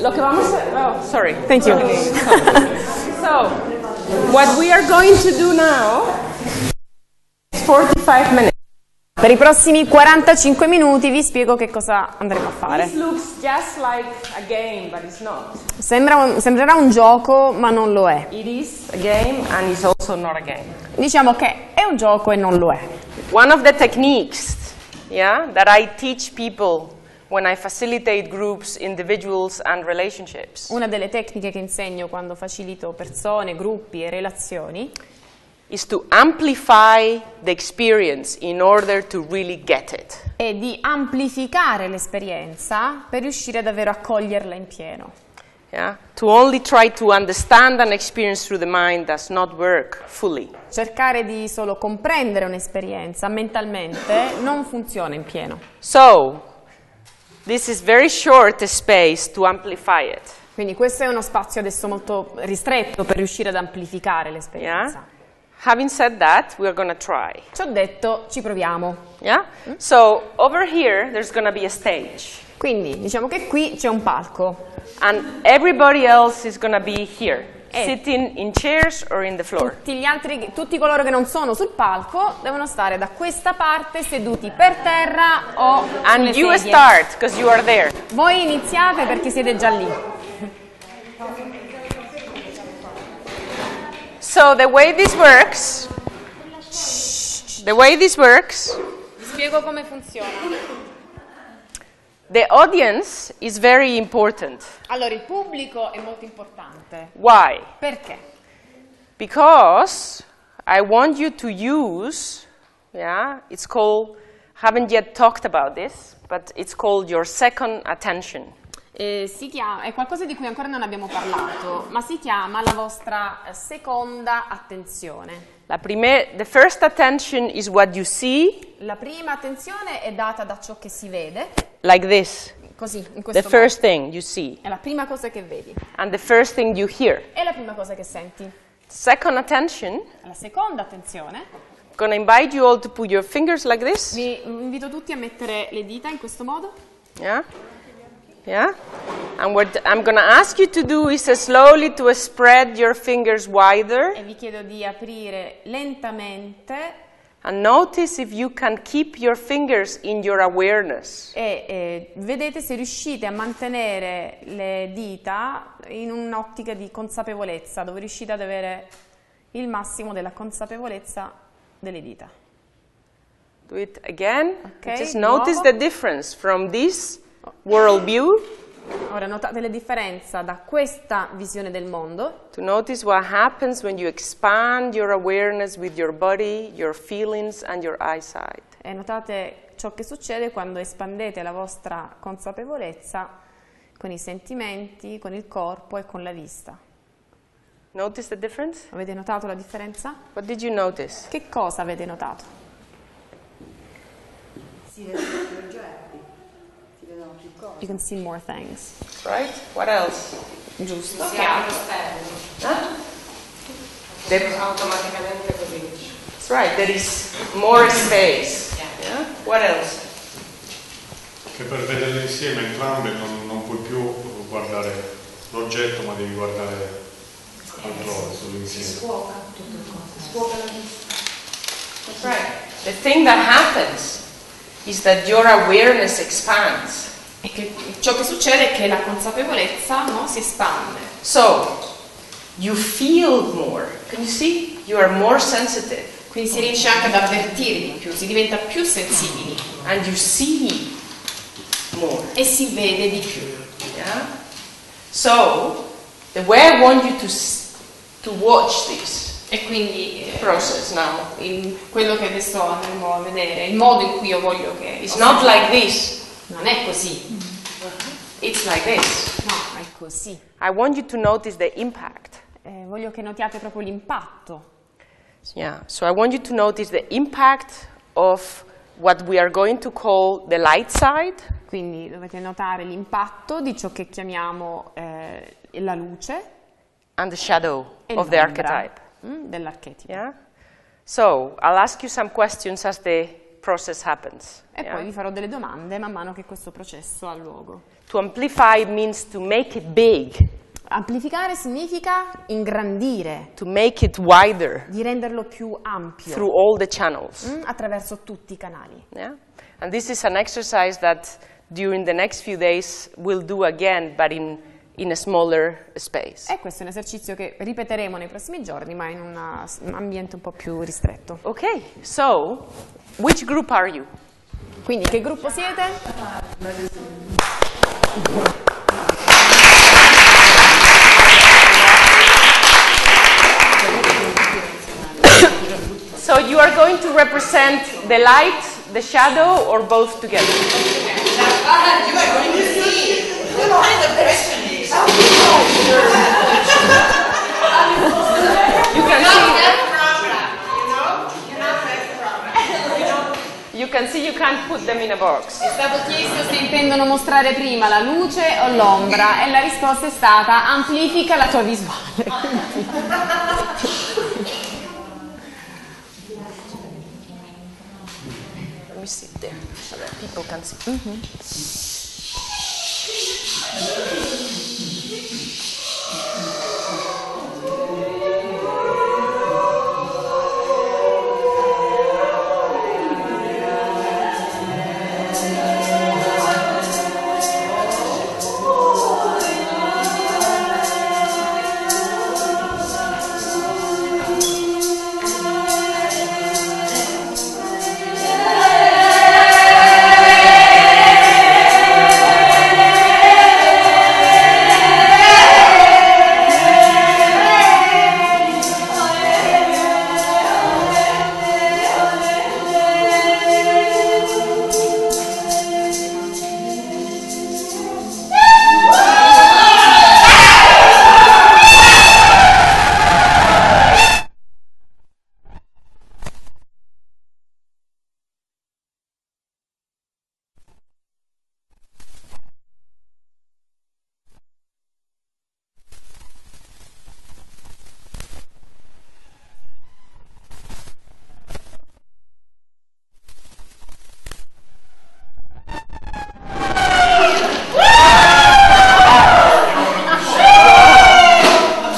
Lo que vamos a, oh, sorry. Thank you. Okay. So, what we are going to do now is 45 minutes. Per i prossimi 45 minuti vi spiego che cosa andremo a fare. This looks just like a game, but it's not. Sembrerà un gioco, ma non lo è. It is a game and it's also not a game. Diciamo che è un gioco e non lo è. One of the techniques, yeah, that I teach people when I facilitate groups, individuals and relationships. Una delle tecniche che insegno quando facilito persone, gruppi e relazioni is to amplify the experience in order to really get it. È di amplificare l'esperienza per riuscire davvero a coglierla in pieno. Yeah? To only try to understand an experience through the mind does not work fully. Cercare di solo comprendere un'esperienza mentalmente non funziona in pieno. So, this is very short space to amplify it. Quindi questo è uno spazio adesso molto ristretto per riuscire ad amplificare l'esperienza. Yeah? Having said that, we are going to try. Ci ho detto, ci proviamo. Yeah? Mm? So, over here there's going to be a stage. Quindi, diciamo che qui c'è un palco. And everybody else is going to be here, sitting in chairs or in the floor. Tutti coloro che non sono sul palco devono stare da questa parte seduti per terra o and you sedie. Start because you are there. Voi iniziate perché siete già lì. So the way this works. Vi spiego come funziona. The audience is very important. Allora, il pubblico è molto importante. Why? Perché? Because I want you to use, yeah, it's called, haven't yet talked about this, but it's called your second attention. Si chiama, è qualcosa di cui ancora non abbiamo parlato, ma si chiama la vostra seconda attenzione. The first attention is what you see. La prima attenzione è data da ciò che si vede. Like this. Così, in questo the first thing you see. È la prima cosa che vedi. And the first thing you hear. È la prima cosa che senti. Second attention. La seconda attenzione. Gonna invite you all to put your fingers like this. Vi invito tutti a mettere le dita in questo modo. Yeah. Yeah. And what I'm gonna ask you to do is slowly to spread your fingers wider. E vi chiedo di aprire lentamente. And notice if you can keep your fingers in your awareness. E vedete se riuscite a mantenere le dita in un'ottica di consapevolezza, dove riuscite ad avere il massimo della consapevolezza delle dita. Do it again. Okay, just notice the difference from this world view. Ora notate la differenza da questa visione del mondo. To notice what happens when you expand your awareness with your body, your feelings and your eyesight. E notate ciò che succede quando espandete la vostra consapevolezza con i sentimenti, con il corpo e con la vista. Notice the difference? Avete notato la differenza? What did you notice? Che cosa avete notato? Si vede. You can see more things. Right? What else? Giusto. Yeah. Huh? That's right. There is more space. Yeah. Yeah? What else? Che per vederle insieme entrambe non puoi più guardare l'oggetto, ma devi guardare altrove, sull'insieme. Si scuoca tutto il corpo. Si scuoca la vista. That's right. The thing that happens is that your awareness expands. E che ciò che succede è che la consapevolezza, no, si espande. So, you feel more. Can you see? You are more sensitive. Quindi si riesce anche ad avvertire di più, si diventa più sensibili. And you see more. E si vede di più. Yeah? So, the way I want you to watch this. E quindi process now. Quello che adesso andremo a vedere, il modo in cui io voglio che. It's not like this. Non è così. It's like this. No, è così. I want you to notice the impact. Voglio che notiate proprio l'impatto. Yeah, so I want you to notice the impact of what we are going to call the light side. Quindi dovete notare l'impatto di ciò che chiamiamo la luce. And the shadow of the archetype. Dell'archetipo. Yeah? So, I'll ask you some questions as the process happens. E poi vi farò delle domande man mano che questo processo ha luogo. To amplify means to make it big. Amplificare significa ingrandire. To make it wider. Di renderlo più ampio. Through all the channels. Attraverso tutti I canali. Yeah? And this is an exercise that during the next few days we'll do again, but in a smaller space. E questo è un esercizio che ripeteremo nei prossimi giorni, ma in un ambiente un po' più ristretto. Okay, so which group are you? Quindi che gruppo siete? So you are going to represent the light, the shadow, or both together? You are going to see the question. You can see. You can see you can't put them in a box. È stato chiesto se intendono mostrare prima la luce o l'ombra e la risposta è stata amplifica la tua visuale. Let me sit there so that people can see.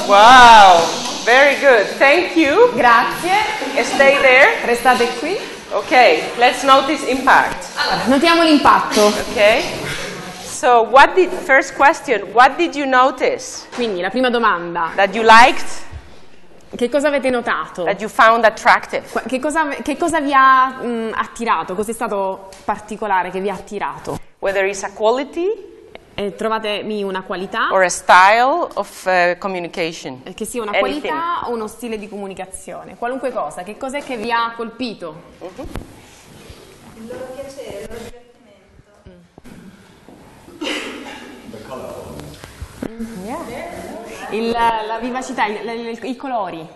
Wow, very good. Thank you. Grazie. Stay there. Restate qui. Okay, let's notice impact. Allora, notiamo l'impatto. Okay. So, first question, what did you notice? Quindi la prima domanda. That you liked? Che cosa avete notato? That you found attractive? Che cosa vi ha attirato? Cos'è stato particolare che vi ha attirato? Whether it's a quality? Trovatemi una qualità or a style of communication. Che sia una qualità o uno stile di comunicazione, qualunque cosa, che cos'è che vi ha colpito? Il loro piacere, il loro divertimento. La vivacità, i colori. La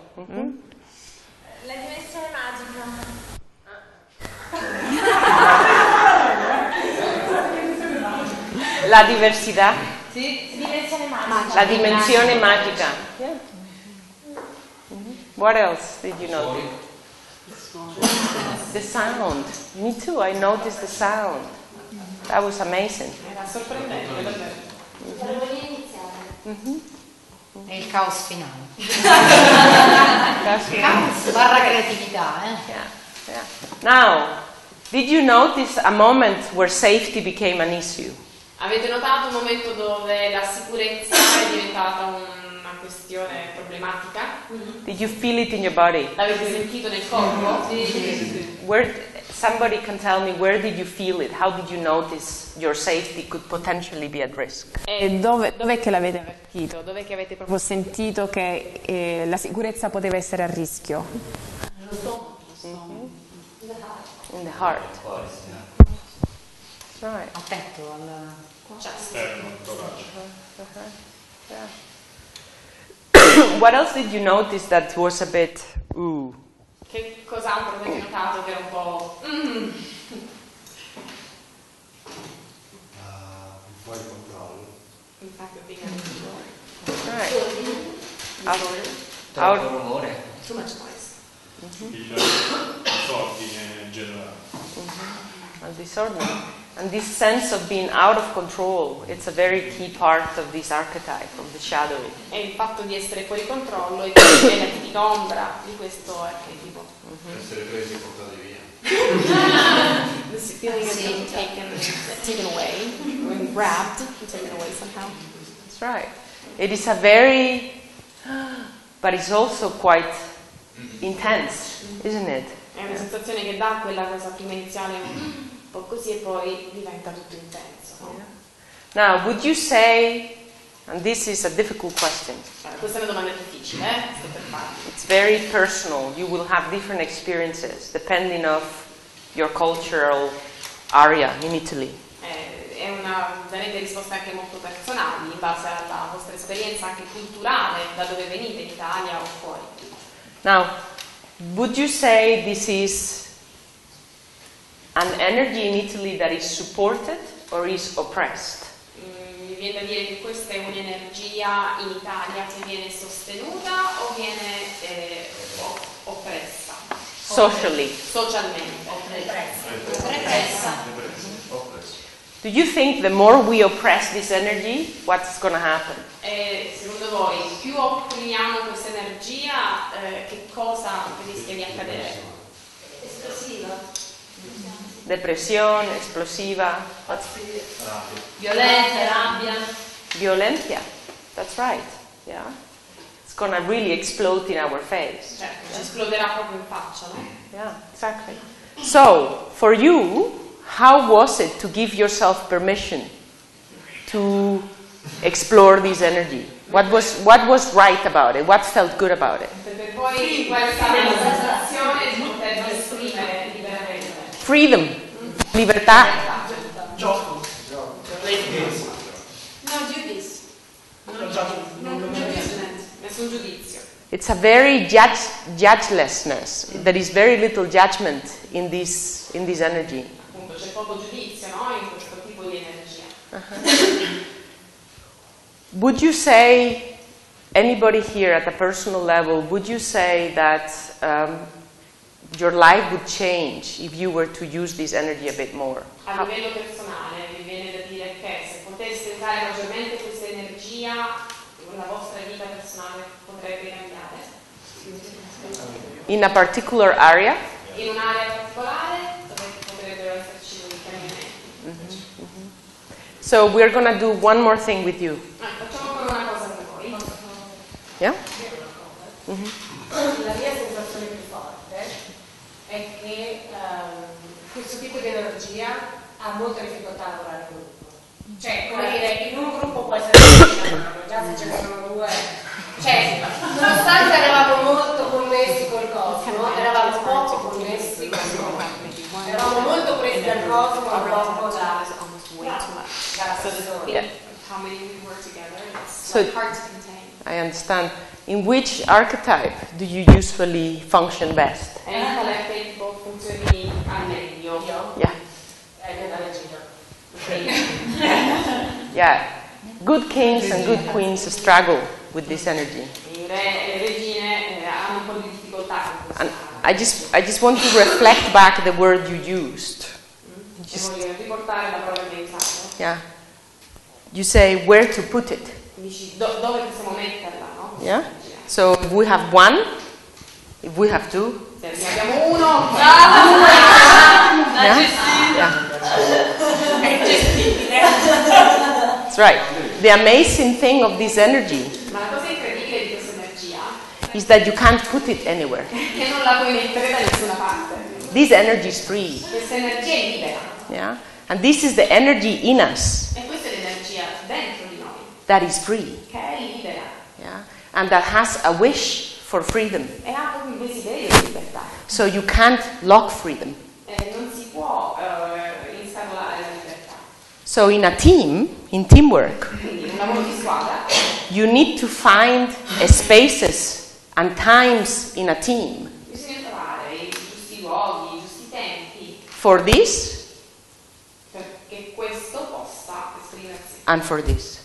dimensione magica. La diversità? Sì, dimensione magica. La dimensione magica. Yeah. What else did you notice? The sound. Me too, I noticed the sound. That was amazing. Era sorprendente per me. La melodia iniziale. E il caos finale. Caos barra creatività, Yeah. Now, did you notice a moment where safety became an issue? Avete notato un momento dove la sicurezza è diventata una questione problematica? Did you feel it in your body? L'avete sentito nel corpo? Sì. Somebody can tell me where did you feel it? How did you notice your safety could potentially be at risk? E dov'è che l'avete avvertito? Dov'è che avete proprio sentito che la sicurezza poteva essere a rischio? Nello stomaco. In the heart. Right. Attento al esterno, What else did you notice that was a bit ooh? Che cos'altro avete notato che era un po'? Un po' il controllo. Infatti, il rumore. Troppo rumore. Too much noise. disordine in general. A disorder. And this sense of being out of control, it's a very key part of this archetype, of the shadow. E il fatto di essere fuori controllo è la tipica ombra di questo archetipo. Essere presi e portati via. This feeling of being taken away, being grabbed and taken away somehow. That's right. It is a very, but it's also quite intense, isn't it? È una sensazione che dà quella cosa prima iniziale. Now, would you say, and this is a difficult question, it's very personal, you will have different experiences depending on your cultural area in Italy. Darete risposte anche molto personali in base alla vostra esperienza anche culturale, da dove venite, in Italia o fuori. Now, would you say this is an energy in Italy that is supported or is oppressed? Mi viene da dire che questa è un'energia in Italia che viene sostenuta o viene oppressa? Socially. Socialmente. Oppressa. Do you think the more we oppress this energy, what's going to happen? Secondo voi, più opprimiamo questa energia, che cosa rischia di accadere? Esplosiva. Depresión, explosiva, violencia, rabia. Violencia, that's right, yeah. It's going to really explode in our face. Esploderá proprio in faccia, no? Yeah, exactly. So, for you, how was it to give yourself permission to explore this energy? What was right about it? What felt good about it? Freedom, libertad. Gioco. No giudizio. Nessun giudizio. It's a very judgelessness. There is very little judgment in this energy. Appunto, c'è poco giudizio, no? In questo tipo di energia. Would you say, anybody here at a personal level, would you say that your life would change if you were to use this energy a bit more? A livello personale, mi viene da dire che se poteste usare maggiormente questa energia, la vostra vita personale potrebbe cambiare. In a particular area? In un'area particolare, potrebbero esserci dei cambiamenti. So we're going to do one more thing with you. Facciamo ancora una cosa con voi. Yeah? La mia sensazione più forte è che questo tipo di energia ha molta difficoltà a lavorare in gruppo. Cioè, come dire, in un gruppo può essere già se ce ne sono due. Cioè, nonostante eravamo molto connessi col cosmo, eravamo poco connessi col cosmo. Eravamo molto presi dal cosmo e poco dalla persona. How many we were together, it's like hard to contain. I understand. In which archetype do you usually function best? Yeah. Yeah. Good kings and good queens struggle with this energy. And I just want to reflect back the word you used. Just, yeah. You say where to put it. Yeah? So if we have one, if we have two. Yeah? That's right. The amazing thing of this energy is that you can't put it anywhere. This energy is free. Yeah? And this is the energy in us that is free. Yeah? And that has a wish for freedom. So you can't lock freedom. So in a team, in teamwork, you need to find spaces and times in a team for this and for this.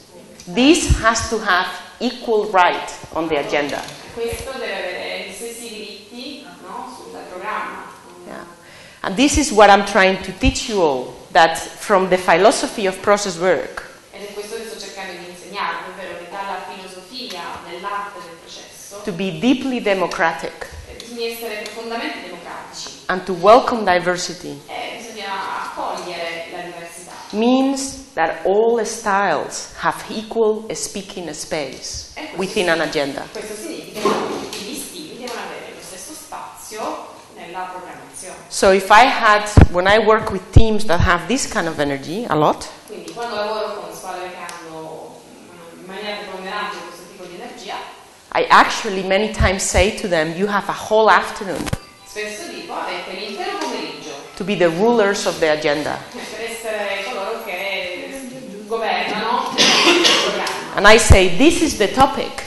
This has to have equal right on the agenda. Yeah. And this is what I'm trying to teach you all, that from the philosophy of process work. To be deeply democratic and to welcome diversity means that all styles have equal speaking space within an agenda. So if I had, when I work with teams that have this kind of energy a lot, I actually many times say to them, you have a whole afternoon to be the rulers of the agenda. And I say, this is the topic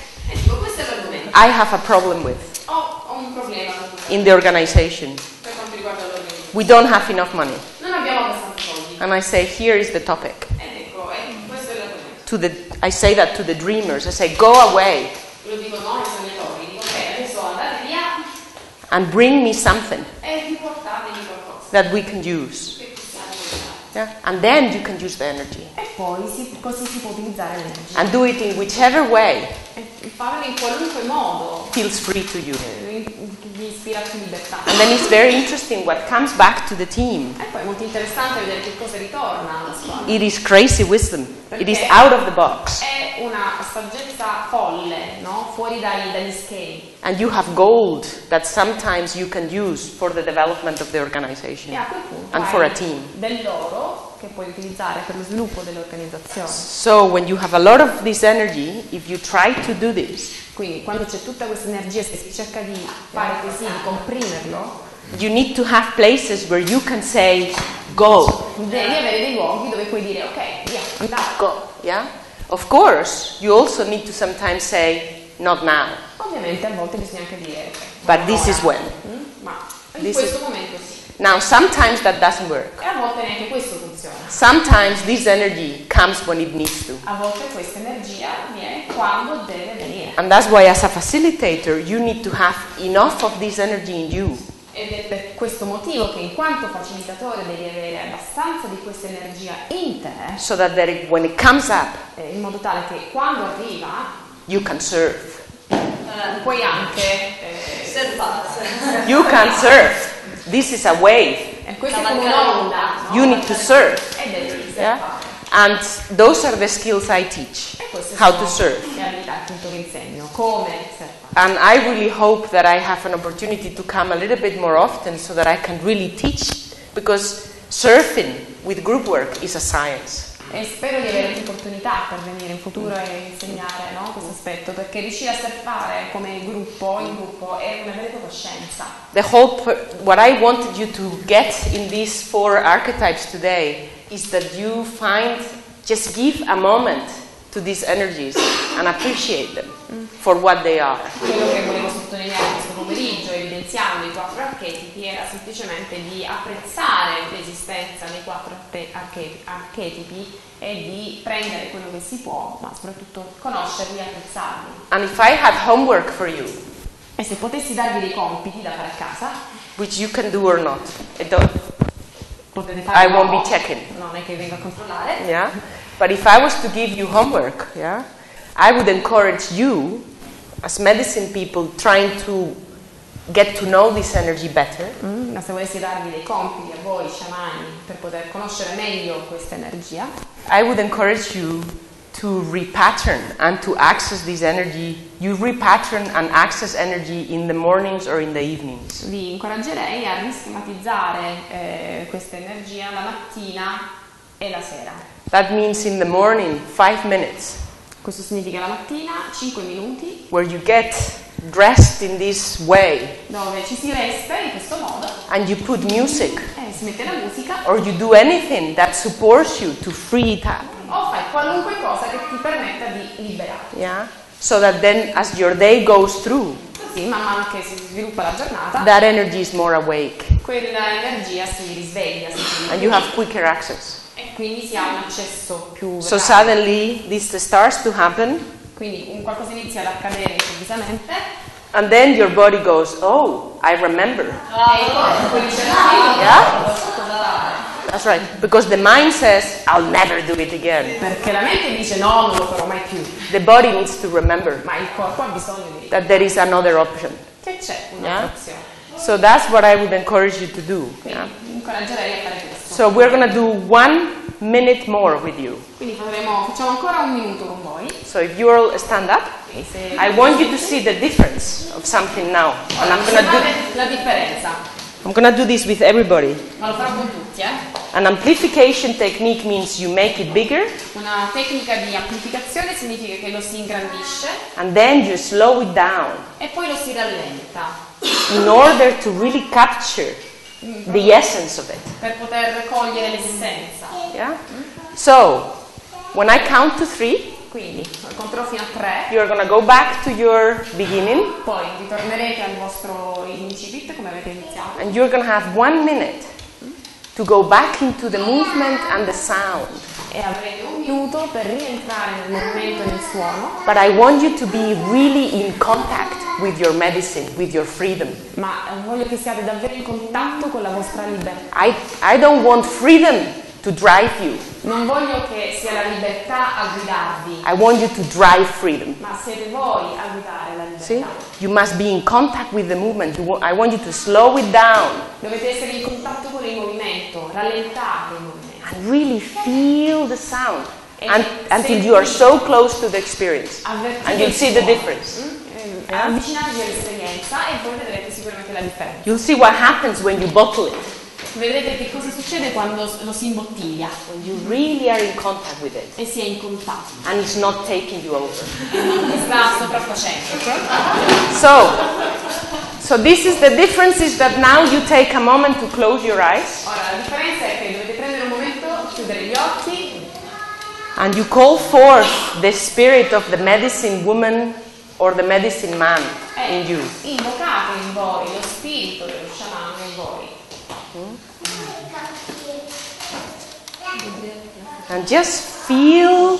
I have a problem with in the organization. We don't have enough money. And I say, here is the topic. I say that to the dreamers. I say, go away and bring me something that we can use. Yeah? And then you can use the energy. And do it in whichever way feels free to you. And then it's very interesting what comes back to the team. It is crazy wisdom. It is out of the box. And you have gold that sometimes you can use for the development of the organization and for a team. So when you have a lot of this energy, if you try to do this, you need to have places where you can say, go. Go. Yeah? Of course, you also need to sometimes say, not now. But this is when. This is. Now, sometimes that doesn't work. Sometimes this energy comes when it needs to. And that's why, as a facilitator, you need to have enough of this energy in you. Ed è per questo motivo che in quanto facilitatore devi avere abbastanza di questa energia in te, so that when it comes up, in modo tale che quando arriva, you can serve. Puoi anche servare. You can serve. This is a wave. E questa è un'onda. You need to serve. Yeah? And those are the skills I teach. How to serve. And I really hope that I have an opportunity to come a little bit more often so that I can really teach, because surfing with group work is a science. E spero di avere l'opportunità per venire in futuro e insegnare, no, questo aspetto, perché riuscire a surfare come gruppo, in gruppo, è una vera conoscenza. The whole what I wanted you to get in these four archetypes today is that you find, just give a moment to these energies and appreciate them for what they are. Quello che volevo sottolineare questo pomeriggio, evidenziando i quattro archetipi, era semplicemente di apprezzare l'esistenza dei quattro archetipi e di prendere quello che si può, ma soprattutto conoscerli e apprezzarli. And if I had homework for you, e se potessi darvi dei compiti da fare a casa, which you can do or not, potete fare, I won't be checking. Non è che vengo a controllare. Yeah. But if I was to give you homework, yeah, I would encourage you, as medicine people, trying to get to know this energy better. Ma se volessi darvi dei compiti a voi, sciamani, per poter conoscere meglio questa energia, I would encourage you to repattern and to access this energy. You repattern and access energy in the mornings or in the evenings. Vi incoraggerei a ristematizzare questa energia la mattina e la sera. That means in the morning, 5 minutes. Questo significa la mattina, 5 minuti. Where you get dressed in this way. Dove ci si veste in questo modo. And you put music. Si mette la musica. Or you do anything that supports you to free it up. O fai qualunque cosa che ti permetta di liberarti. Yeah. So that then as your day goes through, così man mano che si sviluppa la giornata, that energy is more awake. Quella energia si risveglia. And you have quicker access. Quindi si ha un accesso più veloce. So suddenly this starts to happen. Quindi qualcosa inizia ad accadere improvvisamente. And then your body goes, oh, I remember. Yeah? That's right. Because the mind says, I'll never do it again. Perché la mente dice, no, non lo farò mai più. The body needs to remember that there is another option. Che c'è un'altra opzione. So that's what I would encourage you to do. Yeah? So we're going to do 1 minute more with you. So if you all stand up, I want you to see the difference of something now. And I'm going to do this with everybody. An amplification technique means you make it bigger. Una tecnica di amplificazione significa che lo si ingrandisce. And then you slow it down. E poi lo si rallenta. In order to really capture the essence of it. Per poter cogliere l'essenza. Yeah? So, when I count to 3, quindi conterò fino a 3, you're going to go back to your beginning. Poi ritornerete al vostro incipit come avete iniziato. And you're going to have 1 minute to go back into the movement and the sound. E avrete 1 minuto per rientrare nel movimento e nel suono. But I want you to be really in contact with your medicine, with your freedom. Ma voglio che siate davvero in contatto con la vostra libertà. I don't want freedom to drive you. Non voglio che sia la libertà a guidarvi. I want you to drive freedom. Ma siete voi a guidare la libertà. See? You must be in contact with the movement. I want you to slow it down. Dovete essere in contatto con il movimento, rallentare il movimento. And really feel the sound until you are so close to the experience. And you'll see the difference. Avvicinatevi all'esperienza e voi vedrete sicuramente la differenza. You'll see what happens when you bottle it. Vedrete che cosa succede quando lo si imbottiglia. When you really are in contact with it. E si è in contatto. And it's not taking you over. Non ti sta sopraffacendo. Okay? So this is the difference is that now you take a moment to close your eyes. Ora la differenza è che dovete prendere un momento, chiudere gli occhi. And you call forth the spirit of the medicine woman or the medicine man in you. Invocate in voi lo spirito dello sciamano in voi. And just feel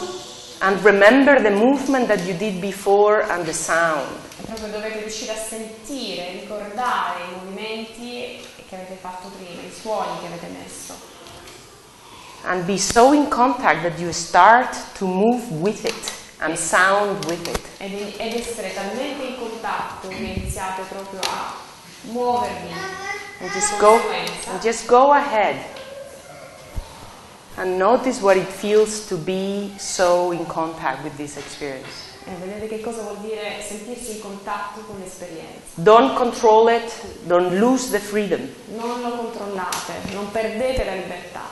and remember the movement that you did before and the sound. Proprio dovete riuscire a sentire, ricordare I movimenti che avete fatto prima, I suoni che avete messo. And be so in contact that you start to move with it. And sound with it. Ed essere talmente in contatto che iniziate proprio a muovervi. And just go ahead and notice what it feels to be so in contact with this experience. E vedete che cosa vuol dire sentirsi in contatto con l'esperienza. Don't control it, don't lose the freedom. Non lo controllate, non perdete la libertà.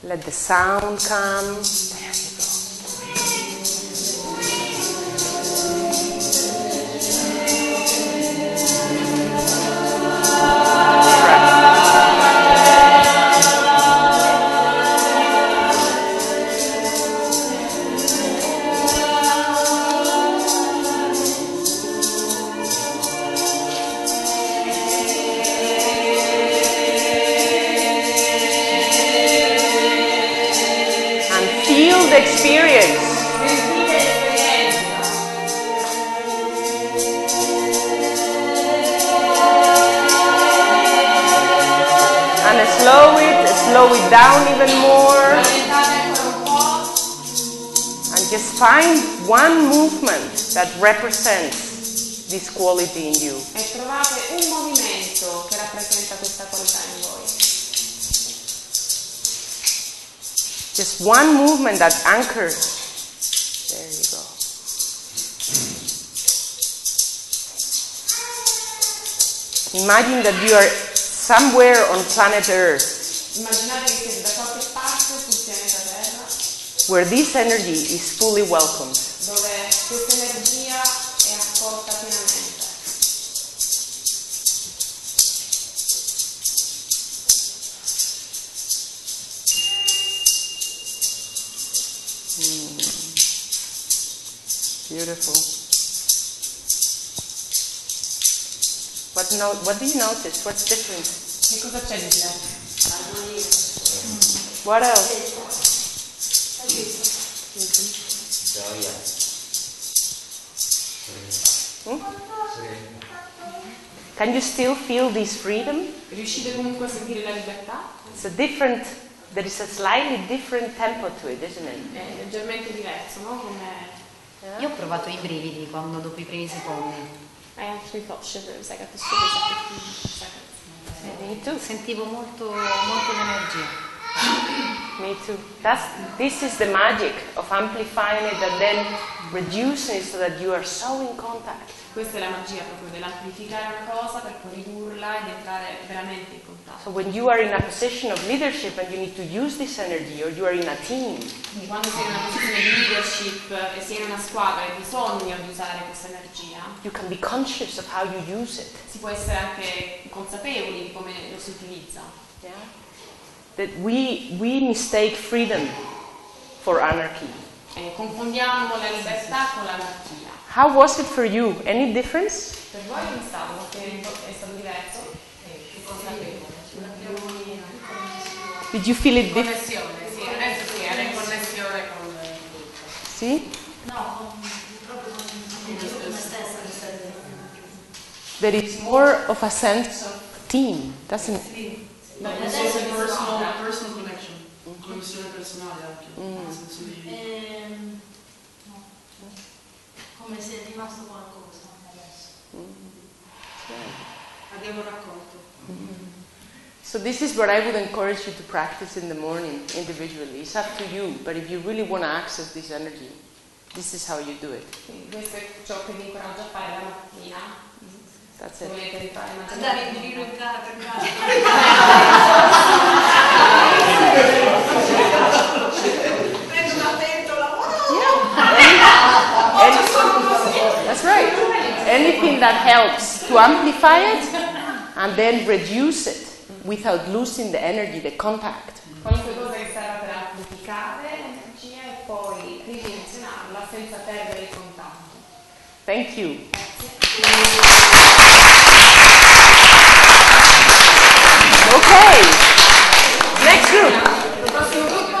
Let the sound come. Slow it down even more, and just find one movement that represents this quality in you. E trovate un movimento che rappresenta questa qualità in voi. Just one movement that anchors. There you go. Imagine that you are somewhere on planet Earth. Immaginate che siete da qualche parte sul pianeta Terra. Where this energy is fully welcomed. Dove questa energia è accolta pienamente. Beautiful. What do you notice? What's different? Che cosa c'è di diverso? What else? Hmm? Can you still feel this freedom? Riuscite comunque a sentire la libertà? It's a different, there is a slightly different tempo to it, isn't it? È leggermente diverso, no? Come... Yeah. Io ho provato I brividi quando dopo I primi secondi. I actually felt shivers. I got the shivers after a few seconds. Me too. Sentivo molto l'energia. Me too. This is the magic of amplifying it and then reducing it so that you are so in contact. Questa è la magia proprio dell'amplificare una cosa per poi ridurla ed entrare veramente in contatto. So when you are in a position of leadership and you need to use this energy, or you are in a team. Quindi quando sei in una posizione di leadership e sei in una squadra e hai bisogno di usare questa energia, you can be conscious of how you use it. Si può essere anche consapevoli di come lo si utilizza. Yeah? That we mistake freedom for anarchy. E confondiamo la libertà con l'anarchia. How was it for you? Any difference? Per voi è stato diverso? Did you feel it different? Sì, adesso sì, era in connessione con... Sì? No, proprio con me stessa. There is more of a sense of team, doesn't it? No, it's also a personal connection. Connessione personale anche. Come se è rimasto qualcosa adesso. Abbiamo raccolto. So this is what I would encourage you to practice in the morning individually. It's up to you, but if you really want to access this energy, this is how you do it. Questo è ciò che vi incoraggio a fare la mattina. That's it. Andare in giro in casa per casa. Prendo una pentola. That's right. Anything that helps to amplify it and then reduce it without losing the energy, the contact. Qualche cosa che serve per amplificare l'energia e poi ridimensionarla senza perdere il contatto. Thank you. Okay. Next group. Il prossimo gruppo.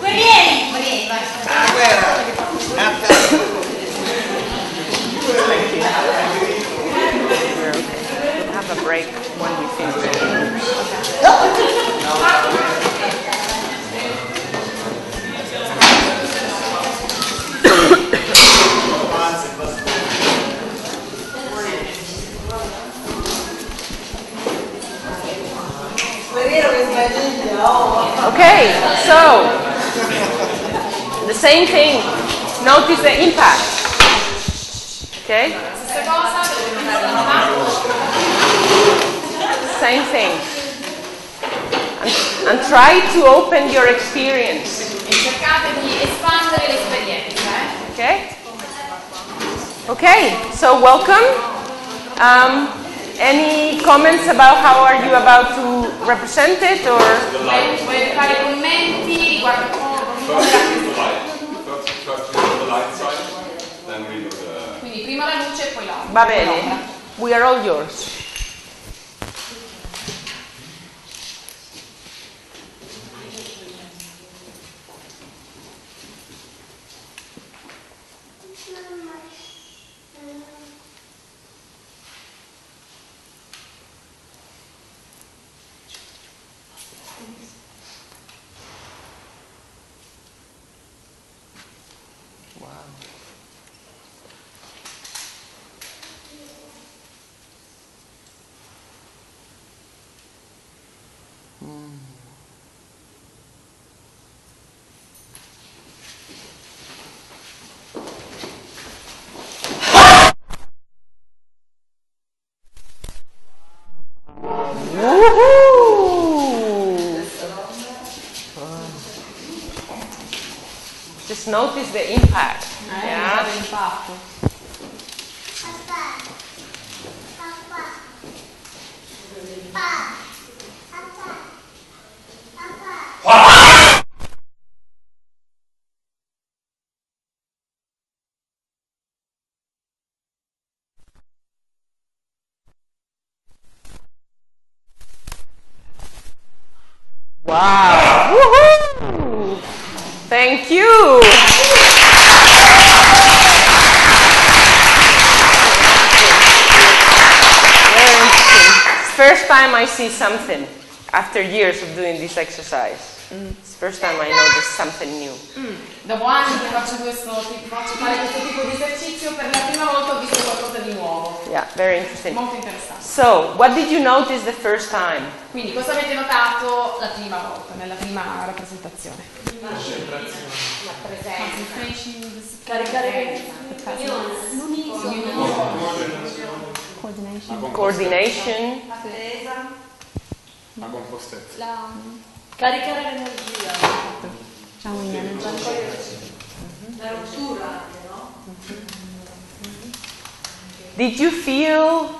Guerrieri. Guerrieri, vai. Have a break when we finish. Okay, so the same thing. Notice the impact. Okay. Same thing, and try to open your experience. Okay? Okay, so welcome. Any comments about how are you about to represent it, or? Va bene, we are all yours. Just notice the impact. Yeah. Wow. Woohoo! Thank you. time I see something after years of doing this exercise. It's the first time I noticed something new. Dopo anni che faccio fare questo tipo di esercizio, per la prima volta ho visto qualcosa di nuovo. Yeah, very interesting. Molto interessante. So, what did you notice the first time? Quindi, cosa avete notato la prima volta, nella prima rappresentazione? La presenza. Caricare l'unisono. Coordination. La presa. La compostezza. Caricare l'energia, diciamo la rottura anche, no? Did you feel,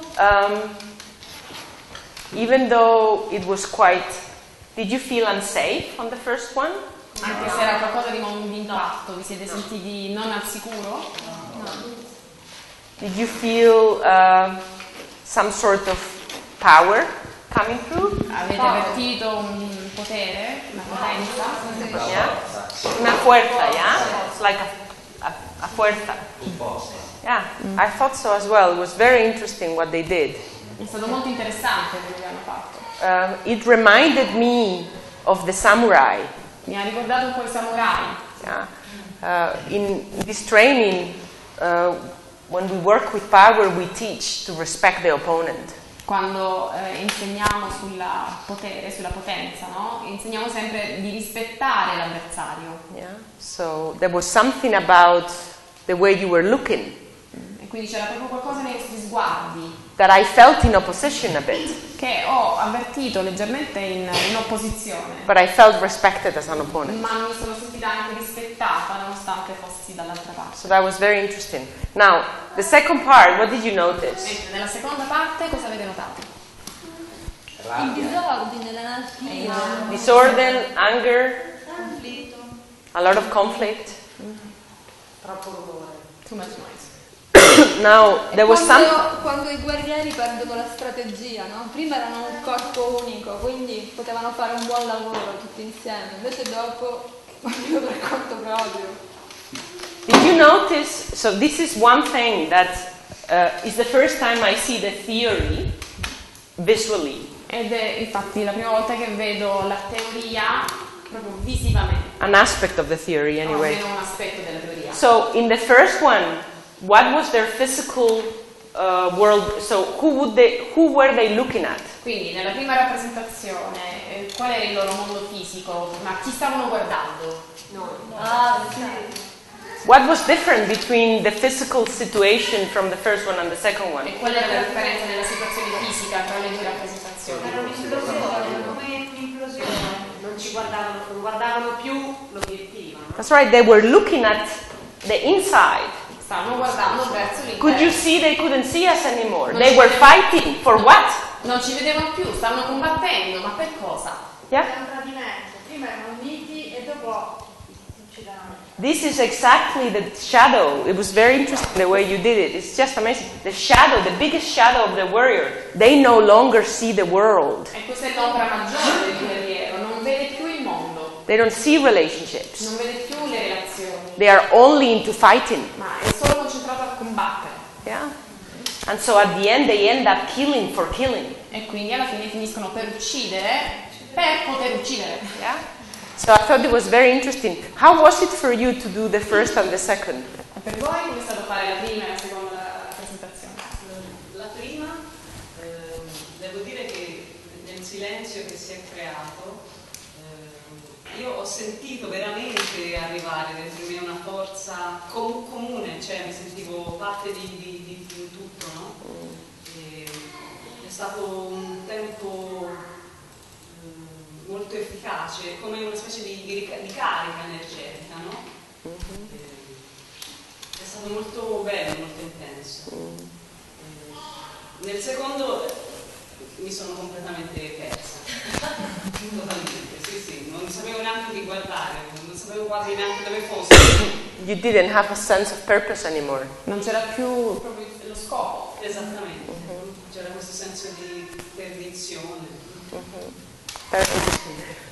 even though it was quite, did you feel unsafe on the first one? Anche se era qualcosa di non impatto, vi siete sentiti non al sicuro? No. Did you feel some sort of power coming through? Avete avvertito un potere, una potenza, una forza, yeah? It's like a forza. Yeah, I thought so as well. It was very interesting what they did. È stato molto interessante quello che hanno fatto. It reminded me of the samurai. Mi ha ricordato un po' I samurai. Yeah. In this training, when we work with power, we teach to respect the opponent. Quando insegniamo sulla potere, sulla potenza, no? Insegniamo sempre di rispettare l'avversario. Yeah. So there was something about the way you were looking. E quindi c'era proprio qualcosa nei vostri sguardi. That I felt in opposition a bit. Che ho avvertito leggermente in opposizione. But I felt respected as an opponent. Ma mi sono sentita anche rispettata nonostante fossi dall'altra parte. So that was very interesting. Now, the second part, what did you notice? Nella seconda parte cosa avete notato? Il disordine, l'anarchia. Disordine, anger. Conflitto. A lot of conflict. Troppo rumore. Too much noise. Now, there was quando I guerrieri perdono la strategia, no? Prima erano un corpo unico, quindi potevano fare un buon lavoro tutti insieme, invece dopo ognuno per conto proprio. Did you notice, so this is one thing that is the first time I see the theory visually. Ed è infatti la prima volta che vedo la teoria proprio visivamente. An aspect of the theory anyway. Vedo un aspetto della teoria. So in the first one, what was their physical world? So who were they looking at? Quindi nella prima rappresentazione, qual era il loro mondo fisico? Ma chi stavano guardando? No. What was different between the physical situation from the first one and the second one? E qual era la differenza nella situazione fisica tra le due rappresentazioni? Era un'esplosione, come un'implosione. Non ci guardavano, non guardavano più l'obiettivo. That's right. They were looking at the inside. Could you see they couldn't see us anymore? They were fighting for what? Non ci vedevano più, stavano combattendo, ma per cosa? Yeah. Prima erano uniti e dopo ci danno. This is exactly the shadow. It was very interesting the way you did it. It's just amazing. The shadow, the biggest shadow of the warrior. They no longer see the world. E questa è l'opera maggiore del guerriero, non vede più il mondo. They don't see relationships. Non vede più le relazioni. They are only into fighting. Yeah. And so at the end they end up killing for killing. E quindi alla fine finiscono per uccidere per poter uccidere. Yeah. So I thought it was very interesting. How was it for you to do the first and the second? Per voi come è stato fare la prima e la seconda presentazione? La prima devo dire che nel silenzio che si è creato io ho sentito veramente arrivare dentro me una forza comune, cioè mi sentivo parte di tutto, no? È stato un tempo molto efficace, come una specie di carica energetica, no? È stato molto bello, molto intenso. Nel secondo mi sono completamente persa, totalmente. Non sapevo neanche di guardare, non sapevo quasi neanche dove fosse. You didn't have a sense of purpose anymore. Non c'era più lo scopo. Esattamente. C'era questo senso di perdizione.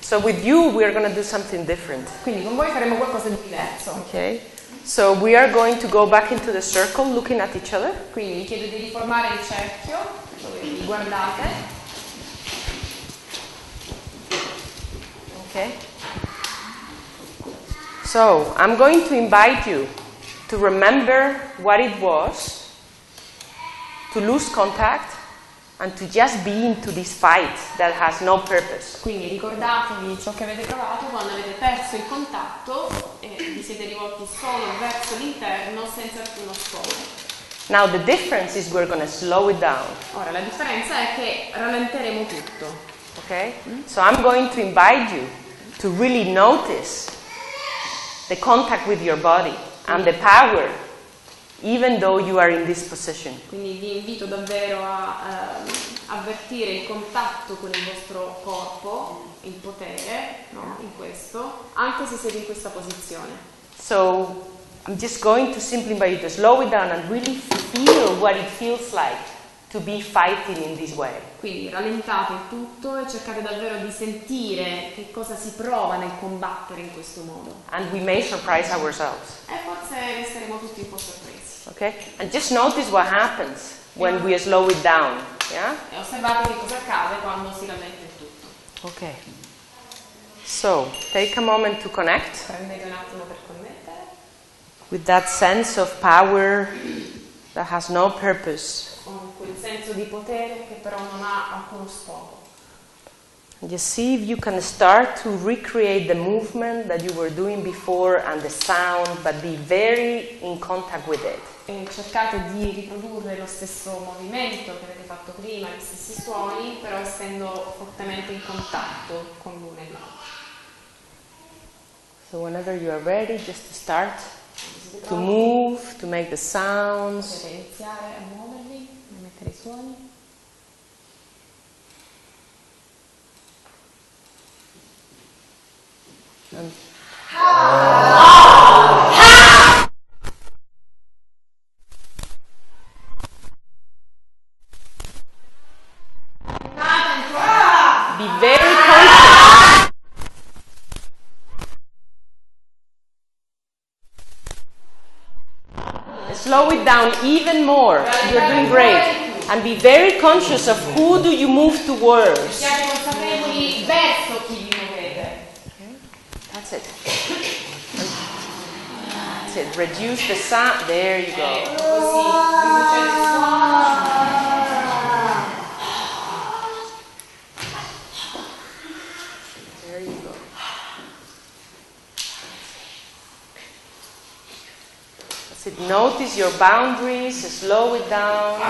So with you we are going to do something different. Quindi con voi faremo qualcosa di diverso. Okay. So we are going to go back into the circle looking at each other. Quindi vi chiedo di riformare il cerchio, dove vi guardate. Okay? So I'm going to invite you to remember what it was, to lose contact, and to just be into this fight that has no purpose. Quindi ricordatevi ciò che avete provato quando avete perso il contatto e vi siete rivolti solo verso l'interno senza alcuno scopo. Now the difference is we're going to slow it down. Ora la differenza è che rallenteremo tutto. Okay? So I'm going to invite you to really notice the contact with your body and the power, even though you are in this position. Quindi vi invito davvero a avvertire il contatto con il vostro corpo, il potere, no? In questo, anche se siete in questa posizione. So I'm just going to simply invite you to slow it down and really feel what it feels like to be fighting in this way. Quindi rallentate tutto e cercate davvero di sentire che cosa si prova nel combattere in questo modo. And we may surprise ourselves. E forse saremo tutti un po' sorpresi. Okay? And just notice what happens when we slow it down. Yeah? E osservate che cosa accade quando si rallenta il tutto. Okay. So, take a moment to connect. Prendete un attimo per connettere. With that sense of power that has no purpose. Con quel senso di potere che però non ha alcuno scopo. Just see if you can start to recreate the movement that you were doing before and the sound, but be very in contact with it. E cercate di riprodurre lo stesso movimento che avete fatto prima, gli stessi suoni, però essendo fortemente in contatto con l'uno e l'altro. So whenever you are ready, just to start to move, to make the sounds. Potete iniziare a muovervi, a mettere i suoni. Be very conscious. Slow it down even more. You're doing great. And be very conscious of who do you move towards. That's it. That's it. Reduce the sound. There you go. There you go. That's it. Notice your boundaries. Slow it down.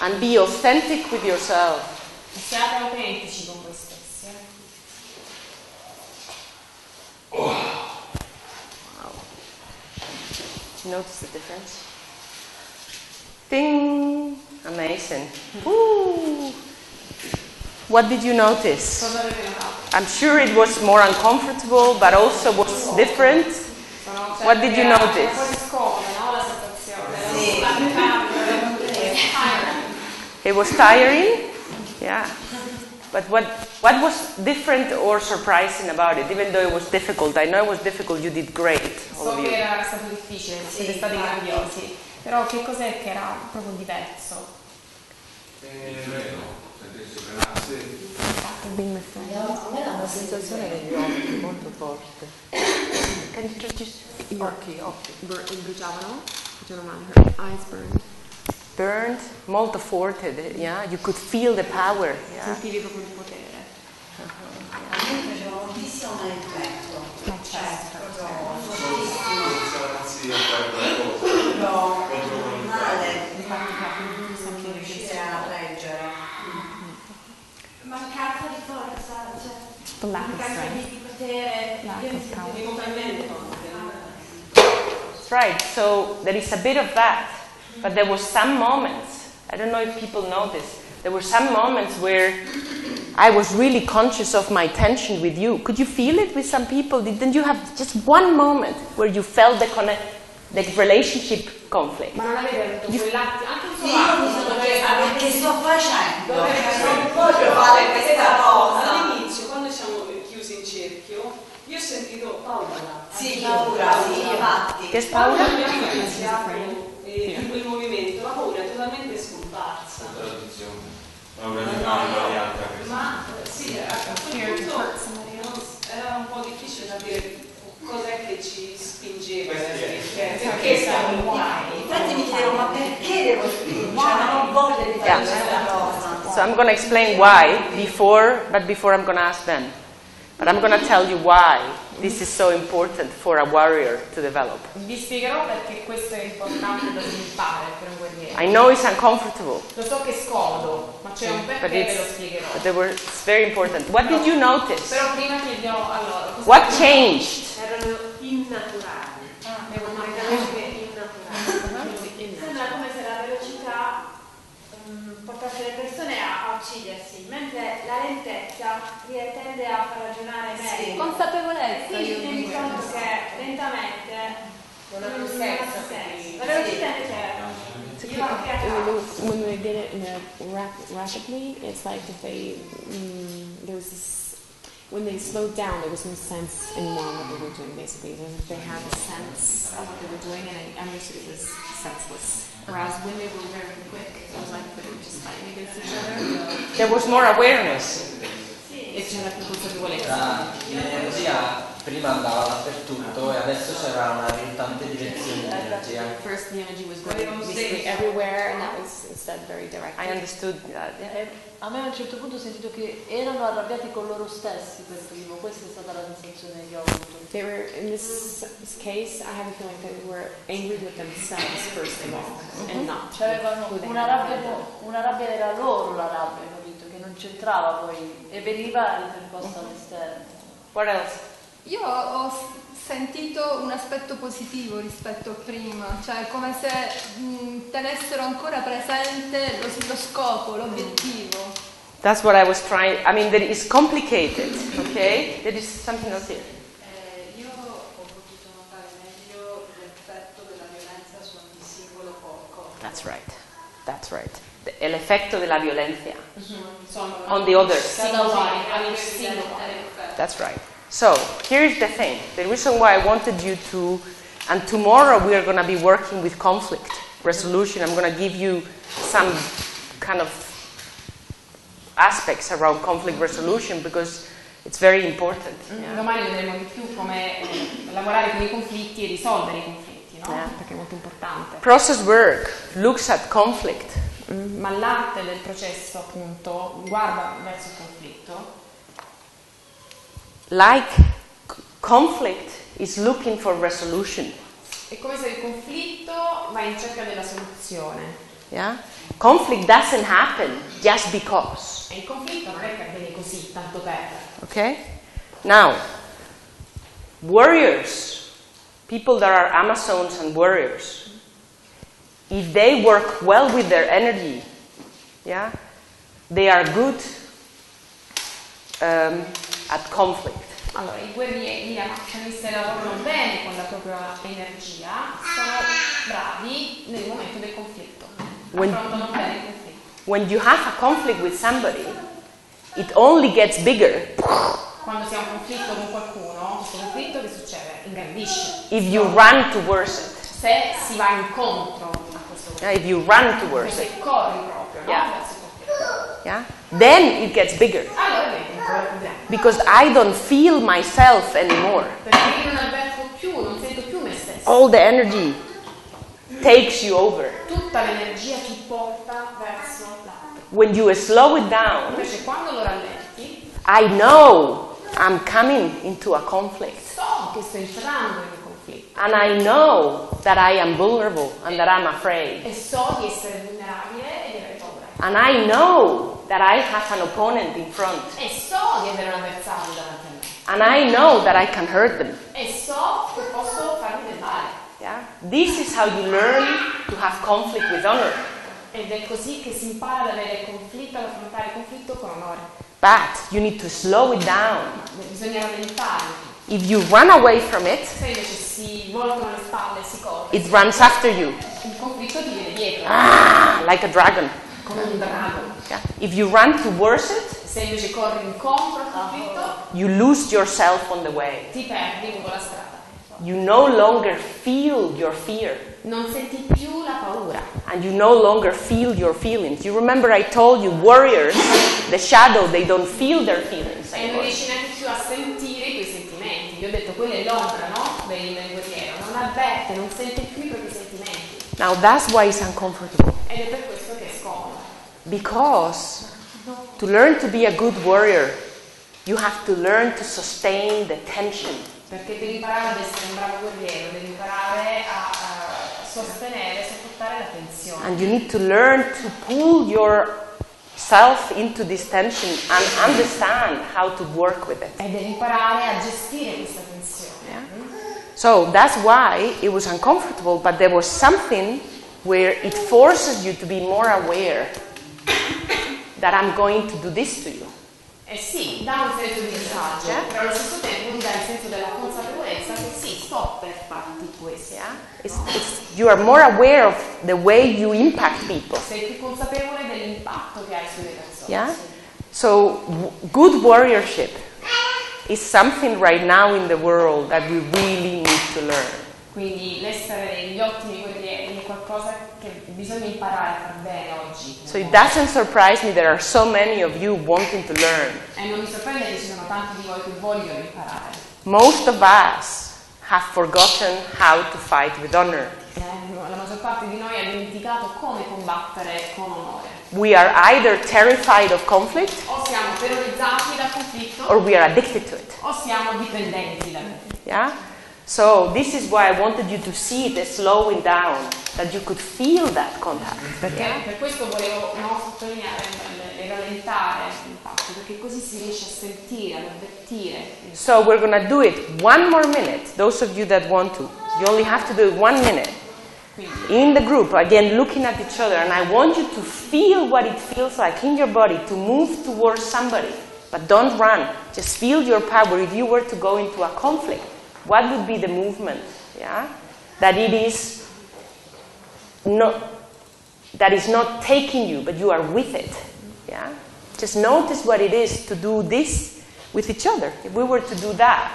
And be authentic with yourself. Siate autentici con voi stessi. Wow. Notice the difference. Ding! Amazing. Woo! What did you notice? I'm sure it was more uncomfortable, but also was different. What did you notice? It was tiring, yeah. But what was different or surprising about it? Even though it was difficult, I know it was difficult. You did great, all of you. So che era stato difficile, siete stati grandiosi. Però che cos'è che era proprio diverso? La sensazione degli occhi molto forte. Can you just gli occhi bruciavano? Her eyes burned. Burned, molto forte, yeah? You could feel the power. Sentivi proprio il potere. A me faceva moltissimo effetto. Certo. Fortissimo. No, male. Non riuscire a reggere. Mancanza di forza, cioè mancanza di potere, di movimento. That's right, so there is a bit of that. But there were some moments, I don't know if people know this, there were some moments where I was really conscious of my tension with you. Could you feel it with some people? Didn't you have just one moment where you felt the relationship conflict? Ma non avete avuto quell'attimo, anche un solo attimo, che sto facendo? Non voglio fare questa cosa. All'inizio, quando siamo chiusi in cerchio, io ho sentito paura. Sì, paura, sì, infatti. Che paura? Di quel movimento, la paura è totalmente scomparsa. Ma sì, appunto un po' difficile sapere cos'è che ci spingeva, perché siamo guai. Infatti mi chiedevo, ma perché devo spingere? Cioè, non voglio di fare questa cosa. So I'm going to explain why before I'm going to ask them. But I'm going to tell you why this is so important for a warrior to develop. Vi spiegherò perché questo è importante da sviluppare per un guerriero. I know it's uncomfortable. Lo so che è scomodo, ma c'è un perché ve lo spiegherò. But it's very important. What did you notice? Però prima chiediamo allora. What changed? Erano innaturali. Devo mangiare che innaturali. Sembra come se la velocità portasse le persone a uccidersi, mentre la lentezza tende a far ragionare meglio. Sì, consapevolezza. Quindi io mi ricordo che lentamente non ha più senso. La velocità è certa. When they did it rapidly, it's like if they, there was this, when they slowed down, there was no sense anymore in what they were doing, basically. They had a sense of what they were doing, and I understood it was senseless. Whereas when they were very quick, it was like they were just fighting against each other. There was more awareness. E c'era più consapevolezza. L'energia prima andava dappertutto e adesso c'era una riluttante direzione di energia. First the energy was going basically everywhere, and that was instead very direct. I understood that. A me a un certo punto ho sentito che erano arrabbiati con loro stessi per primo. Questa è stata la sensazione che ho avuto. They were, in this case, I have a feeling that they were angry with themselves first of all, and not. C'avevano una rabbia era loro la rabbia, capito? Che non c'entrava poi e veniva ripercossa all'esterno. What else? Io ho sentito un aspetto positivo rispetto a prima, cioè come se tenessero ancora presente lo scopo, l'obiettivo. That's what I was trying. I mean, that is complicated, okay? There is something else here. Io ho potuto notare meglio l'effetto della violenza su ogni singolo corpo. That's right. That's right. El efecto de la violencia on the others. That's right. So, here's the thing, the reason why I wanted you to, and tomorrow we are going to be working with conflict resolution. I'm going to give you some kind of aspects around conflict resolution because it's very important. Domani vedremo di più come lavorare con I conflitti e risolvere I conflitti, no? Perché è molto importante. Process work looks at conflict. Ma l'arte del processo appunto guarda verso il conflitto. Like conflict is looking for resolution. È come se il conflitto va in cerca della soluzione. Yeah? Conflict doesn't happen just because. E il conflitto non è che avviene così tanto per. Okay? Now, warriors, people that are Amazons and warriors, if they work well with their energy, yeah, they are good. At conflict. Allora, I guerrieri, gli amazzonisti lavorano bene con la propria energia, sono bravi nel momento del conflitto. Affrontano bene il conflitto. When you have a conflict with somebody, it only gets bigger. Quando si ha un conflitto con qualcuno, questo conflitto che succede? Ingrandisce. If you run towards it. Se si va incontro a questo conflitto. If you run towards it. Se corri proprio, no? Verso il conflitto. Yeah? Then it gets bigger. Allora, because I don't feel myself anymore. All the energy takes you over. When you slow it down, I know I'm coming into a conflict. And I know that I am vulnerable and that I'm afraid. And I know that I have an opponent in front. And I know that I can hurt them. Yeah? This is how you learn to have conflict with honor. But you need to slow it down. If you run away from it, it runs after you. Ah, like a dragon. Yeah. If you run towards it, you lose yourself on the way. You no longer feel your fear. Non senti più la paura. And you no longer feel your feelings. You remember I told you, warriors, the shadow, they don't feel their feelings anymore. E non riesci neanche più a sentire i tuoi sentimenti. Vi ho detto, quella è l'ombra, no? Del guerriero. Non avverte, non sente più i propri sentimenti. Now that's why it's uncomfortable. Ed è per questo che è scomodo. Because to learn to be a good warrior, you have to learn to sustain the tension. Perché devi imparare ad essere un bravo guerriero, devi imparare a sostenere e sopportare la tensione. And you need to learn to pull yourself into this tension and understand how to work with it. E devi imparare a gestire questa tensione. Yeah? So that's why it was uncomfortable, but there was something where it forces you to be more aware that I'm going to do this to you. Eh sì, dà un senso di disagio, però allo stesso tempo dà il senso della consapevolezza che sì, sto per farti questo. You are more aware of the way you impact people. Sei più consapevole dell'impatto che hai sulle persone. Yeah? So, good warriorship is something right now in the world that we really need to learn. Quindi l'essere gli ottimi guerrieri è qualcosa che bisogna imparare a far bene oggi. So it doesn't surprise me there are so many of you wanting to learn. E non mi sorprende che ci sono tanti di voi che vogliono imparare. Most of us have forgotten how to fight with honor. La maggior parte di noi ha dimenticato come combattere con onore. We are either terrified of conflict, o siamo terrorizzati dal conflitto, or we are addicted to it. O siamo dipendenti da lui. Yeah? So this is why I wanted you to see the slowing down, that you could feel that contact. Perché per questo volevo sottolineare e rallentare l'impatto, perché così si riesce a sentire, ad avvertire. So we're going to do it one more minute. Those of you that want to, you only have to do it 1 minute in the group. Again, looking at each other, and I want you to feel what it feels like in your body to move towards somebody, but don't run. Just feel your power. If you were to go into a conflict, what would be the movement, yeah? That is not taking you, but you are with it, yeah? Just notice what it is to do this with each other. If we were to do that,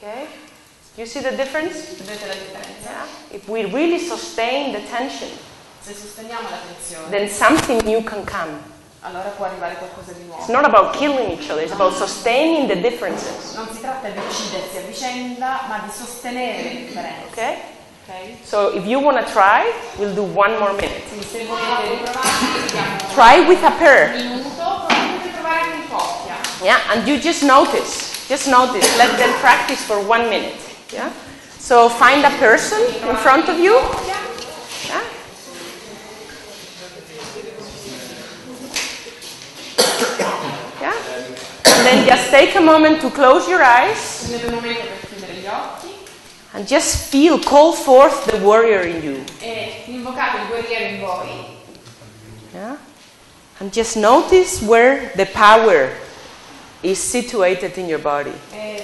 okay? You see the difference? Yeah? If we really sustain the tension, then something new can come. Allora può arrivare qualcosa di nuovo. It's not about killing each other, it's about sustaining the differences. Non si tratta di uccidersi a vicenda, ma di sostenere le differenze. Okay? Okay. So if you want to try, we'll do 1 more minute. Se volete riprovare, try with a pair. Un minuto, provate a provare in coppia. Yeah, and you just notice. Let them practice for 1 minute. Yeah. So find a person in front of you. Yeah. Then just take a moment to close your eyes and just feel, call forth the warrior in you. Yeah? And just notice where the power is situated in your body. Yeah?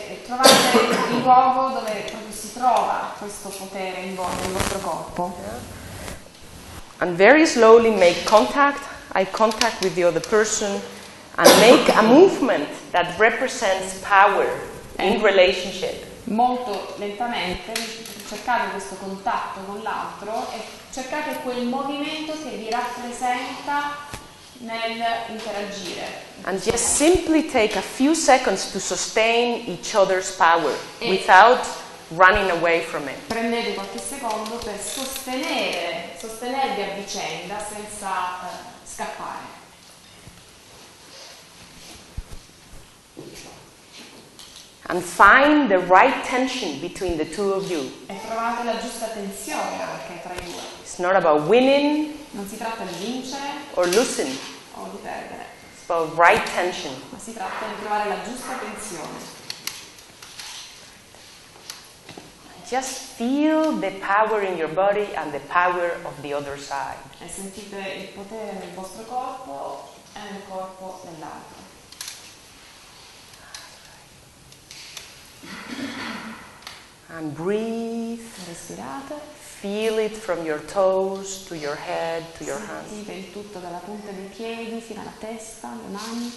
And very slowly make contact, eye contact with the other person, and make a movement that represents power in relationship. Molto lentamente cercate questo contatto con l'altro e cercate quel movimento che vi rappresenta nel interagire. And just simply take a few seconds to sustain each other's power without running away from it. Prendete qualche secondo per sostenervi a vicenda senza scappare. And find the right tension between the two of you. It's not about winning or losing. It's about right tension. Just feel the power in your body and the power of the other side. And breathe. Respirate. Feel it from your toes to your head to your hands. Sentite il tutto dalla punta dei piedi fino alla testa, le mani.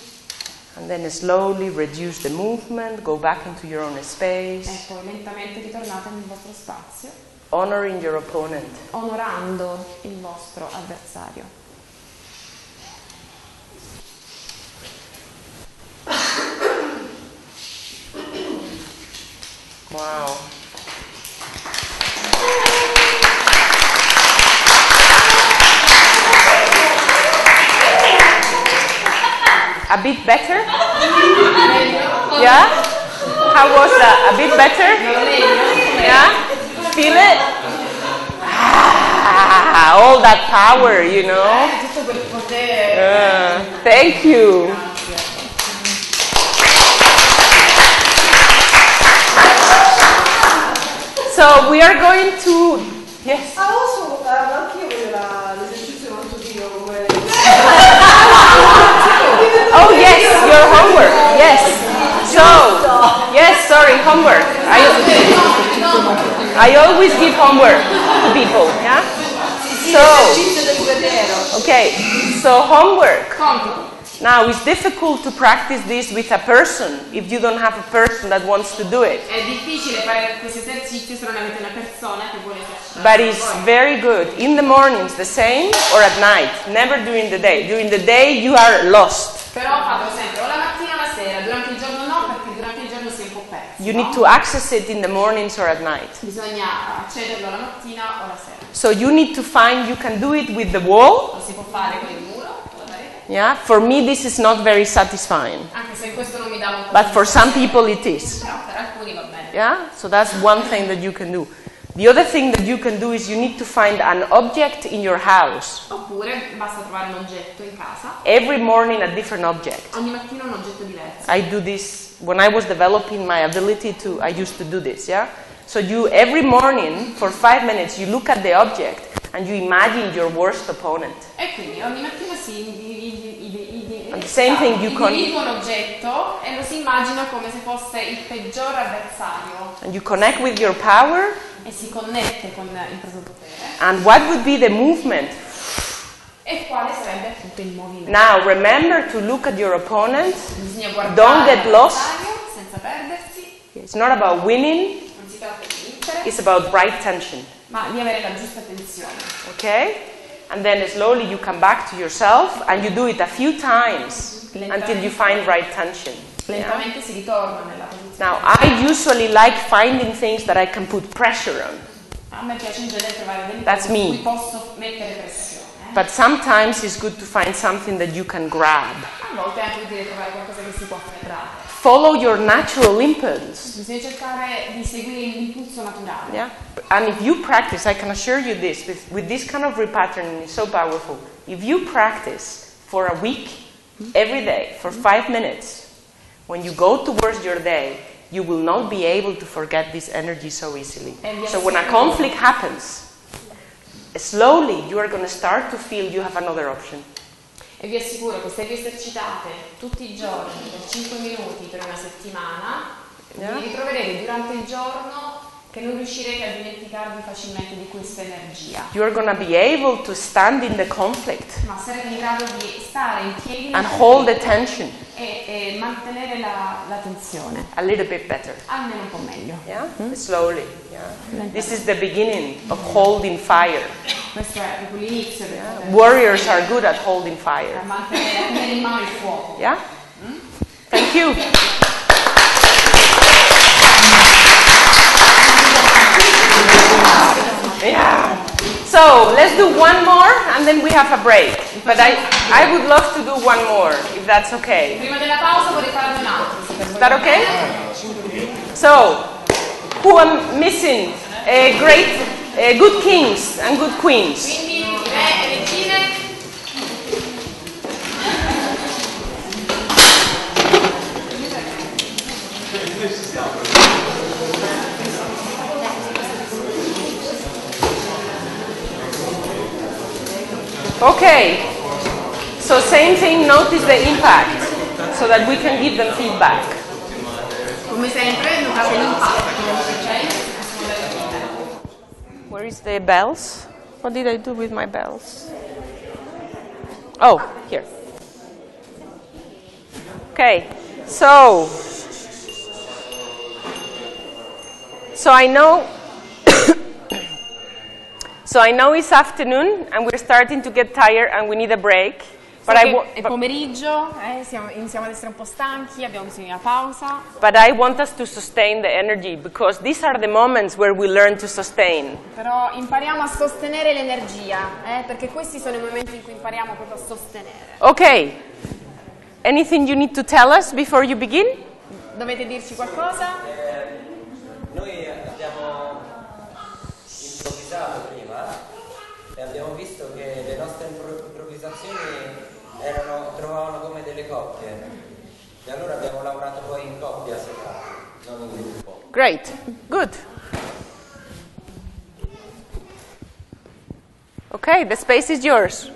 And then slowly reduce the movement, go back into your own space. E poi lentamente ritornate nel vostro spazio. Honoring your opponent. Onorando il vostro avversario. Wow. A bit better? Yeah? How was that? A bit better? Yeah? Feel it? Ah, all that power, you know? Thank you. So we are going to... Yes? Oh yes, your homework. Yes. So yes, sorry, homework. I always give homework to people. Yeah. So okay. So homework. Now it's difficult to practice this with a person if you don't have a person that wants to do it. But it's very good. In the mornings the same, or at night. Never during the day. During the day you are lost. You need to access it in the mornings or at night. So you need to find, you can do it with the wall. Yeah? For me this is not very satisfying. But for some people it is. Yeah? So that's one thing that you can do. The other thing that you can do is you need to find an object in your house. Oppure basta trovare un oggetto in casa. Every morning a different object. Ogni mattina un oggetto diverso. I do this when I was developing my ability to. I used to do this, yeah. So you every morning for 5 minutes you look at the object and you imagine your worst opponent. E quindi ogni mattina individua un oggetto e lo si immagina come se fosse il peggior avversario. And you connect with your power. E si connette con il proprio potere. And what would be the movement? E quale sarebbe appunto il movimento? Now remember to look at your opponent. Bisogna guardare. Don't get lost. Senza perdersi. It's not about winning. Non si tratta di vincere. It's about right tension. Ma di avere la giusta tensione. Okay? And then slowly you come back to yourself and you do it a few times until you find right tension. Lentamente si ritorna nella posizione. Now, I usually like finding things that I can put pressure on. A me piace in genere trovare delle cose su cui posso mettere pressione. But sometimes it's good to find something that you can grab. A volte è anche utile trovare qualcosa che si può afferrare. Follow your natural impulse. Bisogna cercare di seguire l'impulso naturale. Yeah? And if you practice, I can assure you this, with this kind of repatterning, it's so powerful. If you practice for a week, every day, for 5 minutes, when you go towards your day, you will not be able to forget this energy so easily. So when a conflict happens, slowly you are going to start to feel you have another option. E vi assicuro che se vi esercitate tutti I giorni per 5 minuti per una settimana, vi ritroverete durante il giorno che non riuscirete a dimenticarvi facilmente di questa energia. You are going to be able to stand in the conflict. Ma sarete in grado di stare in piedi and hold the tension. E mantenere la tensione. A little bit better. Almeno un po' meglio. Yeah? Slowly. Yeah. This is the beginning of holding fire. Yeah. Warriors are good at holding fire. Yeah? Thank you. Yeah. So let's do one more and then we have a break. But I would love to do one more if that's okay. Is that okay? So who are missing? Good kings and good queens. Okay. So same thing, notice the impact so that we can give them feedback. Come sempre, notate l'impatto. Where is the bells? What did I do with my bells? Oh, here. Okay, so I know it's afternoon and we're starting to get tired and we need a break. But è pomeriggio, iniziamo ad essere un po' stanchi, abbiamo bisogno di una pausa. But I want us to sustain the energy because these are the moments where we learn to sustain. Però impariamo a sostenere l'energia, perché questi sono i momenti in cui impariamo proprio a sostenere. Okay. Anything you need to tell us before you begin? Dovete dirci qualcosa? Noi abbiamo improvvisato prima e abbiamo visto che le nostre improvvisazioni trovavano come delle coppie, e allora abbiamo lavorato poi in coppia separata, non in gruppo. Great, good. Okay, the space is yours.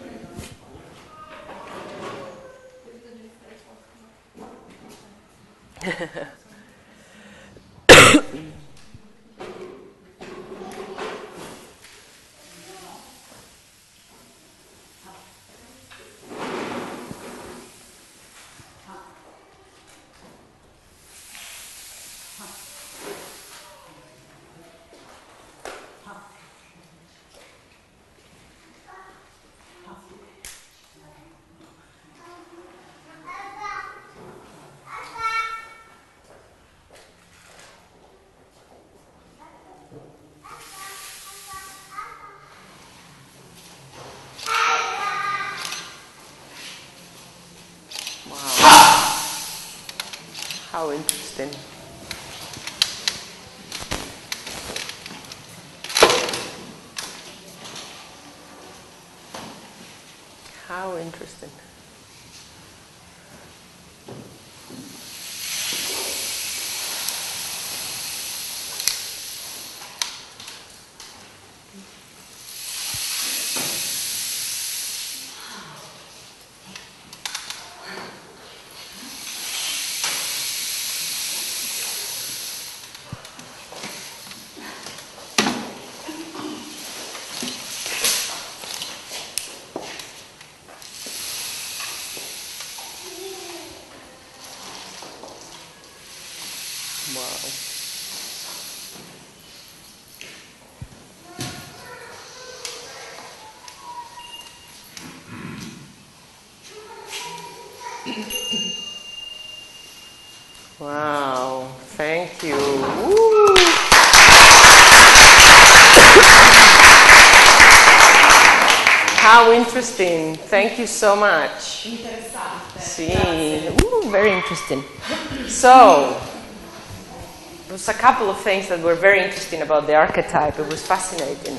How interesting. How interesting. Wow, thank you. Woo. How interesting. Thank you so much. Interessante. Sì. Ooh, very interesting. So, there's a couple of things that were very interesting about the archetype. It was fascinating.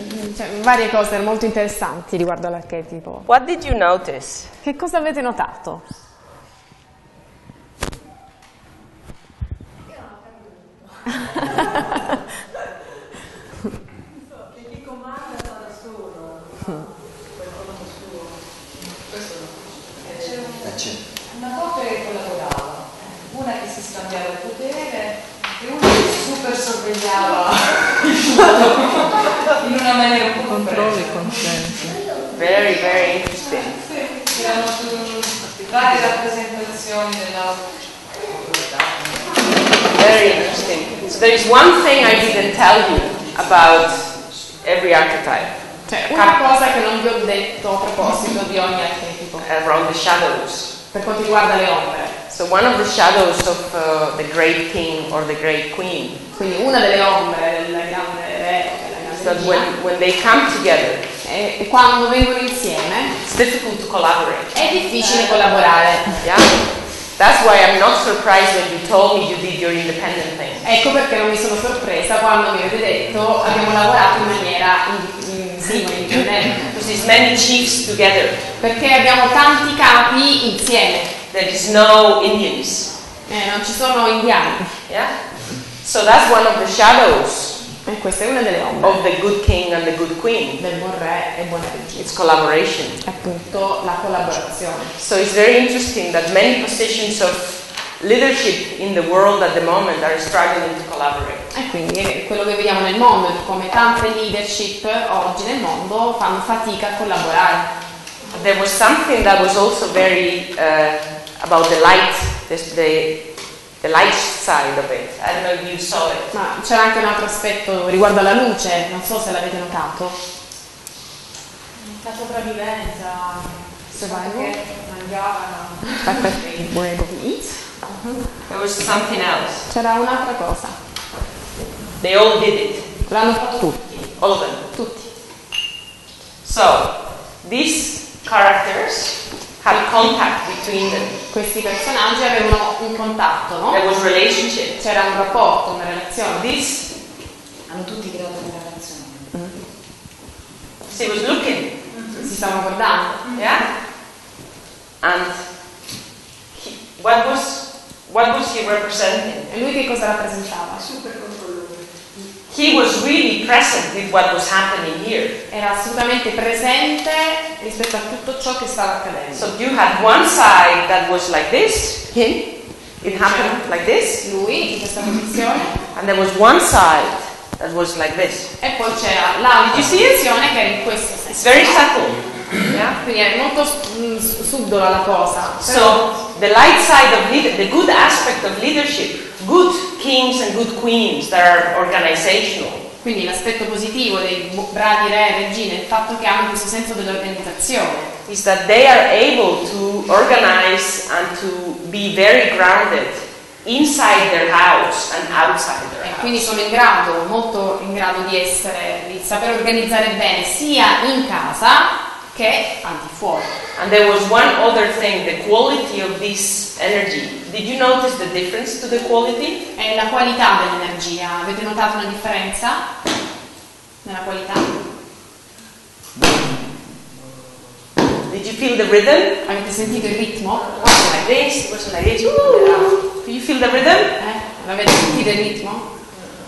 Varie cose molto interessanti riguardo all'archetipo. What did you notice? Che cosa avete notato? Very, very interesting. Very interesting. So there is one thing I didn't tell you about every archetype. Una cosa che non vi ho detto a proposito di ogni archetipo. Around the shadows. Per quanto riguarda le ombre. So one of the shadows of the great king or the great queen. Quindi una delle ombre del grande re o della grande regina. So when they come together. E quando vengono insieme è difficile collaborare. Yeah? That's why I'm not surprised when you told me you did your independent thing. Ecco perché non mi sono sorpresa quando mi avete detto abbiamo lavorato in maniera indipendente. Because many chiefs together. Perché abbiamo tanti capi insieme. There is no Indians. Non ci sono indiani. Yeah? So that's one of the shadows. E questa è una delle ombre. Of the good king and the good queen. Del buon re e buona regina. It's collaboration. Appunto la collaborazione. So it's very interesting that many positions of leadership in the world at the moment are struggling to collaborate. E quindi quello che vediamo nel mondo è come tante leadership oggi nel mondo fanno fatica a collaborare. There was something that was also very about the light. the light side of it. I don't know if you saw it. Ma c'è anche un altro aspetto riguardo alla luce, non so se l'avete notato. La sopravvivenza, perché mangiavano. There was something else. C'era un'altra cosa. They all did it. L'hanno fatto tutti. All of them. Tutti. So, these characters had contact between them. Questi personaggi avevano un contatto, no? There was relationship. C'era un rapporto, una relazione. These hanno tutti creato una relazione. She was looking. Si stavano guardando. Yeah? And what was he representing? E lui che cosa rappresentava? Super controllore. He was really present with what was happening here. Era assolutamente presente rispetto a tutto ciò che stava accadendo. So you had one side that was like this. Him. It happened like this. Lui in questa posizione. And there was one side that was like this. E poi c'era l'altra posizione che era in questo senso. It's very subtle. Yeah? Quindi è molto subdola la cosa. So the light side of the good aspect of leadership, good kings and good queens that are organizational. Quindi l'aspetto positivo dei bravi re e regine è il fatto che hanno questo senso dell'organizzazione. Is that they are able to organize and to be very grounded inside their house and outside their house. E quindi sono in grado, molto in grado di saper organizzare bene sia in casa che anche fuori. And there was one other thing, the quality of this energy. Did you notice the difference to the quality? È la qualità dell'energia. Avete notato una differenza nella qualità? Did you feel the rhythm? Avete sentito il ritmo? Like this, like this. Do you feel the rhythm? Avete sentito il ritmo?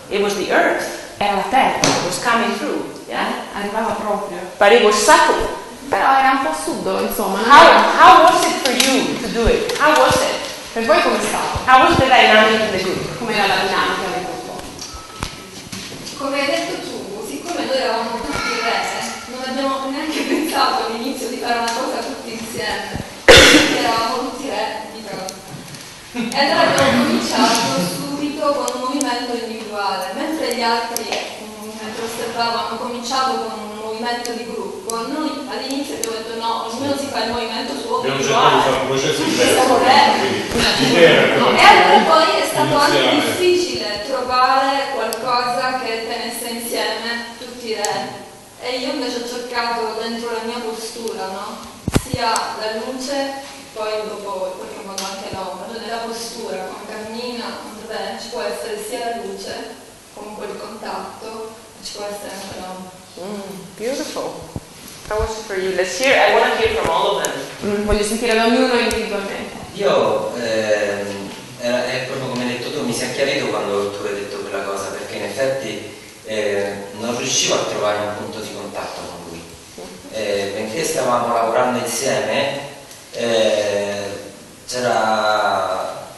It was the earth. Era la terra. It was coming through. Yeah? Arrivava proprio. But it was subtle. Però era un po' subdolo, insomma. How was it for you to do it? How was it? Per voi come stava? How was the dynamic of the group? Come era la dinamica del gruppo? Come hai detto tu, siccome noi eravamo tutti re, non abbiamo neanche pensato all'inizio di fare una cosa tutti insieme. Eravamo tutti re di fronte. E allora abbiamo cominciato subito con un movimento individuale, mentre gli altri, mentre osservavano, hanno cominciato con un movimento di gruppo. Noi all'inizio abbiamo detto no, ognuno si fa il movimento suo. Abbiamo cercato di fare un processo diverso. E allora poi è stato anche difficile trovare qualcosa che tenesse insieme tutti i re. E io invece ho cercato dentro la mia postura, no? Sia la luce, poi dopo in qualche modo anche l'ombra, cioè nella postura, come cammina, beh, ci può essere sia la luce, comunque il contatto, ci può essere anche l'ombra. Beautiful. How was it for you? Let's hear. I want to hear from all of them. Voglio sentire da ognuno individualmente. Io è proprio come hai detto tu, mi si è chiarito quando tu hai detto quella cosa, perché in effetti non riuscivo a trovare un punto di contatto con lui. Benché stavamo lavorando insieme,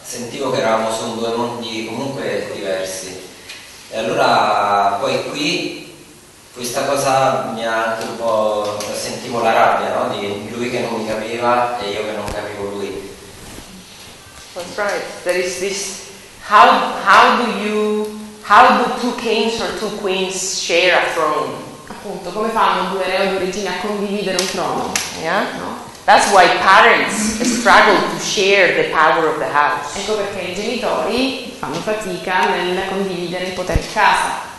sentivo che eravamo su due mondi comunque diversi. E allora poi qui questa cosa mi ha anche un po'... sentivo la rabbia, no? Di lui che non mi capiva e io che non capivo lui. That's right. There is this... How do two kings or two queens share a throne? Appunto, come fanno due re o due regine a condividere un trono? Yeah? No? That's why parents struggle to share the power of the house. Ecco perché i genitori fanno fatica nel condividere il potere di casa.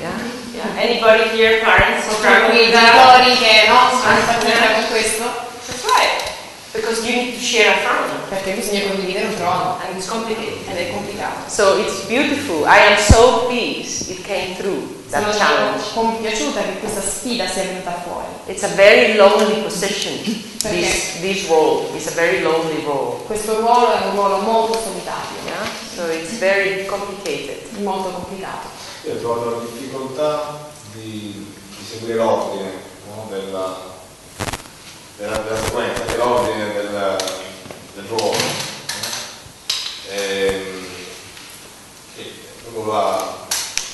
Yeah. Yeah. Anybody here, parents, struggle with that? That's right. Because you need to share a throne. And it's complicated. And so it's beautiful. I am so pleased it came through, that challenge. It's a very lonely position. This role is a very lonely role. Questo ruolo è un ruolo molto solitario. Yeah? So it's very complicated. Molto complicato. Io ho trovato la difficoltà di seguire l'ordine, no? della sequenza, che è l'ordine del ruolo. E proprio la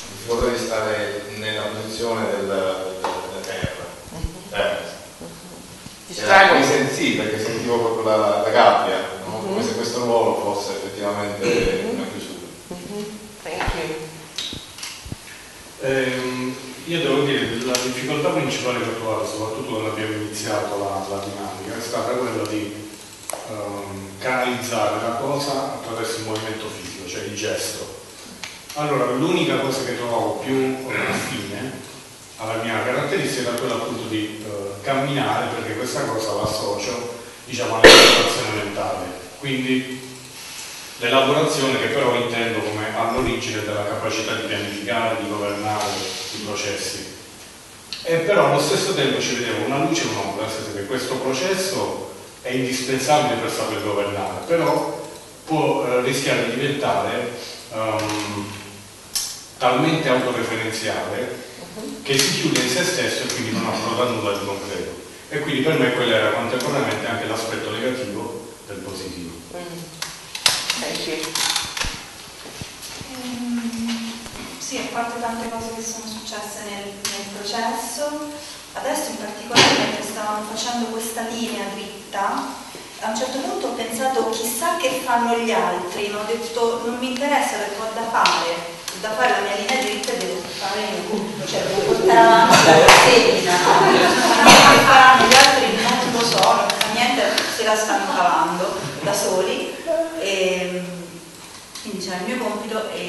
difficoltà di stare nella posizione della terra. Era così sensibile, perché sentivo proprio la gabbia, no? Come se questo ruolo possa effettivamente una chiusura. Io devo dire che la difficoltà principale che ho trovato, soprattutto quando abbiamo iniziato la dinamica, è stata quella di canalizzare la cosa attraverso il movimento fisico, cioè il gesto. Allora, l'unica cosa che trovavo più affine alla mia caratteristica era quella appunto di camminare, perché questa cosa la associo, diciamo, all'elaborazione mentale, quindi l'elaborazione che però intendo come all'origine della capacità di pianificare, di governare i processi. E però allo stesso tempo ci vedevo una luce e un'ombra, nel senso che questo processo è indispensabile per saper governare, però può rischiare di diventare talmente autoreferenziale che si chiude in se stesso e quindi non affronta nulla di concreto. E quindi per me quello era contemporaneamente anche l'aspetto negativo del positivo. Sì, a parte tante cose che sono successe nel processo, adesso in particolare mentre stavamo facendo questa linea dritta, a un certo punto ho pensato chissà che fanno gli altri, ho detto non mi interessa perché ho da fare la mia linea dritta e devo fare il punto, cioè devo portare avanti la segna, che faranno gli altri non lo so, non fa niente, se la stanno cavando da soli, e quindi c'è il mio compito, e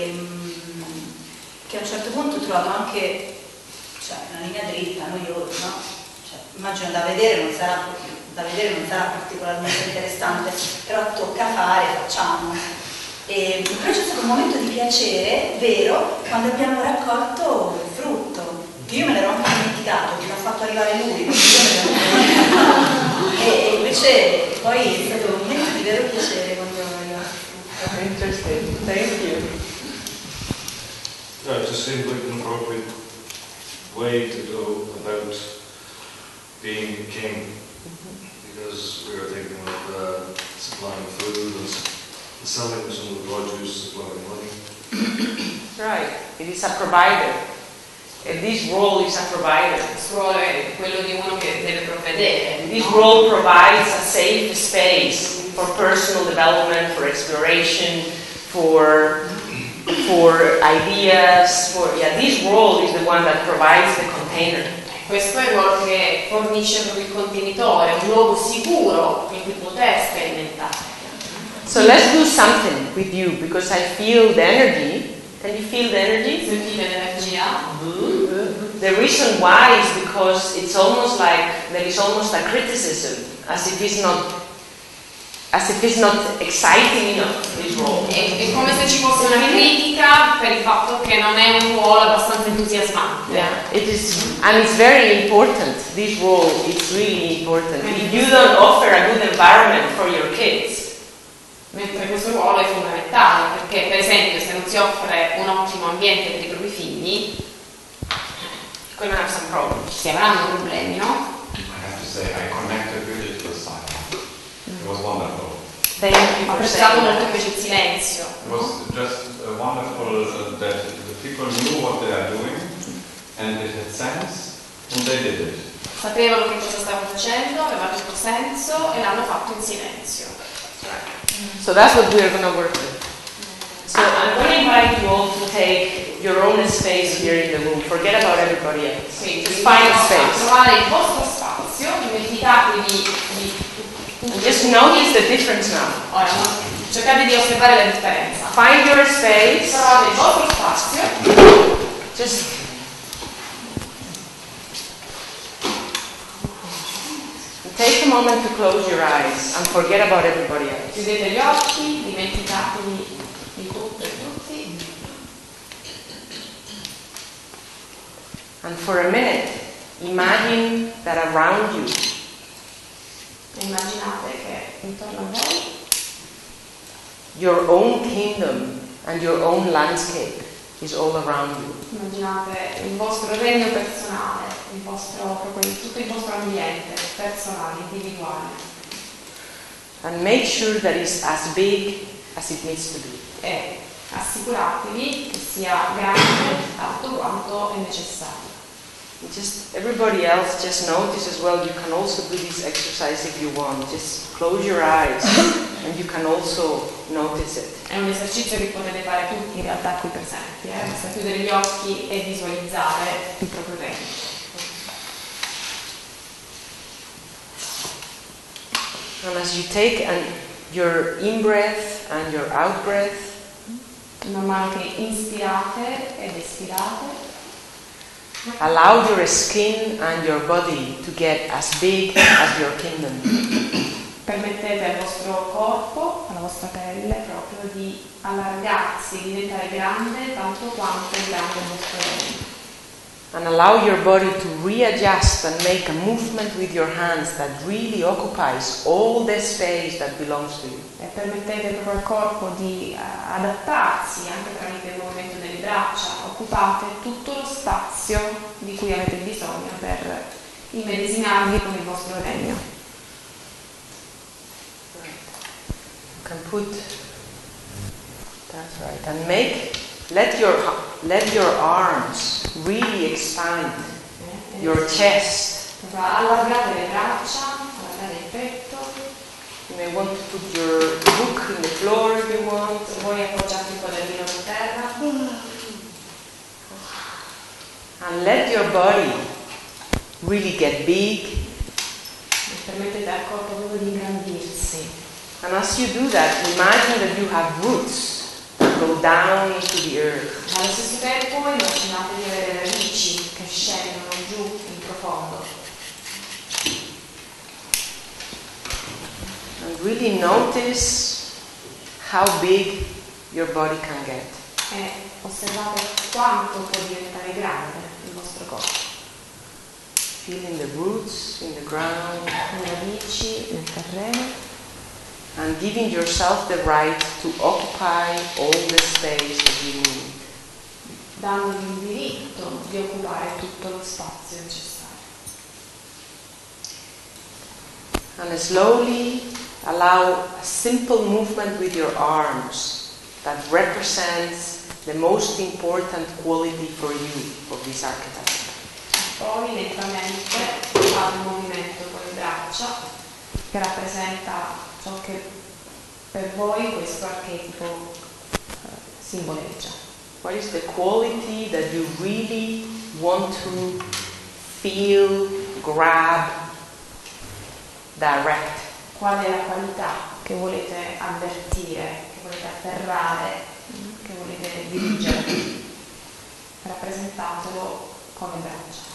che a un certo punto ho trovato anche, cioè, una linea dritta noiosa, no? Cioè, immagino da vedere non sarà particolarmente interessante, però tocca fare, facciamo. E poi c'è stato un momento di piacere vero quando abbiamo raccolto il frutto, che io me l'ero anche dimenticato, che l'ha fatto arrivare lui, e invece poi è stato un momento di vero piacere quando arrivato il frutto. Thank you. That's a simple and appropriate way to go about being king. Because we were thinking of supplying food and selling some of the produce, supplying money. Right, it is a provider. And this role is a provider. This role è quello di uno che deve provvedere. This role provides a safe space for personal development, for exploration, for ideas. This role is the one that provides the container. Questo è il ruolo che fornisce proprio il contenitore, un luogo sicuro in cui poter sperimentare. So let's do something with you because I feel the energy. Can you feel the energy? Sentite l'energia. The reason why is because it's almost like there is almost a criticism, as if it's not exciting enough, this role. È come se ci fosse una critica per il fatto che non è un ruolo abbastanza entusiasmante. Yeah, it is, and it's very important. This role is really important. If you don't offer a good environment for your kids, mentre questo ruolo è fondamentale perché, per esempio, se non si offre un ottimo ambiente per i propri figli, quello è un problema. Si avranno problemi, no? I have to say, I connected really to the silence. It was wonderful. Ho apprezzato molto invece il silenzio. It was just wonderful that the people knew what they are doing and it had sense and they did it. Sapevano che cosa stavano facendo, avevano tutto senso e l'hanno fatto in silenzio. So that's what we're going to work with. So I'm going to invite you all to take your own space here in the room. Forget about everybody else. Quindi, find space. Trovare il vostro spazio, dimenticatevi di... Just notice the difference now. Ora, cercate di osservare la differenza. Find your space. Trovate il vostro spazio. Just... Take a moment to close your eyes and forget about everybody else. Chiudete gli occhi, dimenticatevi di tutto e tutti. And for a minute, imagine that around you. Immaginate che intorno a voi. Your own kingdom and your own landscape is all around you. Immaginate il vostro regno personale. Tutto il vostro ambiente personale, individuale. And make sure that it's as big as it needs to be. E assicuratevi che sia grande tanto quanto è necessario. Just everybody else, just notice as well. You can also do this exercise if you want. Just close your eyes. And you can also notice it. È un esercizio che potete fare tutti in realtà qui presenti, basta chiudere gli occhi e visualizzare il proprio dentro. And as you take your in-breath and your out-breath, man mano che inspirate ed espirate, allow your skin and your body to get as big as your kingdom. Permettete al vostro corpo, alla vostra pelle proprio di allargarsi, di diventare grande tanto quanto è grande il vostro regno. And allow your body to readjust and make a movement with your hands that really occupies all the space that belongs to you. E permettete proprio al corpo di adattarsi anche tramite il movimento delle braccia, occupate tutto lo spazio di cui avete bisogno per immedesimarvi con il vostro regno. Right. You can put that's right and make let your arms really expand, your chest. Allargate le braccia, allargate il petto. You may want to put your book in the floor if you want. Se vuoi appoggiarti il quadernino per terra. And let your body really get big. Permettete al corpo proprio di ingrandirsi. And as you do that, imagine that you have roots. Go down into the earth. Allo stesso tempo immaginate di avere radici che scendono giù in profondo. And really notice how big your body can get. E osservate quanto può diventare grande il vostro corpo. Feeling the roots in the ground, le radici nel terreno. And giving yourself the right to occupy all the space that you need. Dandovi il diritto di occupare tutto lo spazio necessario. And slowly allow a simple movement with your arms that represents the most important quality for you of this archetype. Poi lentamente fate un movimento con le braccia che rappresenta ciò che per voi questo archetipo simboleggia. What is the quality that you really want to feel, grab, direct? Qual è la qualità che volete avvertire, che volete afferrare, che volete dirigere? Rappresentatelo con le braccia.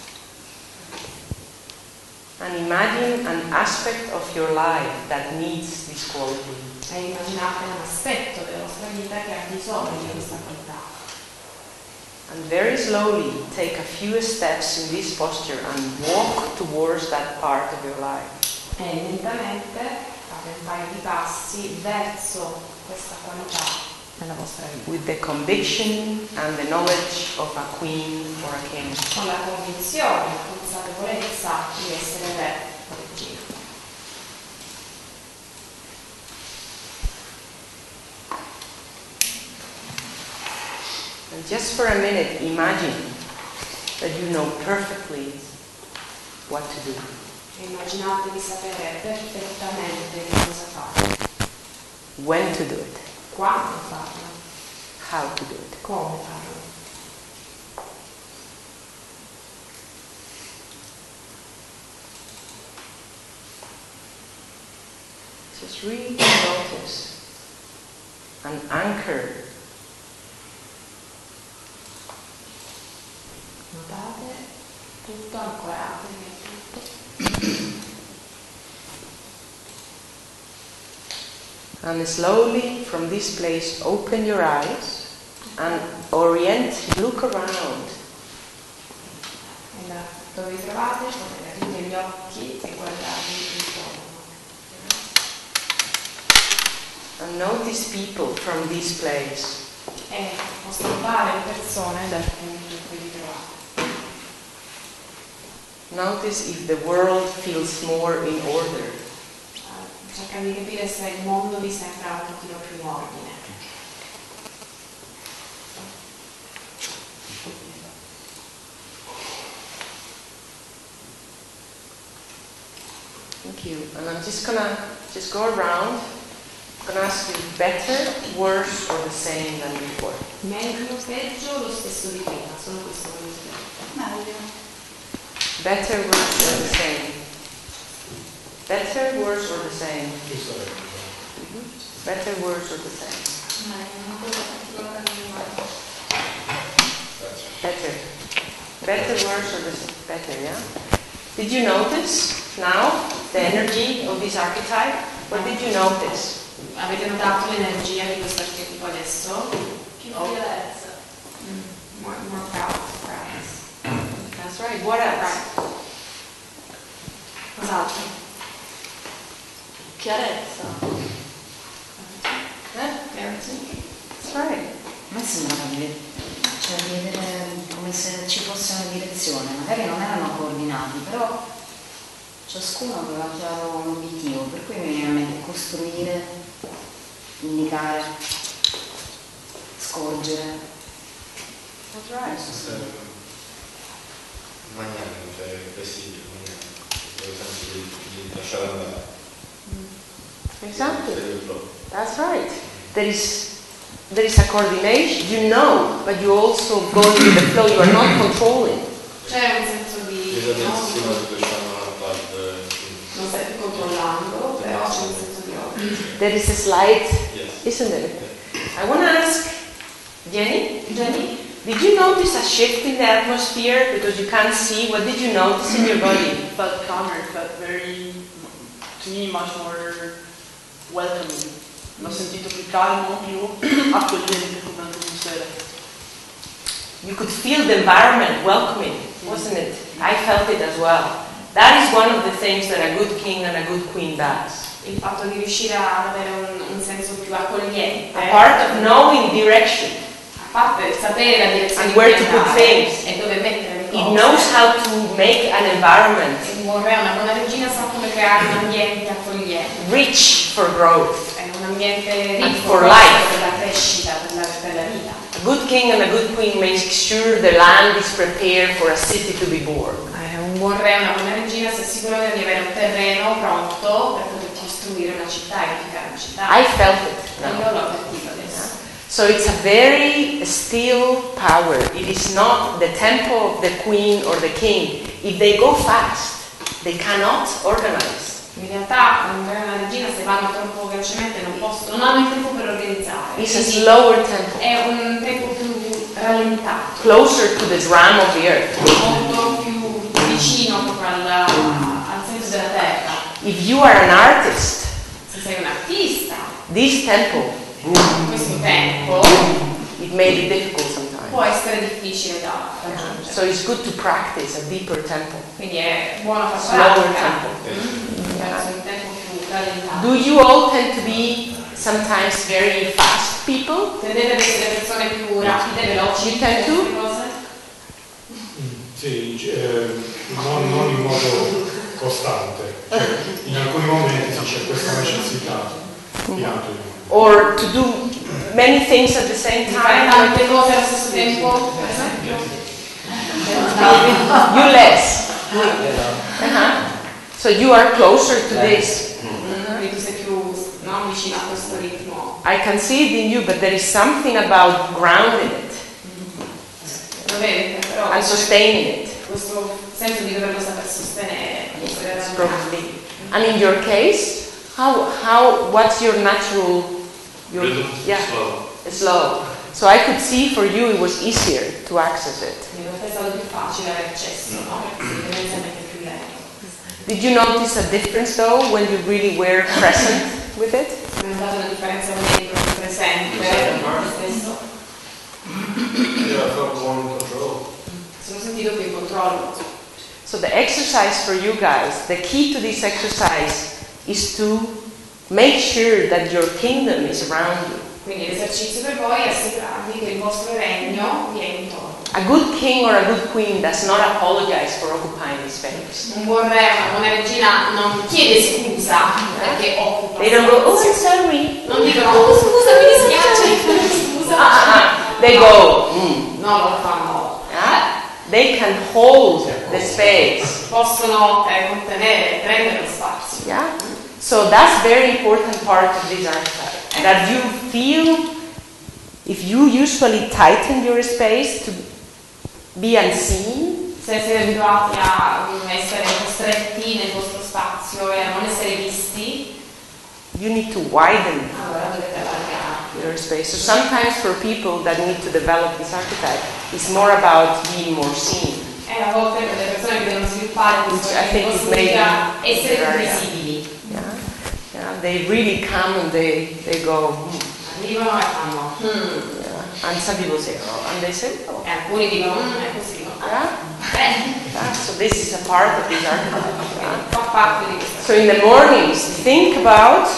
And imagine an aspect of your life that needs this quality. E immaginate un aspetto della vostra vita che ha bisogno di questa qualità. And very slowly take a few steps in this posture and walk towards that part of your life. E lentamente fate un paio di passi verso questa qualità nella vostra vita. With the conviction and the knowledge of a queen or a king. Con la convinzione. Consapevolezza di essere re o regina. And just for a minute, imagine that you know perfectly what to do. Immaginate di sapere perfettamente che cosa fare. When to do it. Quando farlo. How to do it. Come farlo. Just really notice and anchor. Notate tutto ancorato nel tutto. And slowly from this place open your eyes and look around. E dove vi trovate potete aprire gli occhi e guardarvi. And notice people from this place. E osservare persone dal punto in cui vi trovate. Notice if the world feels more in order. Cercate di capire se il mondo vi sembra un pochino più in ordine. Thank you. And I'm just gonna go around. I'm going to ask you better, worse, or the same than before. Meglio, peggio, lo stesso di prima. Solo questo voglio sapere. Meglio. Better, worse, or the same. Better, worse, or the same. Better, worse, or the same. Better. Better, worse, or the same. Better, yeah? Did you notice now the energy of this archetype? What did you notice? Avete notato l'energia di questo archetipo adesso? Che violenza. More proud, proud. That's right. What else? Cos'altro? Chiarezza. Chiarezza. That's right. Ma sembra che cioè come se ci fosse una direzione, magari non erano coordinati, però ciascuno aveva chiaro un obiettivo, per cui mi viene a mente costruire, indicare, scorgere. That's right. Magnani, cioè presidio, per esempio di lasciare andare. Exactly. That's right. There is a coordination, you know, but you also go with the flow, you are not controlling. C'è un senso di non stai più controllando, però c'è un senso di ordine. There is a slight. Isn't it? I want to ask Jenny. Jenny, did you notice a shift in the atmosphere because you can't see? What did you notice in your body? It felt calmer. It felt very, to me, much more welcoming. L'ho sentito più calmo, più accogliente come al museo. You could feel the environment welcoming, wasn't it? I felt it as well. That is one of the things that a good king and a good queen does. Il fatto di riuscire ad avere un senso più accogliente. A part of knowing direction. A parte sapere la direzione. And where to put things. E dove mettere le cose. It knows how to make an environment. Una regina sa come creare un ambiente accogliente. Rich for growth. È un ambiente ricco per la crescita, per la vita. A good king and a good queen makes sure the land is prepared for a city to be born. Un buon re e una buona regina si assicurano di avere un terreno pronto per poter costruire una città, edificare una città. I felt it. No. Io l'ho sentito adesso. So it's a very still power. It is not the tempo of the queen or the king. If they go fast, they cannot organize. In realtà un re e una regina se vanno troppo velocemente non hanno il tempo per organizzare. It's a slower tempo. È un tempo più rallentato. Closer to the drum of the earth. Vicino proprio al senso della terra. If you are an artist, se sei un artista, this tempo, questo tempo, it may be difficult sometimes. Può essere difficile da raggiungere. So it's good to practice a deeper tempo. Quindi è buono fare un tempo più rallentato. Do you all tend to be sometimes very fast people? Tendete ad essere persone più rapide, veloci? You tend to? Sì, non in modo costante, cioè in alcuni momenti c'è questa necessità di ampliare. Or to do many things at the same time, tante cose allo stesso tempo, per esempio. You less. So you are closer to this. Quindi tu sei più vicino a questo ritmo. I can see it in you, but there is something about grounding it. Lo vedete? And sustaining it. Questo senso di doverlo saper sostenere. And in your case, what's your natural? Slow. So I could see for you it was easier to access it. Did you notice a difference though when you really were present with it? So the exercise for you guys, the key to this exercise is to make sure that your kingdom is around you. Quindi l'esercizio per voi è assicurarvi che il vostro regno vi è intorno. A good king or a good queen does not apologize for occupying his space. Un buon re o una regina non chiede scusa perché occupa. They don't go, oh I'm sorry. Non dicono, oh scusa mi dispiace, scusa. They go, no lo fanno. They can hold the space. Possono contenere, prendere lo spazio. Yeah. So that's very important part of this artifact, that you feel if you usually tighten your space to be unseen. Se siete abituati a essere costretti nel vostro spazio e a non essere visti, you need to widen your space. So sometimes for people that need to develop this archetype, it's more about being more seen. A volte per le persone che devono sviluppare questo significa essere visibili. Yeah, they really come and they go. Arrivano e fanno. Yeah. And some people say, oh, and they say, oh. E alcuni dicono, è così. So this is a part of this archetype. So in the mornings, think about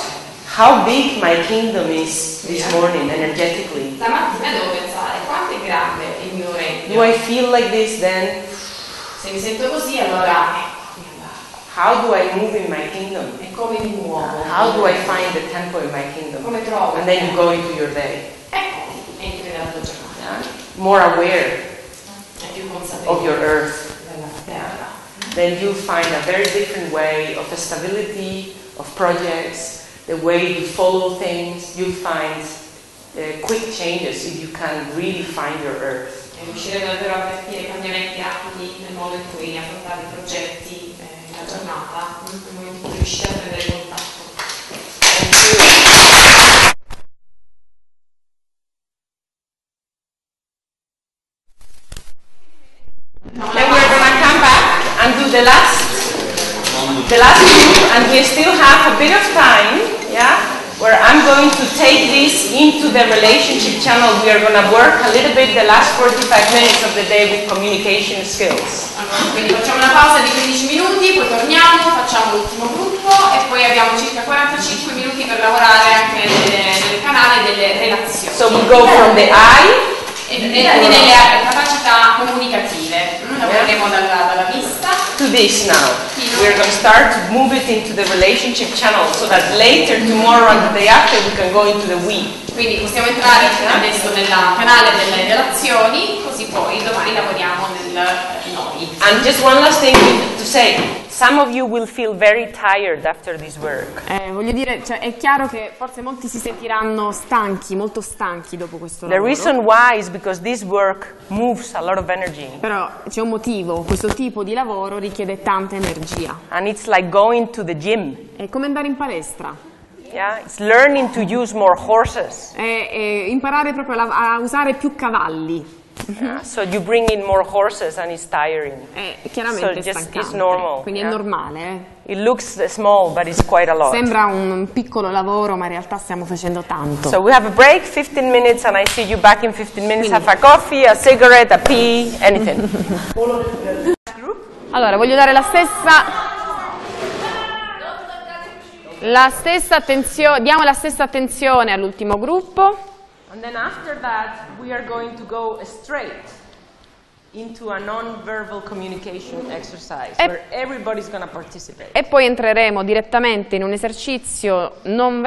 how big my kingdom is this morning energetically. La mattina devo pensare quanto è grande il mio regno. Do I feel like this then? Se mi sento così allora. How do I move in my kingdom? E come mi muovo? How do I find the tempo in my kingdom? Come trovo? And then you go into your day. Ecco, entri nella tua giornata. More aware of your earth. Then you find a very different way of stability, of projects, the way you follow things. You find quick changes if you can really find your earth. Riuscire davvero a capire cambiamenti rapidi nel modo in cui affrontare I progetti, la giornata, nel modo in cui riuscire a prendere contatto. The last group, and we still have a bit of time, where I'm going to take this into the relationship channel. We are going to work a little bit the last 45 minutes of the day with communication skills. Quindi facciamo una pausa di 15 minuti, poi torniamo, facciamo l'ultimo gruppo e poi abbiamo circa 45 minuti per lavorare anche nel canale delle relazioni. So we go from the eye e delle capacità comunicative. Lavoreremo dalla vista. To this now. We're going to start to move it into the relationship channel so that later, tomorrow and the day after, we can go into the we. Quindi possiamo entrare adesso nel canale delle relazioni, così poi domani lavoriamo nel noi. And just one last thing to say. Some of you will feel very tired after this work. Voglio dire, cioè, è chiaro che forse molti si sentiranno stanchi, molto stanchi dopo questo lavoro. The reason why is because this work moves a lot of energy. Però c'è un motivo, questo tipo di lavoro richiede tanta energia. And it's like going to the gym. È come andare in palestra. Yeah, it's learning to use more horses. È imparare proprio a usare più cavalli. Yeah, so you bring in more horses and it's tiring. Chiaramente so just, it's normal. Quindi è normale. It looks small, but it's quite a lot. Sembra un piccolo lavoro, ma in realtà stiamo facendo tanto. So we have a break, 15 minutes, and I see you back in 15 minutes. Quindi. Have a coffee, a cigarette, a pee, anything. Allora, voglio dare la stessa attenzione, diamo la stessa attenzione all'ultimo gruppo. And then after that, we are going to go straight into a non-verbal communication exercise where everybody's going to participate. E poi entreremo direttamente in un esercizio non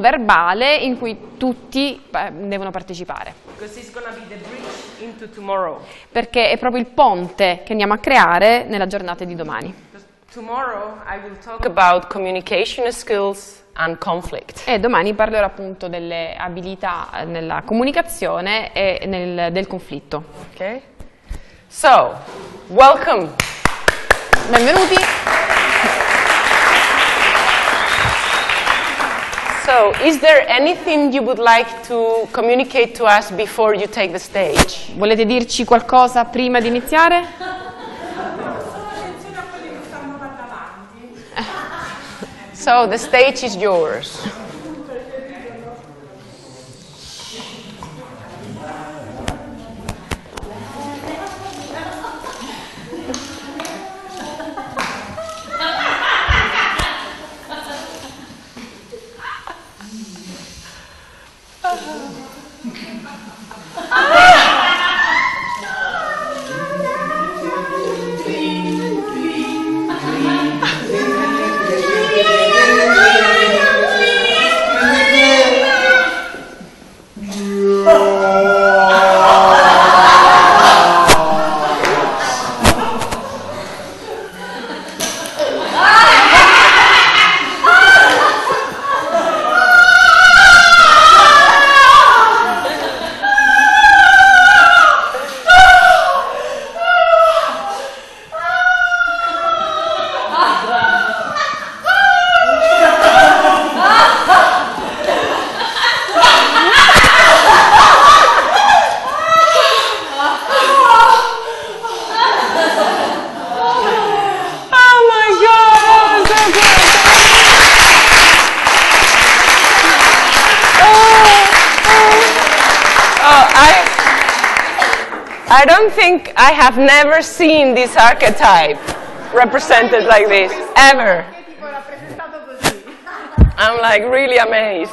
verbale in cui tutti devono partecipare. Because it's going to be the bridge into tomorrow. Perché è proprio il ponte che andiamo a creare nella giornata di domani. Tomorrow I will talk about communication skills. And conflict. E domani parlerò appunto delle abilità nella comunicazione e del conflitto. Ok? So, welcome! Benvenuti! So, is there anything you would like to communicate to us before you take the stage? Volete dirci qualcosa prima di iniziare? So the stage is yours. I don't think I have never seen this archetype represented like this, ever. I'm like really amazed.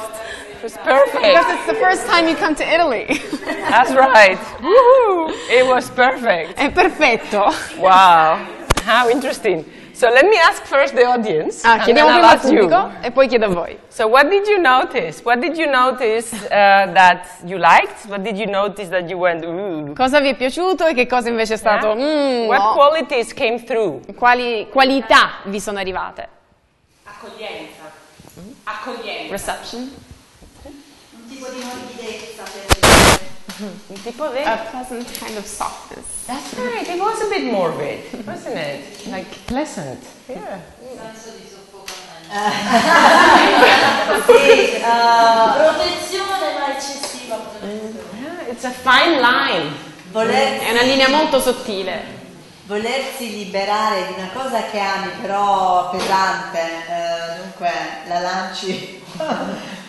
It's perfect. Because it's the first time you come to Italy. That's right. Woohoo! It was perfect. È perfetto. Wow. How interesting. So let me ask first the audience. Ah, chiediamo prima al pubblico e poi chiedo a voi. So what did you notice? What did you notice that you liked? What did you notice that you went, ooh? Cosa vi è piaciuto e che cosa invece è stato, what no. qualities came through? Quali qualità vi sono arrivate? Accoglienza. Accoglienza. Reception. A pleasant kind of softness. That's right, it was a bit morbid, wasn't it? Like pleasant. Yeah. Yeah, it's a fine line. È una linea molto sottile. Volersi liberare di una cosa che ami, però pesante, dunque la lanci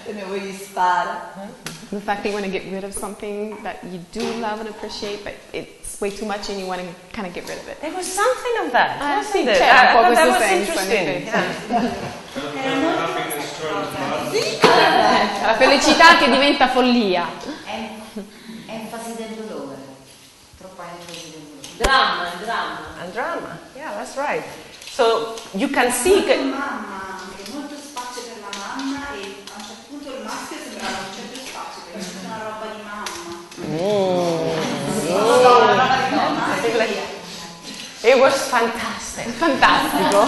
e ne vuoi spara. The fact that you want to get rid of something that you do love and appreciate, but it's way too much and you want to kind of get rid of it. There was something of that, wasn't there? I thought that was interesting. La felicità che diventa follia. Enfasi del dolore. Troppa enfasi del dolore. Drama, drama. And drama, yeah, that's right. So you can see... It was fantastic. Fantastico.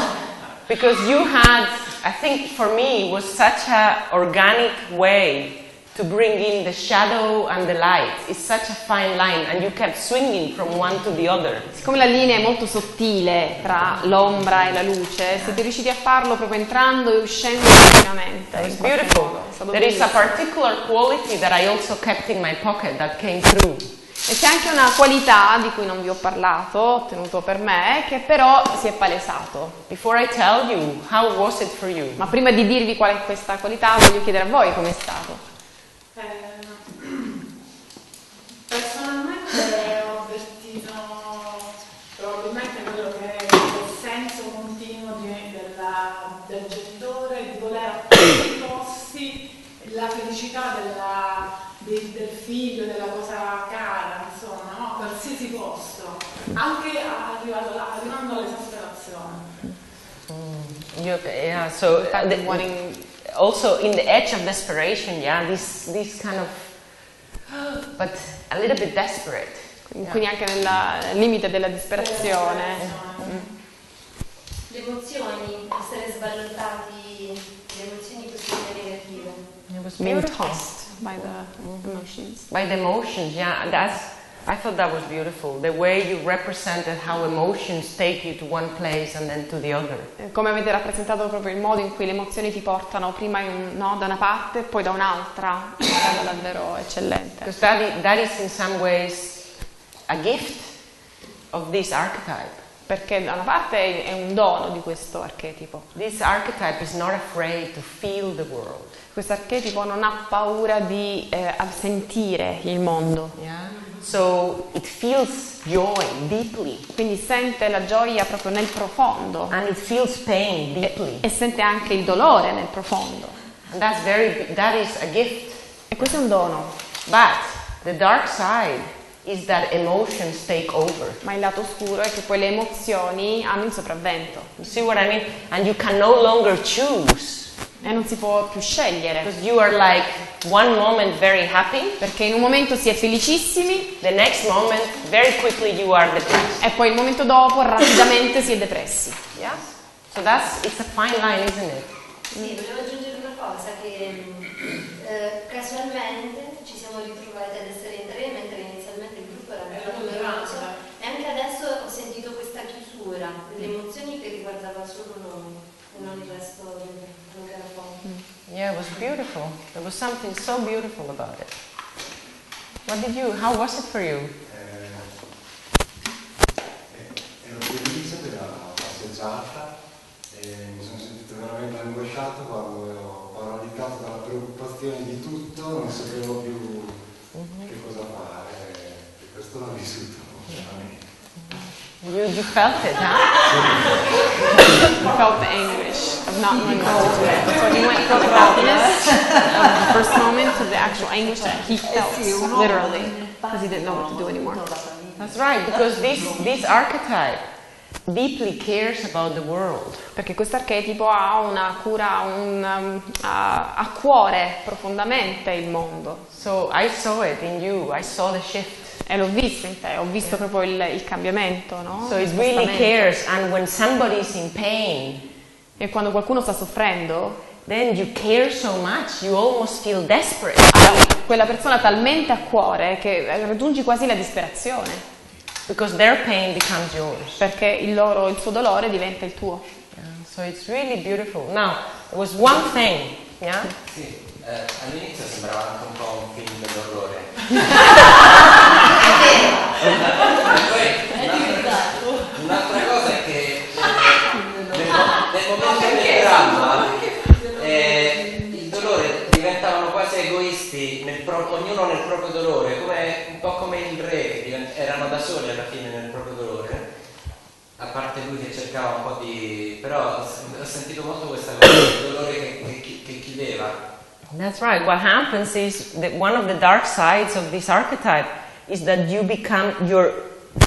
Because you had, I think for me, it was such an organic way to bring in the shadow and the light. It's such a fine line and you kept swinging from one to the other. Siccome la linea è molto sottile tra l'ombra e la luce, siete riusciti a farlo proprio entrando e uscendo continuamente. It's beautiful. There is a particular quality that I also kept in my pocket that came through. E c'è anche una qualità di cui non vi ho parlato, ottenuto per me, che però si è palesato. Before I tell you, how was it for you? Ma prima di dirvi qual è questa qualità, voglio chiedere a voi com'è stato. Personalmente ho avvertito probabilmente quello che è il senso continuo del genitore di voler apportarsi la felicità del figlio, della cosa cara, insomma, no? Qualsiasi posto, anche arrivando all'esasperazione. Yeah, so also in the edge of desperation, yeah, this kind of, but a little bit desperate. Yeah. Quindi anche nel limite della disperazione. Le emozioni, essere sballottati, le emozioni positive e negative. It was beautiful. By the emotions. By the emotions, yeah. I thought that was beautiful. The way you represented how emotions take you to one place and then to the other. Come avete rappresentato proprio il modo in cui le emozioni ti portano prima da una parte e poi da un'altra. È davvero eccellente. Because that is in some ways a gift of this archetype. Perché da una parte è un dono di questo archetipo. This archetype is not afraid to feel the world. Questo archetipo non ha paura di sentire il mondo. Yeah. So it feels joy deeply. Quindi sente la gioia proprio nel profondo. And it feels pain deeply. E sente anche il dolore nel profondo. And that is a gift. E questo è un dono. But the dark side is that emotions take over. Ma il lato oscuro è che poi le emozioni hanno il sopravvento. You see what I mean? And you can no longer choose. E non si può più scegliere. Because you are like one moment very happy. Perché in un momento si è felicissimi. The next moment, very quickly you are depressed. E poi il momento dopo rapidamente si è depressi. Yeah. So it's a fine line, isn't it? Sì, volevo aggiungere una cosa che casualmente ci siamo ritrovati ad essere in tre, mentre inizialmente il gruppo era molto numeroso, e anche adesso ho sentito questa chiusura delle emozioni che riguardava solo noi e non il resto del gruppo. Yeah, it was beautiful. There was something so beautiful about it. How was it for you? Ero felice per la passeggiata e mi sono sentito veramente angosciato quando ero paralizzato dalla preoccupazione di tutto, non sapevo più che cosa fare, e questo l'ho vissuto. You felt it, huh? You felt the anguish of not knowing what to do. So you went from the happiness of the first moment to the actual anguish that he felt, literally, because he didn't know what to do anymore. That's right, because this archetype deeply cares about the world. Perché questo archetipo ha una cura, ha a cuore profondamente il mondo. So I saw it in you, I saw the shift. E l'ho visto in te, ho visto proprio il cambiamento, no? So it really cares, and when somebody's in pain, e quando qualcuno sta soffrendo, then you care so much, you almost feel desperate. Quella persona talmente a cuore che raggiungi quasi la disperazione. Because their pain becomes yours. Perché il suo dolore diventa il tuo. Yeah, so it's really beautiful. Now, there was one thing, yeah? Sì, all'inizio sembrava anche un po' un film d'orrore. Un'altra cosa è che nel momento del dramma il dolore diventavano quasi egoisti, ognuno nel proprio dolore, un po' come il re, erano da soli alla fine nel proprio dolore, a parte lui che cercava un po' di... però ho sentito molto questa cosa, il dolore che chiudeva. That's right, what happens is that one of the dark sides of this archetype is that you become your,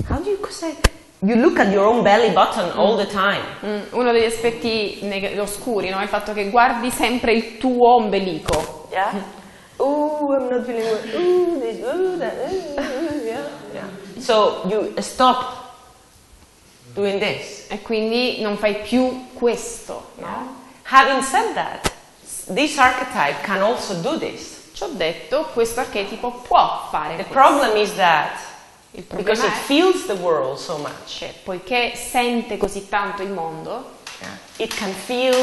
how do you say, you look at your own belly button all the time. Uno degli aspetti oscuri, no? È il fatto che guardi sempre il tuo ombelico. Yeah. Ooh, I'm not feeling well. Ooh, this, ooh, that, ooh, yeah. Yeah. So you stop doing this. E quindi non fai più questo, no? Yeah. Having said that, this archetype can also do this. Ci ho detto, questo archetipo può fare questo. The problem is that because it feels the world so much, poiché sente così tanto il mondo, it can feel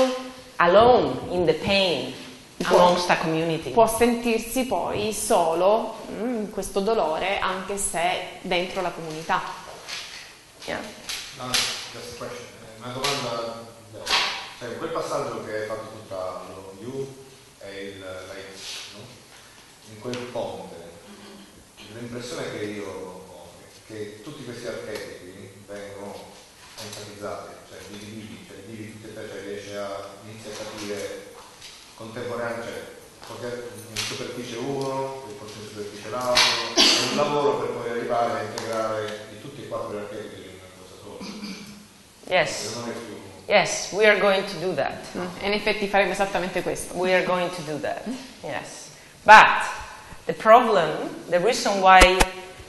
alone in the pain amongst the community. Può sentirsi poi solo in questo dolore anche se dentro la comunità. Yeah. No, just a question. Una domanda, cioè quel passaggio che hai fatto tra lo you e la in quel ponte, l'impressione che io ho è che tutti questi archetipi vengono enfatizzati, cioè li dividi tutti e tre, cioè riesci a iniziare a capire contemporaneamente, cioè in superficie uno, poi in superficie l'altro, è un lavoro per poi arrivare a integrare di tutti e quattro gli archetipi in una cosa sola. Yes. Yes, we are going to do that. In effetti faremo esattamente questo. We are going to do that. Yes. But the problem, the reason why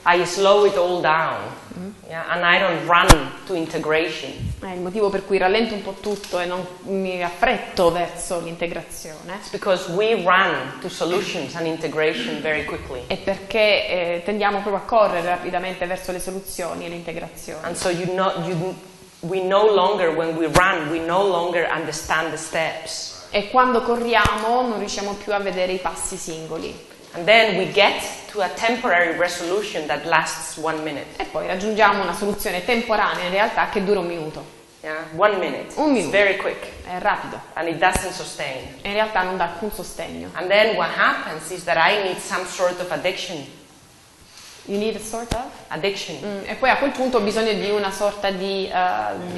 I slow it all down, yeah, and I don't run to integration. Il motivo per cui rallento un po' tutto e non mi affretto verso l'integrazione. It's because we run to solutions and integration very quickly. È perché tendiamo proprio a correre rapidamente verso le soluzioni e l'integrazione. And so we no longer, when we run, we no longer understand the steps. E quando corriamo non riusciamo più a vedere i passi singoli. And then we get to a temporary resolution that lasts 1 minute. E poi raggiungiamo una soluzione temporanea in realtà che dura 1 minuto. Yeah, 1 minute. 1 minuto. It's very quick. È rapido. And it doesn't sustain. E in realtà non dà alcun sostegno. And then what happens is that I need some sort of addiction. You need a sort of addiction. E poi a quel punto ho bisogno di una sorta di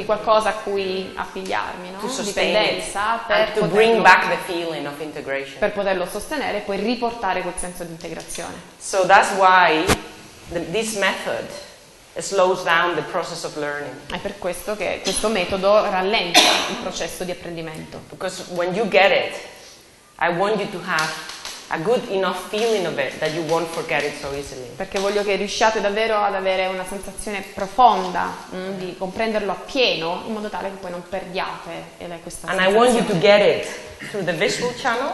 qualcosa a cui affiliarmi, no? Dipendenza per to bring back the feeling of integration. Per poterlo sostenere e poi riportare quel senso di integrazione. So that's why this method slows down the process of learning. È per questo che questo metodo rallenta il processo di apprendimento. Because when you get it, I want you to have a good enough feeling of it that you won't forget it so easily. Perché voglio che riusciate davvero ad avere una sensazione profonda di comprenderlo appieno in modo tale che poi non perdiate questa sensazione. And I want you to get it through the visual channel.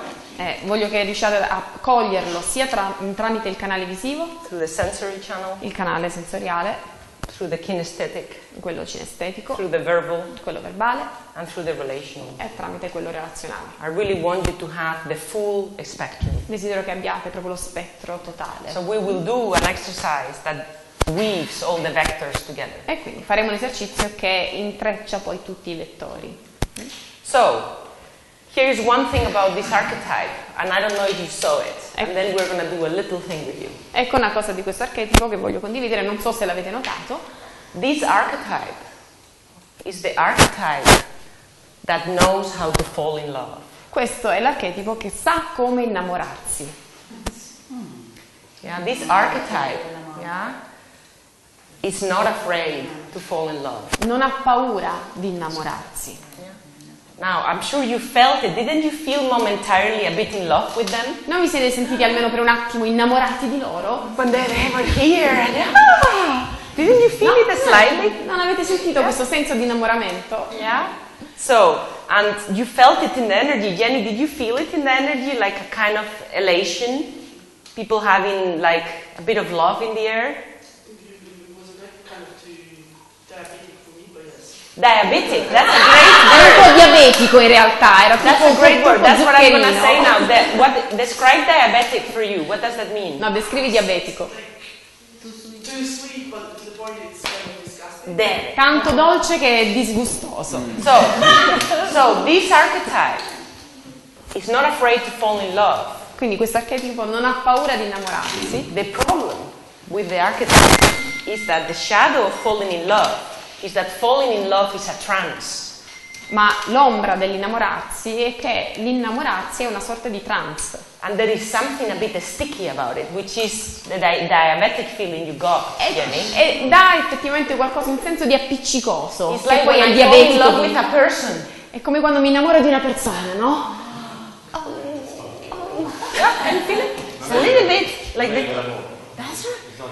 Voglio che riusciate a coglierlo sia tramite il canale visivo, through the sensory channel, il canale sensoriale, through the kinesthetic, quello cinestetico, through the verbal, quello verbale, and through the relational, e tramite quello relazionale. I really want you to have the full spectrum. Desidero che abbiate proprio lo spettro totale. So we will do an exercise that weaves all the vectors together. E quindi faremo un esercizio che intreccia poi tutti i vettori. So, here is one thing about this archetype, and I don't know if you saw it. and then we're gonna do a little thing with you. Ecco una cosa di questo archetipo che voglio condividere, non so se l'avete notato. This archetype is the archetype that knows how to fall in love. Questo è l'archetipo che sa come innamorarsi. Yeah, this archetype, yeah, is not afraid to fall in love. Non ha paura di innamorarsi. Now, I'm sure you felt it. Didn't you feel momentarily a bit in love with them? Non vi siete sentiti almeno per un attimo innamorati di loro? When they were here. Yeah. Didn't you feel it slightly? Non avete sentito questo senso di innamoramento? Yeah. So, and you felt it in the energy. Jenny, did you feel it in the energy, like a kind of elation? People having like a bit of love in the air? It was a kind of diabetic for me, but yes. Diabetic, that's a great word. Diabetico in realtà, era that's a great word. That's what I'm gonna say now. That, what describe diabetic for you? What does that mean? No, descrivi diabetico. Too sweet, but to the point it's kind of disgusting. Tanto dolce che è disgustoso. So this archetype is not afraid to fall in love. Quindi questo archetipo non ha paura di innamorarsi. The problem with the archetype is that the shadow of falling in love is that falling in love is a trance. Ma l'ombra dell'innamorarsi è che l'innamorarsi è una sorta di trance. And there is something a bit sticky about it, which is the diabetic feeling you got, Jenny. E dà effettivamente qualcosa, un senso di appiccicoso. It's like when I fall in love with a person. È come quando mi innamoro di una persona, no? Yeah, you feel it? It's a little bit like that's right.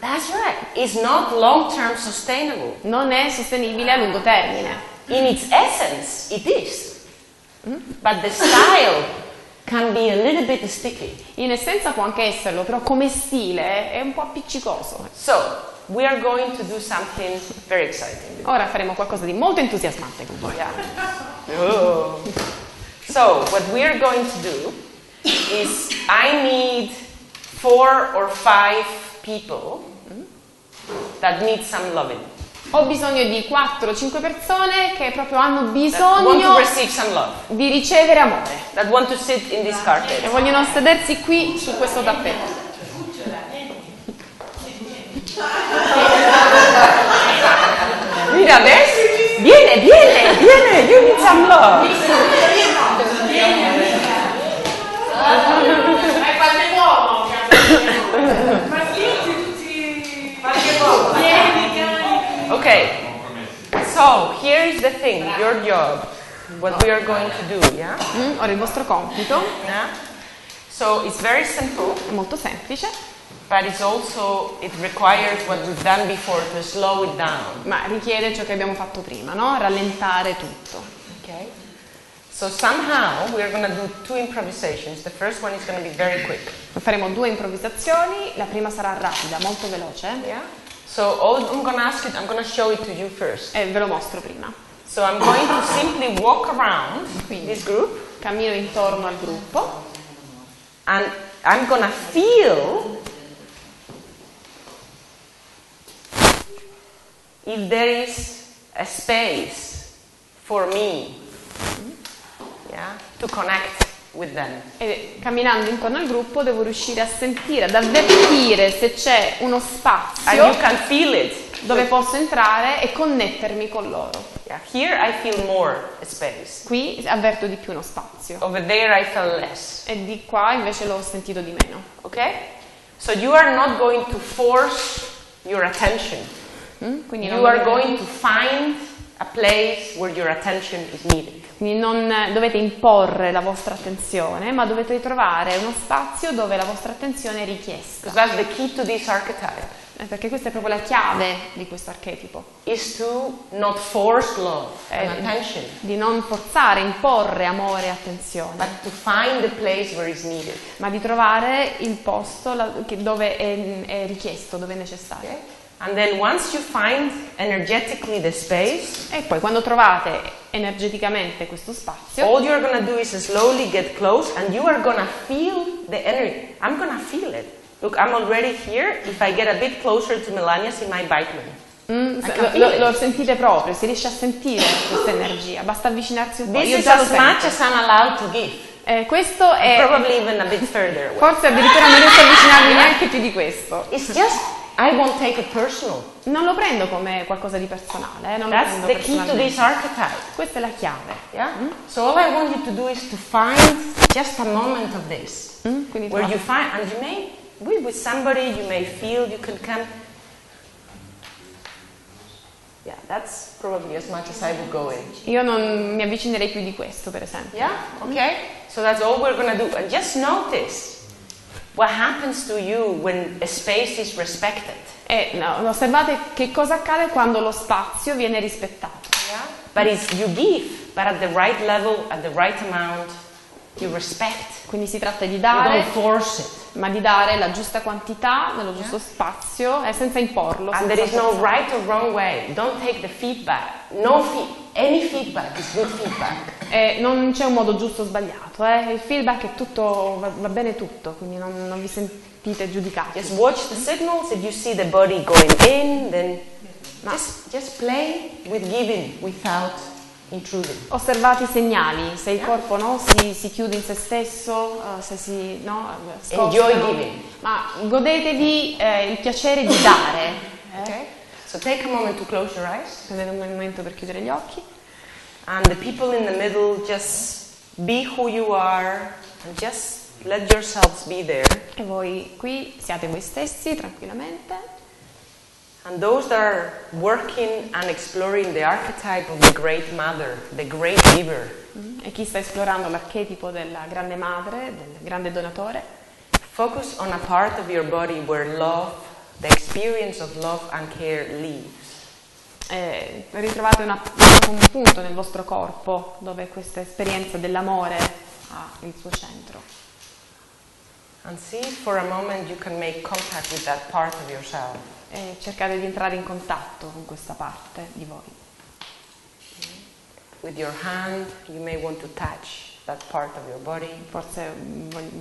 That's right. It's not long-term sustainable. Non è sostenibile a lungo termine. In its essence, it is. But the style can be a little bit sticky. In essenza può anche esserlo, però come stile è un po' appiccicoso. So, we are going to do something very exciting. Ora faremo qualcosa di molto entusiasmante con voi. Yeah. Oh. So, what we are going to do is I need 4 or 5 people that need some loving. Ho bisogno di 4 o 5 persone che proprio hanno bisogno di ricevere amore. That want to sit in this carpet. E vogliono sedersi qui su questo tappeto. Mira, ves? Viene, you need some love. Hai qualche uomo? Ma sì, qualche uomo. Okay, so here is the thing, your job, what we are going to do, yeah? Ora il vostro compito. Yeah? So it's very simple. Molto semplice. But it's also, it requires what we've done before to slow it down. Ma richiede ciò che abbiamo fatto prima, no? Rallentare tutto. Okay? So somehow we are going to do 2 improvisations. The first one is going to be very quick. Faremo 2 improvvisazioni, la prima sarà rapida, molto veloce. Yeah? So all I'm going to ask you, I'm going to show it to you first. Ve lo mostro prima. So I'm going to simply walk around this group. Cammino intorno al gruppo. And I'm going to feel if there is a space for me to connect with them. E camminando intorno al gruppo devo riuscire a sentire, ad avvertire se c'è uno spazio dove posso entrare e connettermi con loro. Yeah, here I feel more space. Qui avverto di più uno spazio. Over there I felt less. E di qua invece l'ho sentito di meno. Okay? So you are not going to force your attention. Quindi you are going to find a place where your attention is needed. Quindi non dovete imporre la vostra attenzione, ma dovete trovare uno spazio dove la vostra attenzione è richiesta. That's the key to this archetype. Perché questa è proprio la chiave di questo archetipo. Is to not force love and attention. Di non forzare, imporre amore e attenzione. But to find the place where it's needed. Ma di trovare il posto dove è richiesto, dove è necessario. Okay. And then once you find energetically the space, e poi quando trovate energeticamente questo spazio, all you are going to do is slowly get close and you are going to feel the energy. I'm going to feel it. Look, I'm already here. If I get a bit closer to Melania, she might bite me. Lo sentite proprio, si riesce a sentire questa energia. Basta avvicinarsi un po'. This is as much as I'm allowed to give. Questo è forse addirittura non riesco a avvicinarmi neanche più di questo. I won't take it personal. Non lo prendo come qualcosa di personale. Non lo prendo the key to this archetype. Questa è la chiave. Yeah? Mm? So all I want you to do is to find just a moment of this, where you find, and you may be with somebody, you may feel you can come. Yeah, that's probably as much as I would go in. Io non mi avvicinerei più di questo, per esempio. Yeah, okay. So that's all we're gonna do, and just notice. What happens to you when a space is respected? Osservate che cosa accade quando lo spazio viene rispettato. Yeah? But it's you give, but at the right level, at the right amount, you respect. Quindi si tratta di dare, you don't force it, ma di dare la giusta quantità nello giusto spazio e senza imporlo. And there is no right or wrong way. Don't take the feedback. Any feedback is good feedback. Non c'è un modo giusto o sbagliato, il feedback è tutto, va bene tutto, quindi non vi sentite giudicati. Just watch the signals, if you see the body going in, then just play with giving without intruding. Osservate i segnali, se il corpo si chiude in se stesso, se si scosta, enjoy giving. Ma godetevi il piacere di dare. Okay? So take a moment to close your eyes. Prendete un momento per chiudere gli occhi. And the people in the middle, just be who you are and just let yourselves be there. E voi qui siate voi stessi tranquillamente. And those that are working and exploring the archetype of the Great Mother, the Great Giver. E chi sta esplorando l'archetipo della grande madre, del grande donatore. Focus on a part of your body where love, the experience of love and care lives. Ritrovate un punto nel vostro corpo dove questa esperienza dell'amore ha il suo centro. And see for a moment you can make contact with that part of yourself. E cercate di entrare in contatto con questa parte di voi. With your hand you may want to touch that part of your body. Forse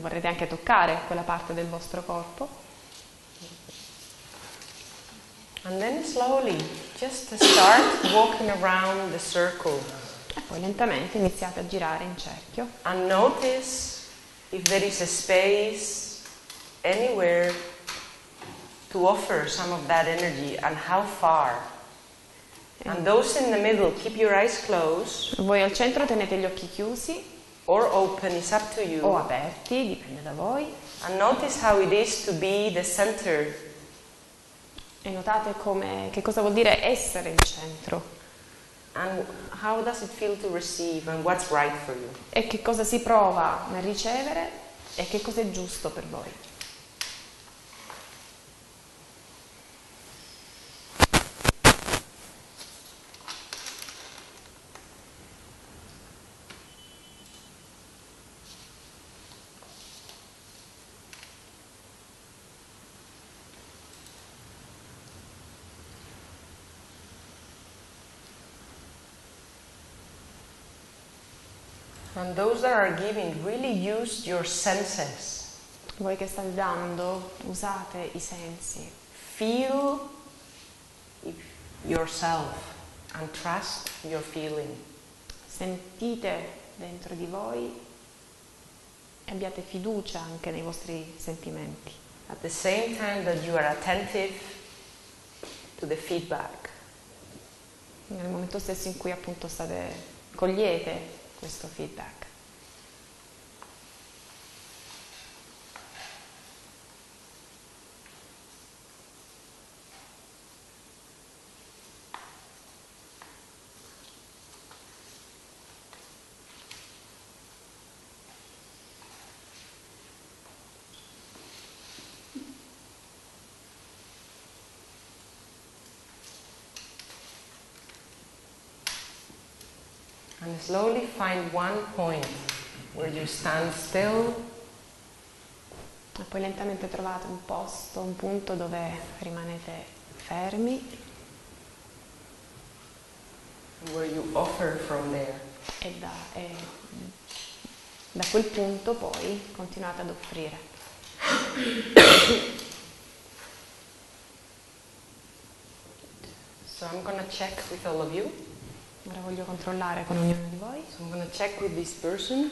vorrete anche toccare quella parte del vostro corpo. And then slowly, just start walking around the circle. E poi lentamente iniziate a girare in cerchio. And notice if there is a space anywhere to offer some of that energy and how far. And those in the middle, keep your eyes closed. Voi al centro tenete gli occhi chiusi. Or open, it's up to you. O aperti, dipende da voi. And notice how it is to be the center. E notate che cosa vuol dire essere il centro. And how does it feel to receive and what's right for you? E che cosa si prova nel ricevere e che cosa è giusto per voi. And those that are giving, really use your senses. Voi che state dando, usate i sensi. Feel yourself and trust your feeling. Sentite dentro di voi e abbiate fiducia anche nei vostri sentimenti. At the same time that you are attentive to the feedback. Nel momento stesso in cui appunto cogliete questo feedback. And slowly find one point where you stand still. E poi lentamente trovate un punto dove rimanete fermi. Where you offer from there. E da quel punto poi continuate ad offrire. So I'm gonna check with all of you. Ora voglio controllare con ognuno di voi. So I'm gonna check with this person.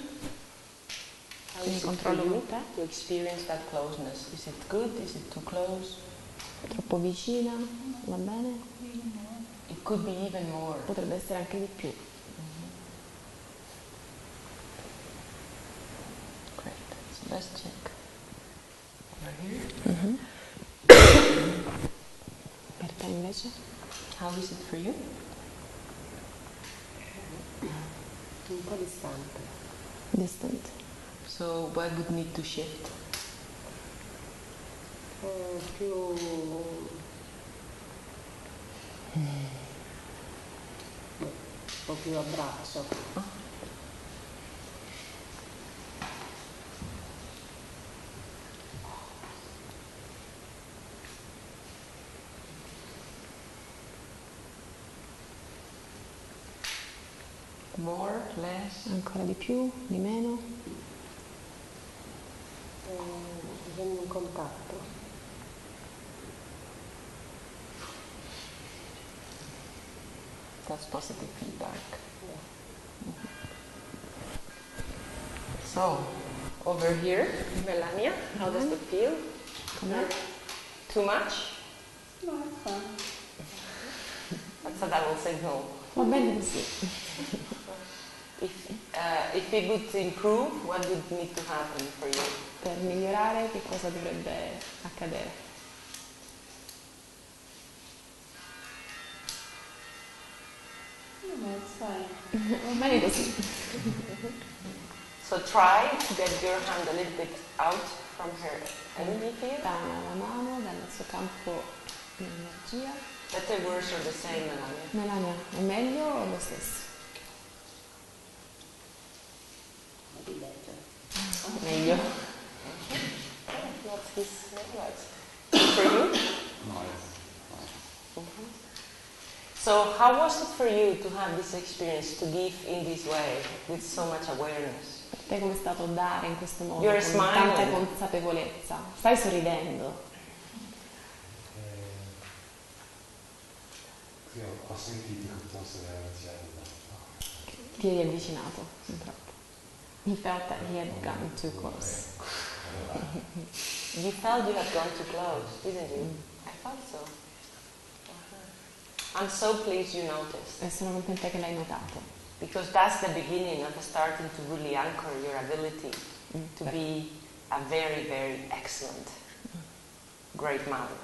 in control of it, to experience that closeness. Is it good? Is it too close? È troppo vicina, va bene? It could be even more. Potrebbe essere anche di più. Great. So let's check. Over here. Per te invece? How is it for you? Un po' distante. Distant. So what would need to shift? Un po' più abbraccio. More, less. Ancora di più, di meno. Bisogna un contatto. That's positive feedback. Yeah. So, over here, Melania, how does it feel? Too much? No, it's fine. That's a double signal. Va bene così. If it would improve, what would need to happen for you? Per migliorare, che cosa dovrebbe accadere? Va bene così. So try to get your hand a little bit out from her energy field. La mano dal suo campo di energia. Better, worse or the same, Melania? Melania, è meglio o lo stesso? Meglio. What's this like for you? Nice. So how was it for you to have this experience, to give in this way, with so much awareness? Per te com'è stato dare in questo modo, con tanta consapevolezza? Stai sorridendo. Sì, ho sentito che forse era leggero. Ti eri avvicinato, purtroppo. He felt that he had gotten too close. You felt you had gone too close, didn't you? I thought so. I'm so pleased you noticed. E sono contenta che l'hai notato. Because that's the beginning of starting to really anchor your ability to be a very, very excellent, great mother.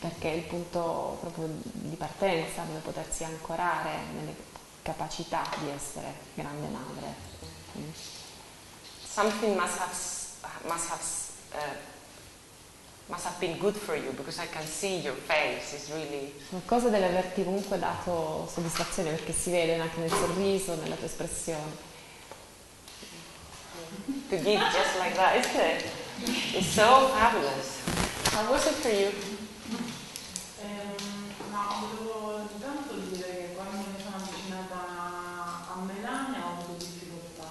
Perché è il punto proprio di partenza, dove potersi ancorare nelle capacità di essere grande madre. Something must have been good for you, because I can see your face, it's really... Qualcosa deve averti comunque dato soddisfazione, perché si vede anche nel sorriso, nella tua espressione. To give just like that, isn't it? It's so fabulous. How was it for you? Ma volevo tanto dire che quando mi sono avvicinata a Melania ho avuto difficoltà.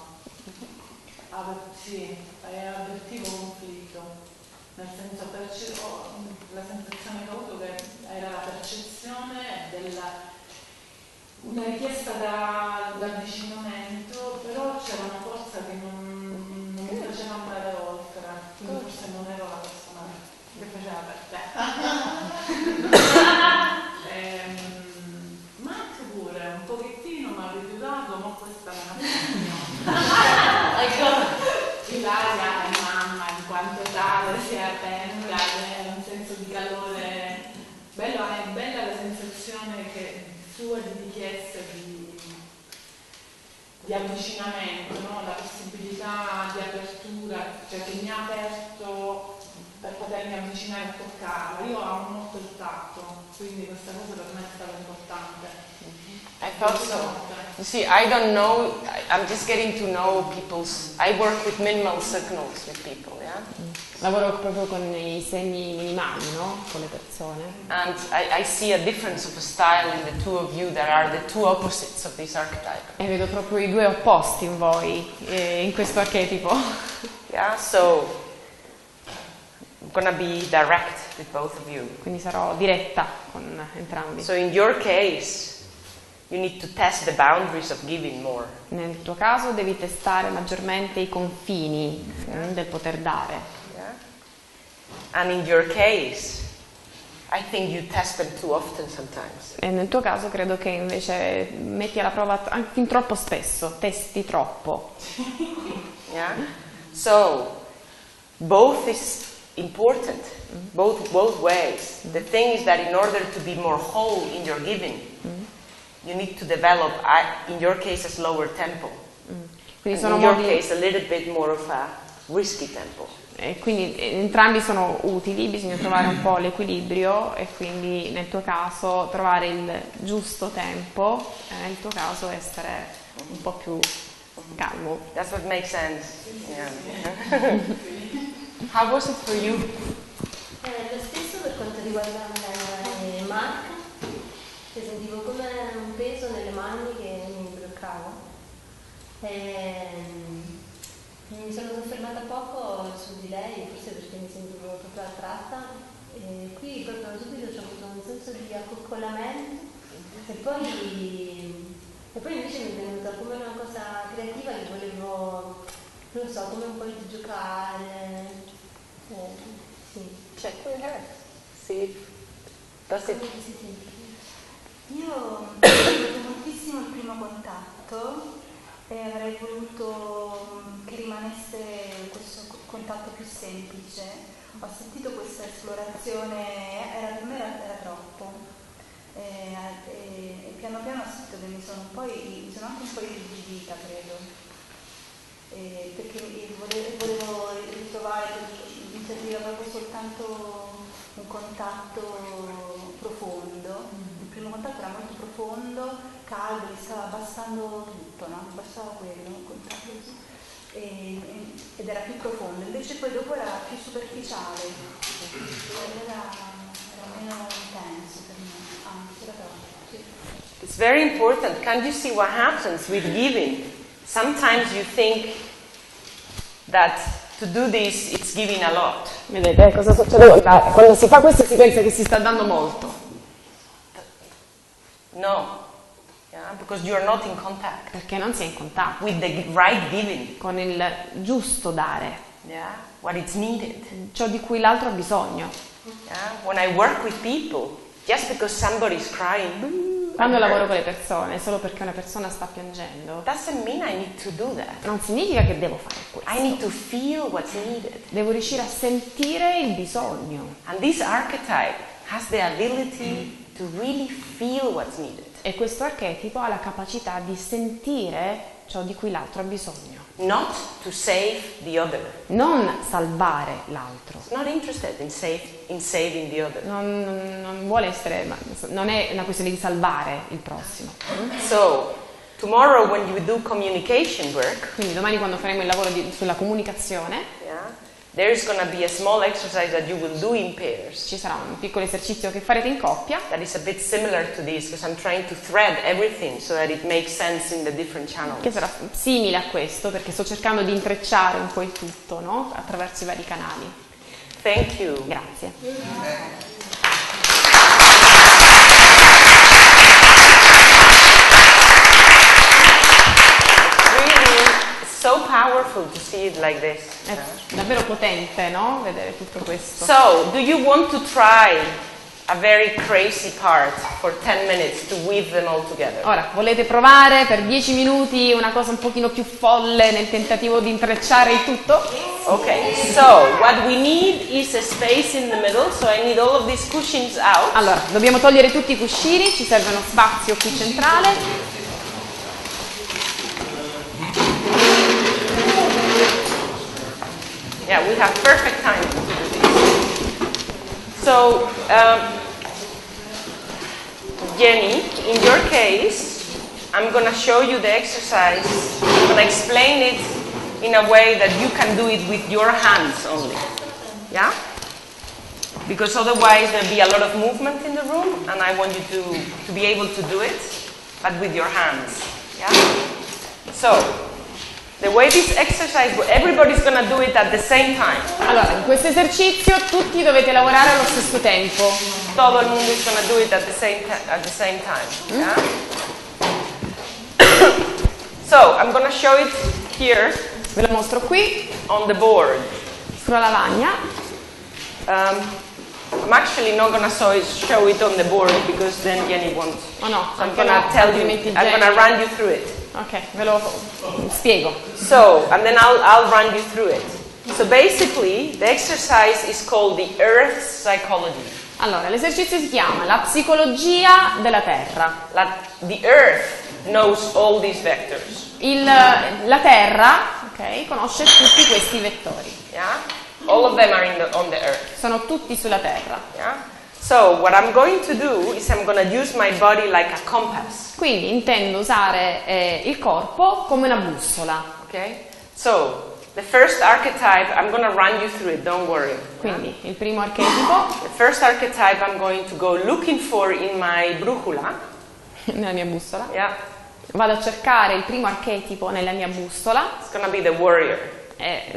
Sì, avvertivo conflitto. Nel senso, la sensazione che ho avuto che era la percezione della una richiesta d'avvicinamento, però c'era una forza che non mi faceva andare oltre, quindi forse non ero la persona che faceva per te. Ma anche pure, un pochettino mi ha rifiutato, ma questa è una questione. Ilaria è mamma in quanto tale, si è aperta, è un senso di calore, è bella la sensazione che sua di richiesta di avvicinamento, no? La possibilità di apertura, cioè che mi ha aperto per potermi avvicinare e toccarlo. Io amo molto il tatto, quindi questa cosa per me è stata importante. I thought so. You see, I don't know, I'm just getting to know people's... I work with minimal signals with people, yeah? Lavoro proprio con I segni minimali, no? Con le persone. And I see a difference of style in the two of you that are the two opposites of this archetype. E vedo proprio I due opposti in voi, in questo archetipo. Yeah, so... I'm gonna be direct with both of you. Quindi sarò diretta con entrambi. So in your case... You need to test the boundaries of giving more. Nel tuo caso devi testare maggiormente i confini del poter dare. Yeah. And in your case, I think you test them too often sometimes. E nel tuo caso credo che invece metti alla prova fin troppo spesso, testi troppo. Yeah. So both is important, both ways. The thing is that in order to be more whole in your giving, you need to develop, in your case, a slower tempo. Quindi sono in your case, a little bit more of a risky tempo. E quindi entrambi sono utili, bisogna trovare un po' l'equilibrio e quindi nel tuo caso trovare il giusto tempo e nel tuo caso essere un po' più calmo. That's what makes sense. Yeah. How was it for you? Lo stesso per quanto riguarda Mark, che sentivo come un peso nelle mani che mi bloccavo. Mi sono soffermata poco su di lei, forse perché mi sentivo proprio attratta. Qui proprio subito ho avuto un senso di accoccolamento e poi invece mi è venuta come una cosa creativa che volevo, non so, come un po' di giocare. Sì. Check with her. Sì. Io ho avuto moltissimo il primo contatto e avrei voluto che rimanesse questo contatto più semplice. Ho sentito questa esplorazione, per me era troppo, e piano piano ho sentito che mi sono anche un po' irrigidita, credo, perché volevo ritrovare, mi serviva proprio soltanto un contatto profondo. Il primo contatto era molto profondo, caldo, mi stava abbassando tutto, no? Mi abbassava quello, un contatto così, ed era più profondo, invece poi dopo era più superficiale, era meno intenso per me, anche era troppo. It's very important. Can you see what happens with giving? Sometimes you think that to do this it's giving a lot. Vedete cosa succede? Quando si fa questo si pensa che si sta dando molto. No, yeah, because you are not in contact. Perché non sei in contatto with the right giving, con il giusto dare. Yeah, what is needed. Ciò di cui l'altro ha bisogno. Yeah, when I work with people, just because somebody is crying. Quando lavoro con le persone, solo perché una persona sta piangendo. Doesn't mean I need to do that. Non significa che devo fare questo. I need to feel what's needed. Devo riuscire a sentire il bisogno. And this archetype has the ability to really feel what's needed. E questo archetipo ha la capacità di sentire ciò di cui l'altro ha bisogno. Not to save the other. Non salvare l'altro. Not interested in saving the other. Non vuole essere, non è una questione di salvare il prossimo. So, tomorrow when you do communication work, quindi domani quando faremo il lavoro sulla comunicazione, yeah, there is going to be a small exercise that you will do in pairs. Ci sarà un piccolo esercizio che farete in coppia. That is a bit similar to this, because I'm trying to thread everything so that it makes sense in the different channels. Che sarà simile a questo, perché sto cercando di intrecciare un po' il tutto, no? Attraverso i vari canali. Thank you. Grazie. So powerful to see it like this. È davvero potente, no? Vedere tutto questo. So, do you want to try a very crazy part for 10 minutes to weave them all together? Ora, volete provare per 10 minuti una cosa un pochino più folle nel tentativo di intrecciare il tutto? Okay. So, what we need is a space in the middle, so I need all of these cushions out. Allora, dobbiamo togliere tutti i cuscini, ci serve uno spazio qui centrale. Yeah, we have perfect time to do this. So, Jenny, in your case, I'm going to show you the exercise. I'm going to explain it in a way that you can do it with your hands only. Yeah? Because otherwise there'll be a lot of movement in the room, and I want you to be able to do it, but with your hands. Yeah? So, the way this exercise, everybody's gonna do it at the same time. Allora, in questo esercizio tutti dovete lavorare allo stesso tempo. Todo el mundo is gonna do it at the same time. Yeah? So I'm going to show it here. Ve la mostro qui, on the board. Sulla lavagna. I'm actually not going to show it on the board because then Jenny won't. Oh no, so I'm going to tell you, I'm going to run you through it. Okay, ve lo spiego. So, and then I'll run you through it. So basically, the exercise is called the Earth's Psychology. Allora, l'esercizio si chiama la psicologia della Terra. The Earth knows all these vectors. La Terra, okay, conosce tutti questi vettori. Yeah? All of them are on the Earth. Sono tutti sulla Terra. Yeah? So what I'm going to do is I'm going to use my body like a compass. Quindi intendo usare il corpo come una bussola. Okay? So the first archetype, I'm going to run you through it, don't worry. Quindi, il primo archetipo. The first archetype I'm going to go looking for in my brucula. Nella mia bussola. Yeah. Vado a cercare il primo archetipo nella mia bussola. It's going to be the warrior.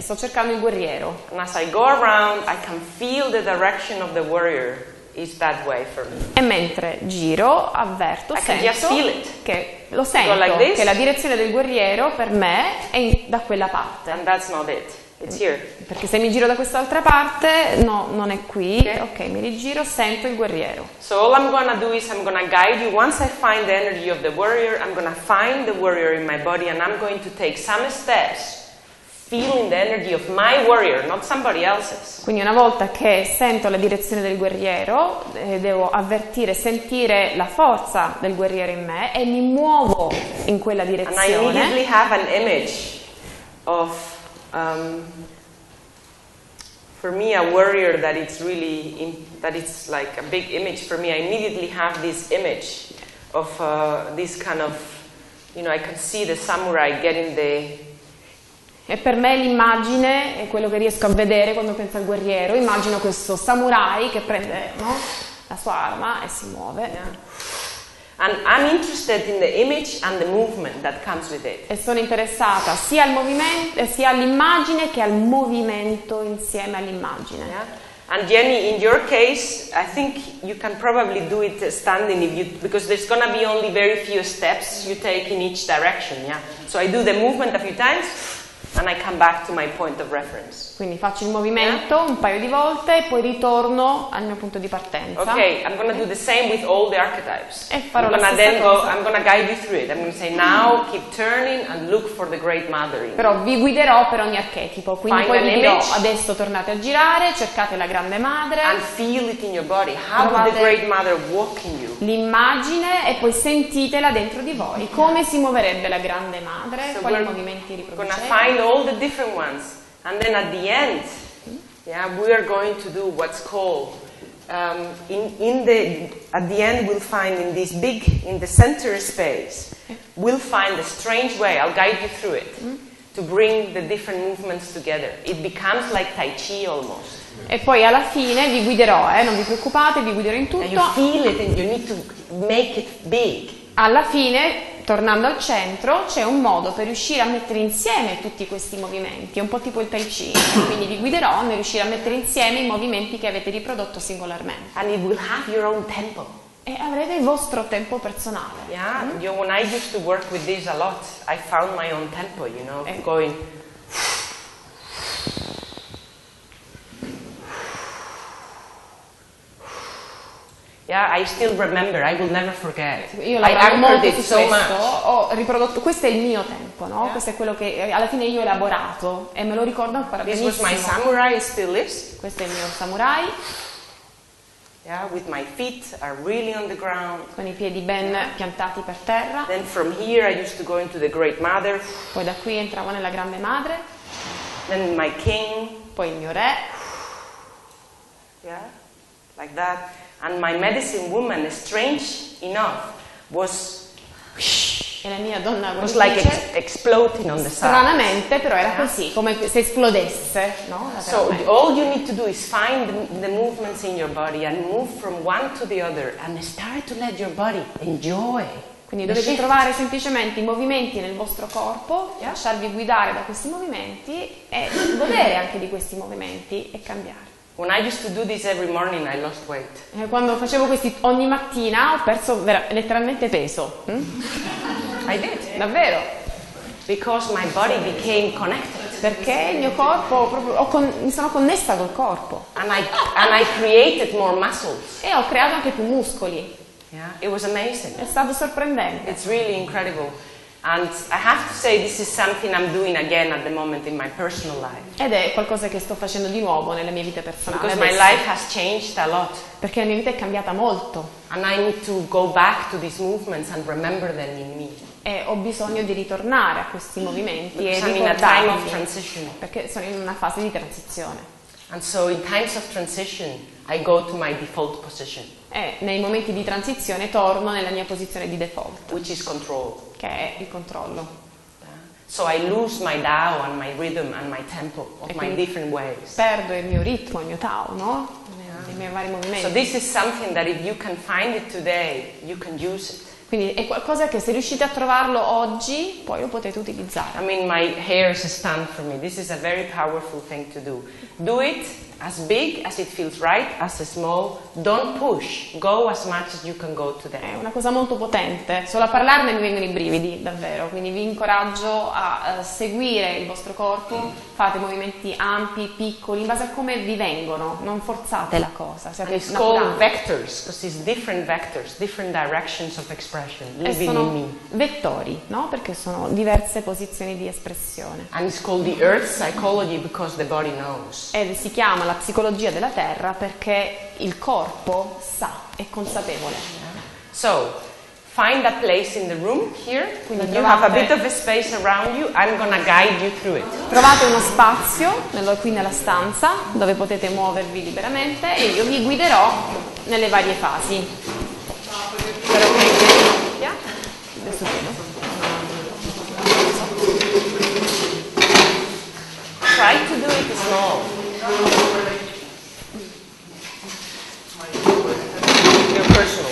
Sto cercando il guerriero. And as I go around, I can feel the direction of the warrior is that way for me. E mentre giro, avverto, sento che lo sento, like che la direzione del guerriero per me è da quella parte. And that's not it. It's here. Perché se mi giro da quest'altra parte, no, non è qui. Okay. Ok, mi rigiro, sento il guerriero. So all I'm gonna do is I'm gonna guide you. Once I find the energy of the warrior, I'm gonna find the warrior in my body and I'm going to take some steps. Feeling the energy of my warrior, not somebody else's. Quindi una volta che sento la direzione del guerriero, devo avvertire, sentire la forza del guerriero in me e mi muovo in quella direzione. And I immediately have an image of, for me, a warrior that it's really, that it's like a big image for me. I immediately have this image of this kind of, you know, I can see the samurai getting the. E per me l'immagine è quello che riesco a vedere quando penso al guerriero. Immagino questo samurai che prende, no, la sua arma e si muove. And I'm interested in the image and the movement that comes with it. E sono interessata sia al movimento, sia all'immagine che al movimento insieme all'immagine. Yeah. And Jenny, in your case, I think you can probably do it standing if you, because there's going to be only very few steps you take in each direction. Yeah. So I do the movement a few times. And I come back to my point of reference. Quindi faccio il movimento un paio di volte e poi ritorno al mio punto di partenza. Okay, I'm going to do the same with all the archetypes. E farò la stessa cosa. I'm going to guide you through it. I'm going to say now keep turning and look for the great mother. Però vi guiderò per ogni archetipo, quindi poi vi dirò adesso tornate a girare, cercate la grande madre. And feel it in your body. How did the great mother walk in you? L'immagine e poi sentitela dentro di voi. Come si muoverebbe la grande madre? Quali movimenti riproduceva? All the different ones, and then at the end, yeah, we are going to do what's called at the end we'll find in this big, in the center space, we'll find a strange way. I'll guide you through it to bring the different movements together. It becomes like Tai Chi almost. E poi alla fine vi guiderò, non vi preoccupate, vi guiderò in tutto. And you feel it, and you need to make it big. Alla fine. Tornando al centro c'è un modo per riuscire a mettere insieme tutti questi movimenti, è un po' tipo il Tai Chi, quindi vi guiderò nel riuscire a mettere insieme i movimenti che avete riprodotto singolarmente. And you will have your own tempo. E avrete il vostro tempo personale. Yeah, when I used to work with this a lot, I found my own tempo, you know, going. Yeah, I still remember, I will never forget. Io lavoravo molto su questo, ho riprodotto, questo è il mio tempo, no? Questo è quello che alla fine io ho elaborato e me lo ricordo ancora benissimo. This was my samurai, still is. Questo è il mio samurai. Yeah, with my feet are really on the ground. Con i piedi ben piantati per terra. Then from here I used to go into the Great Mother. Poi da qui entravo nella Grande Madre. Then my king. Poi il mio re. Yeah, like that. And my medicine woman, strange enough, was like exploding on the side. Stranamente, però era così, come se esplodesse, no? So all you need to do is find the movements in your body and move from one to the other and start to let your body enjoy. Quindi dovete trovare semplicemente i movimenti nel vostro corpo, lasciarvi guidare da questi movimenti e godere anche di questi movimenti e cambiare. When I used to do this every morning, I lost weight. Quando facevo questi ogni mattina ho perso letteralmente peso. I did. Davvero. because my body became connected. Perché il mio corpo, proprio, mi sono connessa col corpo. And I created more muscles. E ho creato anche più muscoli. Yeah, it was amazing. È stato sorprendente. It's really incredible. And I have to say this is something I'm doing again at the moment in my personal life. Ed è qualcosa che sto facendo di nuovo nella mia vita personale. Because my life has changed a lot. Perché la mia vita è cambiata molto. And I need to go back to these movements and remember them in me. E ho bisogno di ritornare a questi movimenti because e ricordarli. Perché sono in una fase di transizione. And so in times of transition I go to my default position. E nei momenti di transizione torno nella mia posizione di default. Which is control. Che è il controllo. So I lose my Tao and my rhythm and my tempo of my different ways. Perdo il mio ritmo, il mio Tao, no? I miei vari movimenti. So this is something that if you can find it today, you can use it. Quindi è qualcosa che se riuscite a trovarlo oggi, poi lo potete utilizzare. I mean, my hairs stand for me. This is a very powerful thing to do. Do it as big as it feels right, as small. Don't push. Go as much as you can go today. È una cosa molto potente. Solo a parlarne mi vengono i brividi, davvero. Quindi vi incoraggio a seguire il vostro corpo. Fate movimenti ampi, piccoli, in base a come vi vengono. Non forzate la cosa. Siate it's called vectors, because it's different vectors, different directions of expression. E sono vettori, no? Perché sono diverse posizioni di espressione. And it's called the earth psychology because the body knows. E si chiama la psicologia della terra perché il corpo sa, è consapevole. So, find a place in the room here. Quindi you have a bit of a space around you. I'm gonna guide you through it. Trovate uno spazio qui nella stanza dove potete muovervi liberamente e io vi guiderò nelle varie fasi. Try to do it small. Your personal.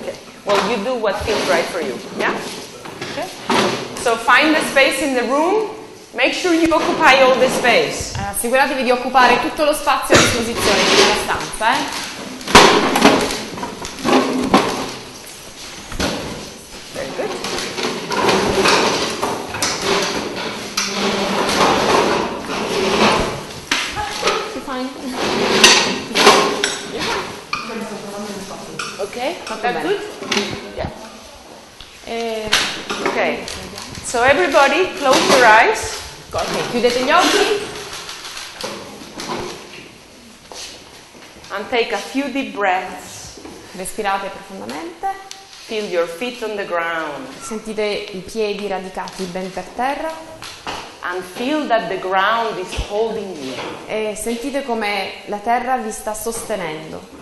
Okay. Well, you do what feels right for you. Yeah? Okay. So find the space in the room. Make sure you occupy all the space. Assicuratevi di occupare tutto lo spazio a disposizione della stanza, That good? Yeah. Okay. So everybody, close your eyes. Okay. Chiudete gli occhi. And take a few deep breaths. Respirate profondamente. Feel your feet on the ground. Sentite i piedi radicati ben per terra. And feel that the ground is holding you. E sentite come la terra vi sta sostenendo.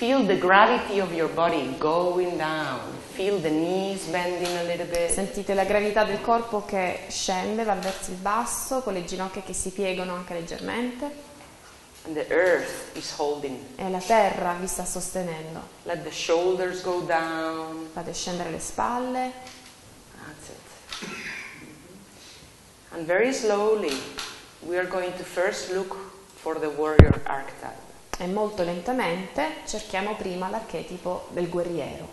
Feel the gravity of your body going down. Feel the knees bending a little bit. Sentite la gravità del corpo che scende, va verso il basso, con le ginocchia che si piegano anche leggermente. And the earth is holding. E la terra vi sta sostenendo. Let the shoulders go down. Fate scendere le spalle. That's it. And very slowly we are going to first look for the warrior archetype. E molto lentamente cerchiamo prima l'archetipo del guerriero.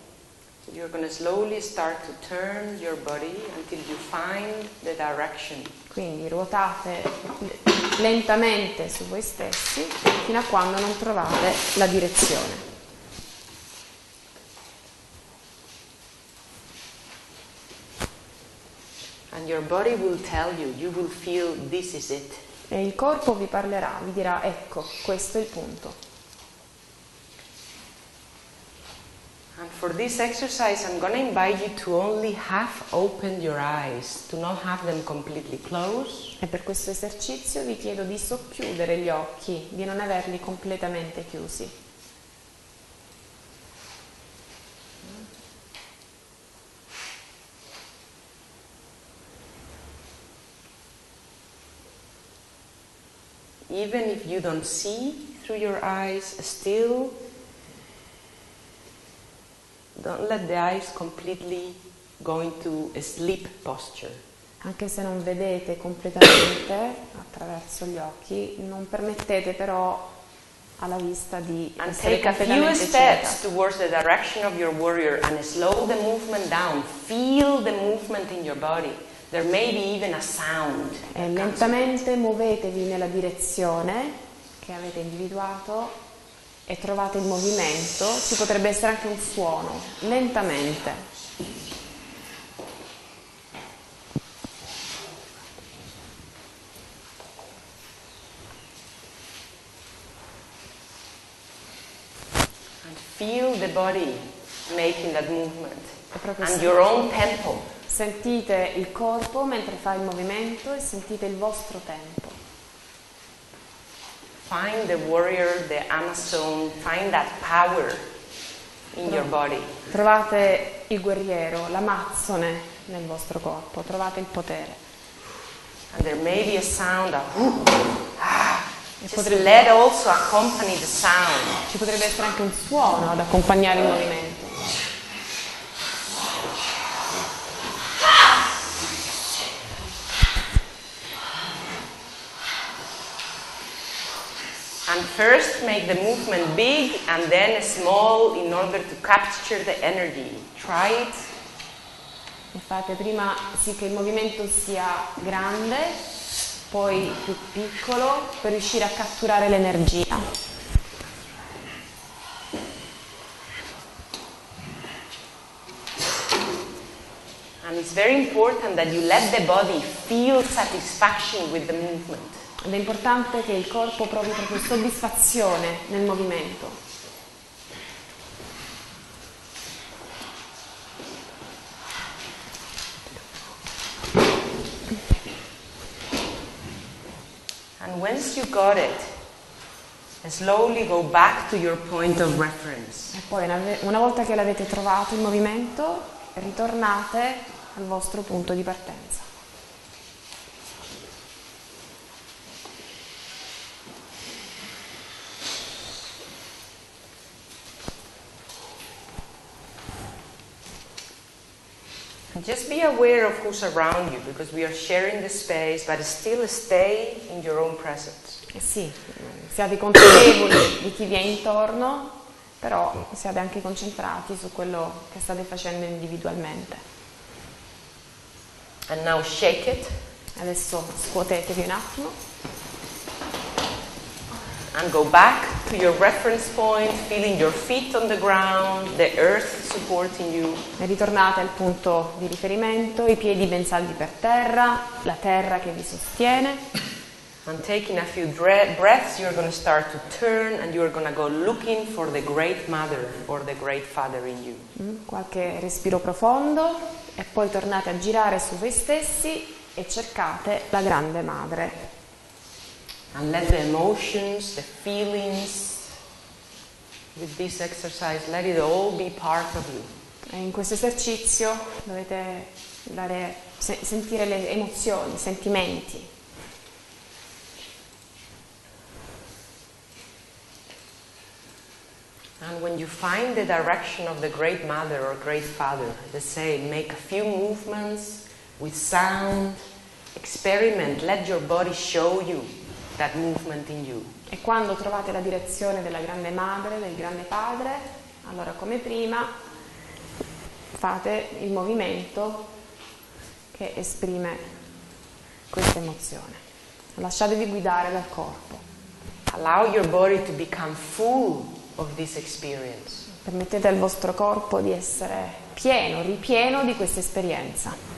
You're going to slowly start to turn your body until you find the direction. Quindi ruotate lentamente su voi stessi fino a quando non trovate la direzione. And your body will tell you, you will feel this is it. E il corpo vi parlerà, vi dirà, ecco, questo è il punto. And for this exercise I'm going to invite you to only half open your eyes, to not have them completely closed. E per questo esercizio vi chiedo di socchiudere gli occhi, di non averli completamente chiusi. Even if you don't see through your eyes, still don't let the eyes completely go into a sleep posture. Anche se non vedete completamente attraverso gli occhi, non permettete però alla vista di essere completamente cieca. And take a few steps towards the direction of your warrior and slow the movement down. Feel the movement in your body. There may be even a sound. E lentamente muovetevi nella direzione che avete individuato e trovate il movimento. Ci potrebbe essere anche un suono, lentamente. And feel the body making that movement and your own tempo. Sentite il corpo mentre fa il movimento e sentite il vostro tempo. Find the warrior, the Amazon, find that power in your body. Trovate il guerriero, l'amazzone nel vostro corpo, trovate il potere. And there may be a sound of just let also accompany the sound. Ci potrebbe essere anche un suono ad accompagnare il movimento. And first make the movement big and then small in order to capture the energy. Try it. Fate prima sì che il movimento sia grande, poi più piccolo per riuscire a catturare l'energia. And it's very important that you let the body feel satisfaction with the movement. Ed è importante che il corpo provi proprio soddisfazione nel movimento. And once you got it, slowly go back to your point of reference. E poi una volta che l'avete trovato il movimento, ritornate al vostro punto di partenza. Just be aware of who's around you, because we are sharing the space, but still stay in your own presence. Sì, siate consapevoli di chi vi è intorno, però siate anche concentrati su quello che state facendo individualmente. And now shake it. Adesso scuotetevi un attimo. And go back to your reference point, feeling your feet on the ground, the earth supporting you. E ritornate al punto di riferimento, i piedi ben saldi per terra, la terra che vi sostiene. And taking a few breaths, you're going to start to turn and you're going to go looking for the great mother or the great father in you. Qualche respiro profondo e poi tornate a girare su voi stessi e cercate la grande madre. And let the emotions, the feelings, with this exercise, let it all be part of you. E in questo esercizio dovete sentire le emozioni, i sentimenti. And when you find the direction of the Great Mother or Great Father, they say, make a few movements with sound, experiment, let your body show you that movement in you. E quando trovate la direzione della grande madre, del grande padre, allora come prima fate il movimento che esprime questa emozione. Lasciatevi guidare dal corpo. Allow your body to become full of this experience. Permettete al vostro corpo di essere pieno, ripieno di questa esperienza.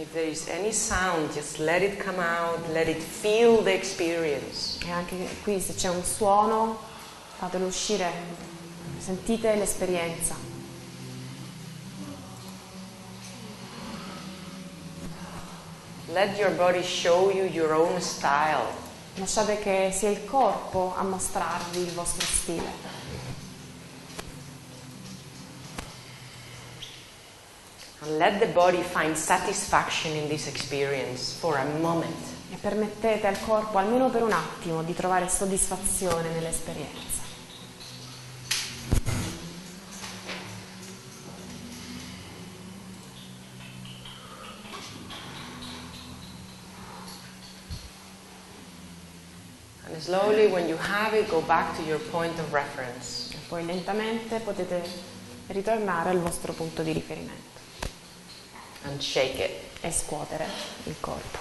If there is any sound, just let it come out, let it feel the experience. E anche qui se c'è un suono, fatelo uscire, sentite l'esperienza. Let your body show you your own style. Lasciate che sia il corpo a mostrarvi il vostro stile. And let the body find satisfaction in this experience for a moment. E permettete al corpo, almeno per un attimo, di trovare soddisfazione nell'esperienza. And slowly, when you have it, go back to your point of reference. E poi lentamente potete ritornare al vostro punto di riferimento. And shake it. E scuotere il corpo.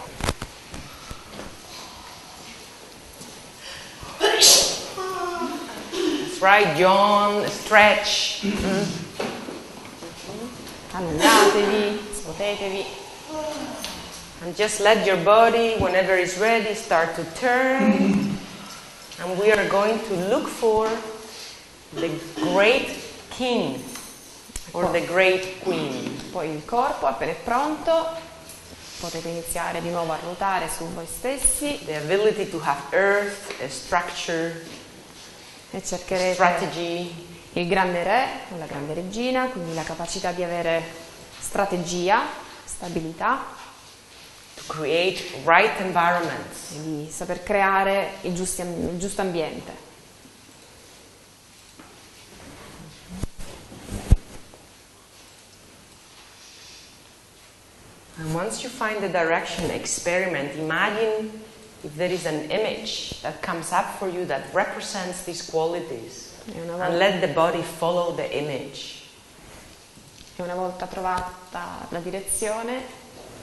Right, yawn, stretch. Allungatevi, scuotetevi. And just let your body, whenever it's ready, start to turn. And we are going to look for the great king or the great queen. Poi il corpo, appena è pronto, potete iniziare di nuovo a ruotare su voi stessi. The ability to have earth, a structure. E cercherete strategy. Il grande re o la grande regina, quindi la capacità di avere strategia, stabilità, to create right environments, e di saper creare il giusto ambiente. And once you find the direction, experiment, imagine if there is an image that comes up for you that represents these qualities, and let the body follow the image. E una volta trovata la direzione,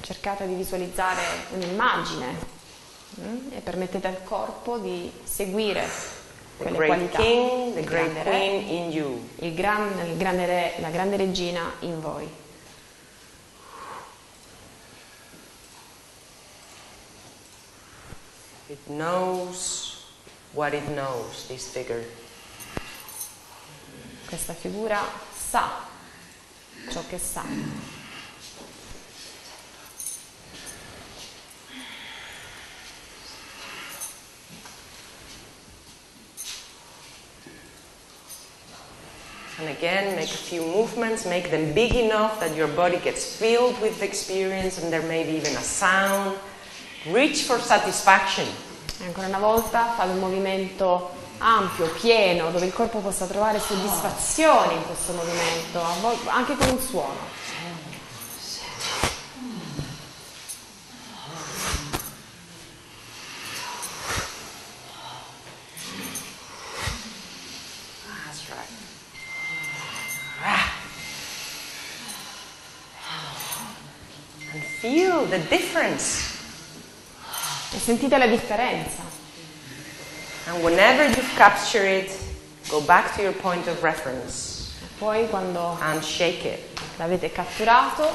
cercate di visualizzare un'immagine e permettete al corpo di seguire quelle qualità. King, the great queen in you. Il grande re, la grande regina in voi. It knows what it knows, this figure. Questa figura sa ciò che sa. And again, make a few movements, make them big enough that your body gets filled with the experience, and there may be even a sound. Reach for satisfaction. Ancora una volta fate un movimento ampio, pieno, dove il corpo possa trovare soddisfazione in questo movimento, anche con un suono. That's right. And feel the difference. E sentite la differenza. And whenever you've captured it, go back to your point of reference. E poi quando l'avete catturato,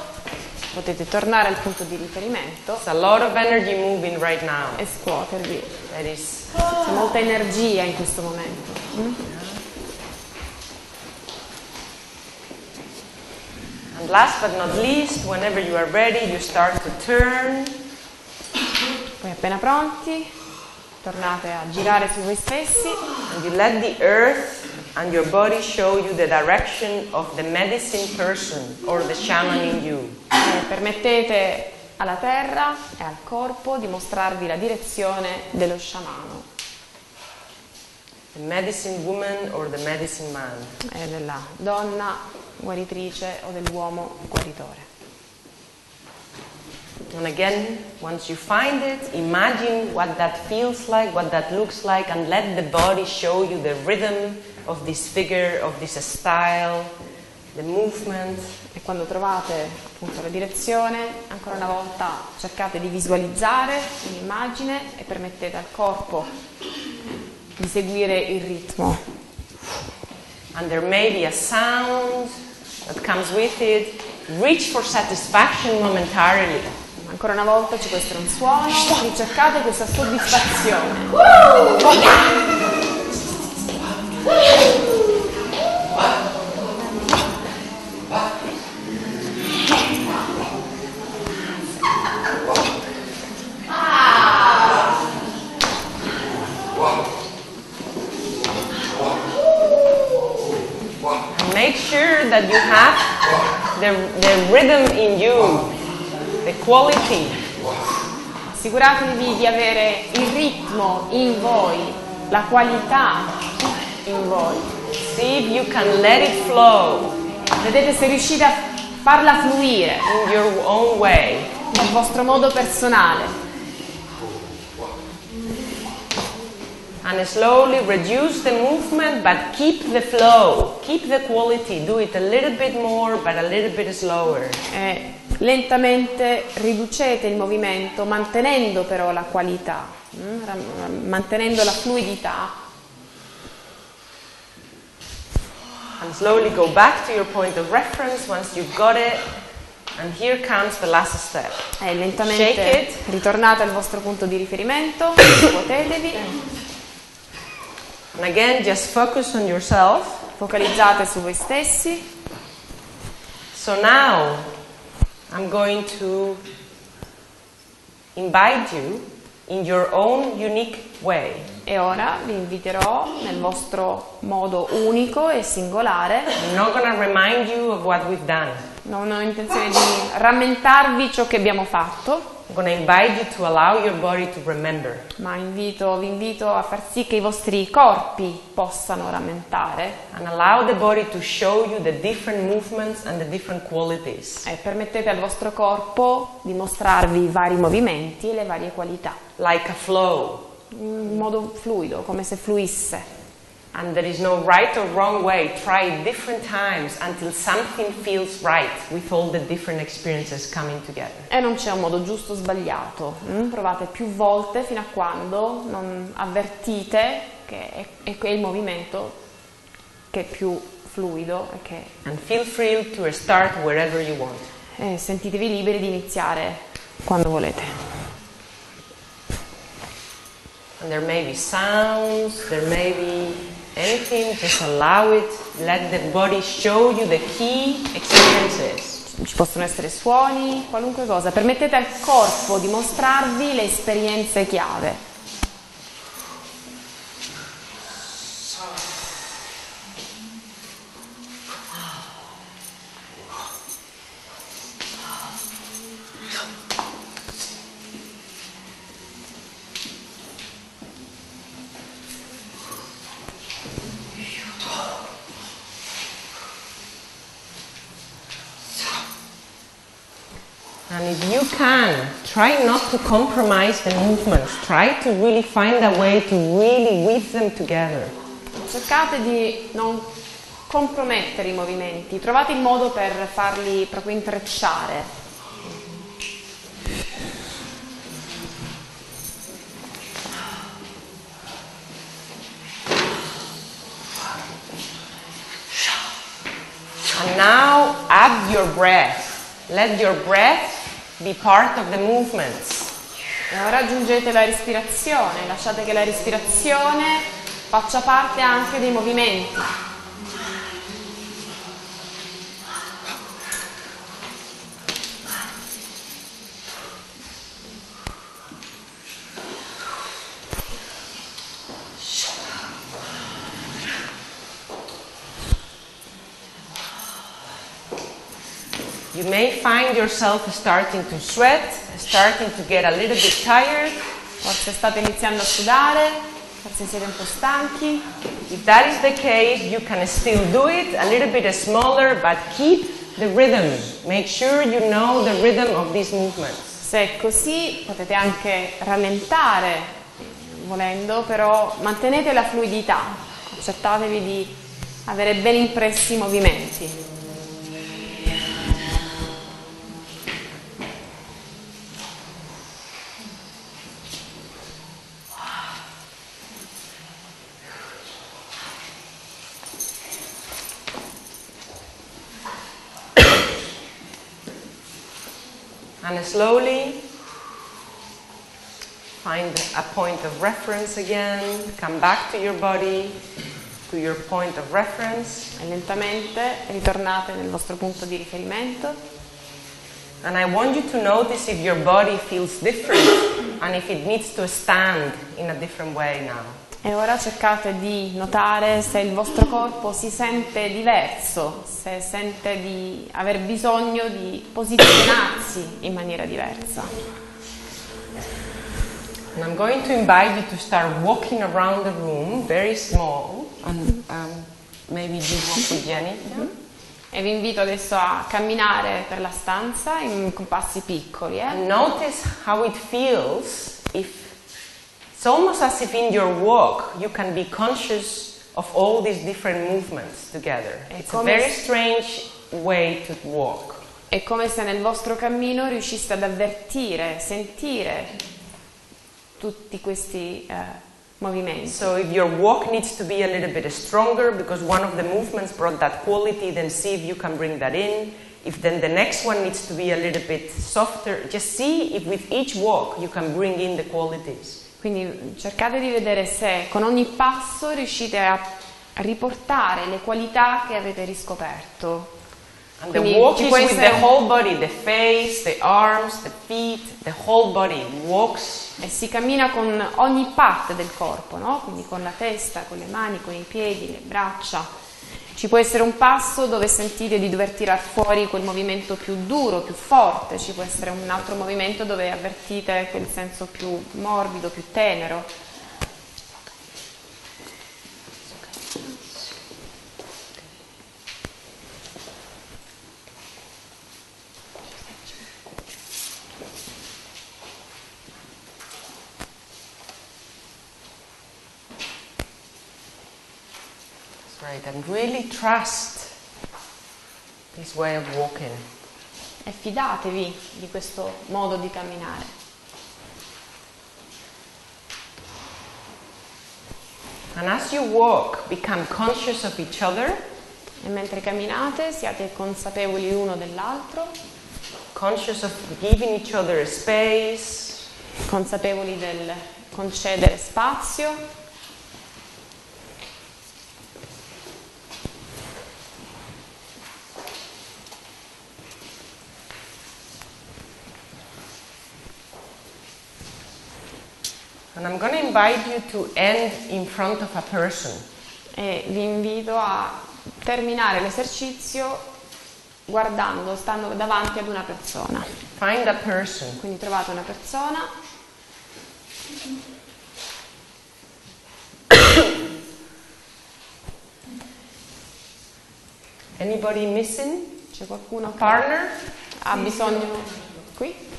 potete tornare al punto di riferimento. It's a lot of energy moving right now. E scuotervi. C'è molta energia in questo momento. And last but not least, whenever you are ready, you start to turn. Poi appena pronti, tornate a girare su voi stessi. And you let the earth and your body show you the direction of the medicine person or the shaman in you. E permettete alla terra e al corpo di mostrarvi la direzione dello sciamano. The medicine woman or the medicine man. E della donna guaritrice o dell'uomo guaritore. And again, once you find it, imagine what that feels like, what that looks like, and let the body show you the rhythm of this figure, of this style, the movement. E quando trovate appunto la direzione, ancora una volta cercate di visualizzare un'immagine e permettete al corpo di seguire il ritmo. And there may be a sound that comes with it. Reach for satisfaction momentarily. Ancora una volta ci può essere un suono, ricercate questa soddisfazione. Make sure that you have the rhythm in you. The quality. Assicuratevi di avere il ritmo in voi, la qualità in voi. See if you can let it flow. Vedete se riuscite a farla fluire in your own way, nel vostro modo personale. and slowly reduce the movement, but keep the flow, keep the quality, do it a little bit more, but a little bit slower. Lentamente riducete il movimento, mantenendo però la qualità, mantenendo la fluidità. And slowly go back to your point of reference once you've got it. And here comes the last step. Lentamente shake it. Ritornate al vostro punto di riferimento, scuotetevi. And again, just focus on yourself. Focalizzate su voi stessi. So now, I'm going to invite you in your own unique way. E ora vi inviterò nel vostro modo unico e singolare. I'm not going to remind you of what we've done. Non ho intenzione di rammentarvi ciò che abbiamo fatto. I'm going to invite you to allow your body to remember. Ma vi invito a far sì che i vostri corpi possano rammentare. And allow the body to show you the different movements and the different qualities. E permettete al vostro corpo di mostrarvi i vari movimenti e le varie qualità. Like a flow. In modo fluido, come se fluisse. And there is no right or wrong way. Try it different times until something feels right with all the different experiences coming together. E non c'è un modo giusto o sbagliato. Provate più volte fino a quando non avvertite che è il movimento che è più fluido. And feel free to start wherever you want. E sentitevi liberi di iniziare quando volete. And there may be sounds, there may be anything, just allow it, let the body show you the key experiences. Ci possono essere suoni, qualunque cosa, permettete al corpo di mostrarvi le esperienze chiave. And if you can, try not to compromise the movements. Try to really find a way to really weave them together. Cercate di non compromettere i movimenti. Trovate il modo per farli proprio intrecciare. And now add your breath. Let your breath be part of the movements. E ora aggiungete la respirazione, lasciate che la respirazione faccia parte anche dei movimenti. You may find yourself starting to sweat, starting to get a little bit tired. Forse state iniziando a sudare, forse siete un po' stanchi. If that is the case, you can still do it, a little bit smaller, but keep the rhythm. Make sure you know the rhythm of these movements. Se è così, potete anche rallentare, volendo, però mantenete la fluidità. Accertatevi di avere ben impressi i movimenti. And slowly find a point of reference again, come back to your body, to your point of reference. E lentamente ritornate nel vostro punto di riferimento. And I want you to notice if your body feels different and if it needs to stand in a different way now. E ora cercate di notare se il vostro corpo si sente diverso, se sente di aver bisogno di posizionarsi in maniera diversa. And I'm going to invite you to start walking around the room, very small, and maybe you walk with Jenny. Yeah? E vi invito adesso a camminare per la stanza con passi piccoli. And notice how it feels if It's almost as if in your walk you can be conscious of all these different movements together. It's a very strange way to walk. È come se nel vostro cammino riusciste ad avvertire, sentire tutti questi movimenti. So if your walk needs to be a little bit stronger because one of the movements brought that quality, then see if you can bring that in. If then the next one needs to be a little bit softer, just see if with each walk you can bring in the qualities. Quindi cercate di vedere se con ogni passo riuscite a riportare le qualità che avete riscoperto. And the walk is with the whole body, the face, the arms, the feet, the whole body walks. E si cammina con ogni parte del corpo, no? Quindi con la testa, con le mani, con i piedi, le braccia. Ci può essere un passo dove sentite di dover tirar fuori quel movimento più duro, più forte, ci può essere un altro movimento dove avvertite quel senso più morbido, più tenero. And really trust this way of walking. E fidatevi di questo modo di camminare. And as you walk, become conscious of each other. E mentre camminate, siate consapevoli uno dell'altro. Conscious of giving each other space. Consapevoli del concedere spazio. And I'm going to invite you to end in front of a person. E vi invito a terminare l'esercizio guardando, stando davanti ad una persona. Find a person. Quindi trovate una persona. Anybody missing? C'è qualcuno? Partner? Ha bisogno qui?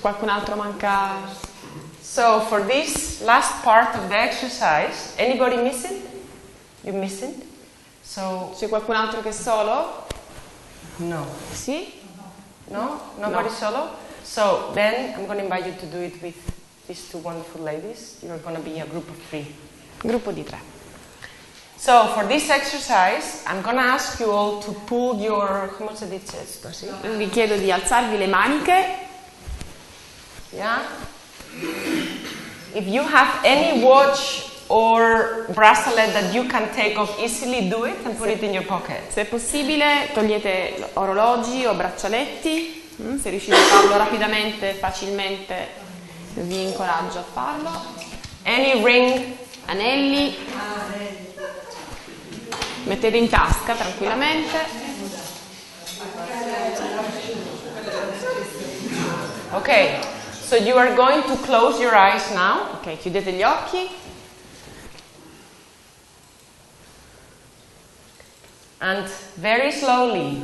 Qualcun altro manca. So for this last part of the exercise, anybody missing? You missing? So c'è qualcun altro che è solo? No. Sì? No? Nobody solo? So then I'm going to invite you to do it with these two wonderful ladies. You're going to be a group of three. Gruppo di tre. So for this exercise, I'm going to ask you all to pull your... Come si dice? Vi chiedo di alzarvi le maniche. Yeah. If you have any watch or bracelet that you can take off easily, do it and put it in your pocket. Se è possibile, togliete orologi o braccialetti. Se riuscite a farlo rapidamente, facilmente, vi incoraggio a farlo. Any ring, anelli. Mettete in tasca tranquillamente. Ok. So you are going to close your eyes now. Ok, chiudete gli occhi. And very slowly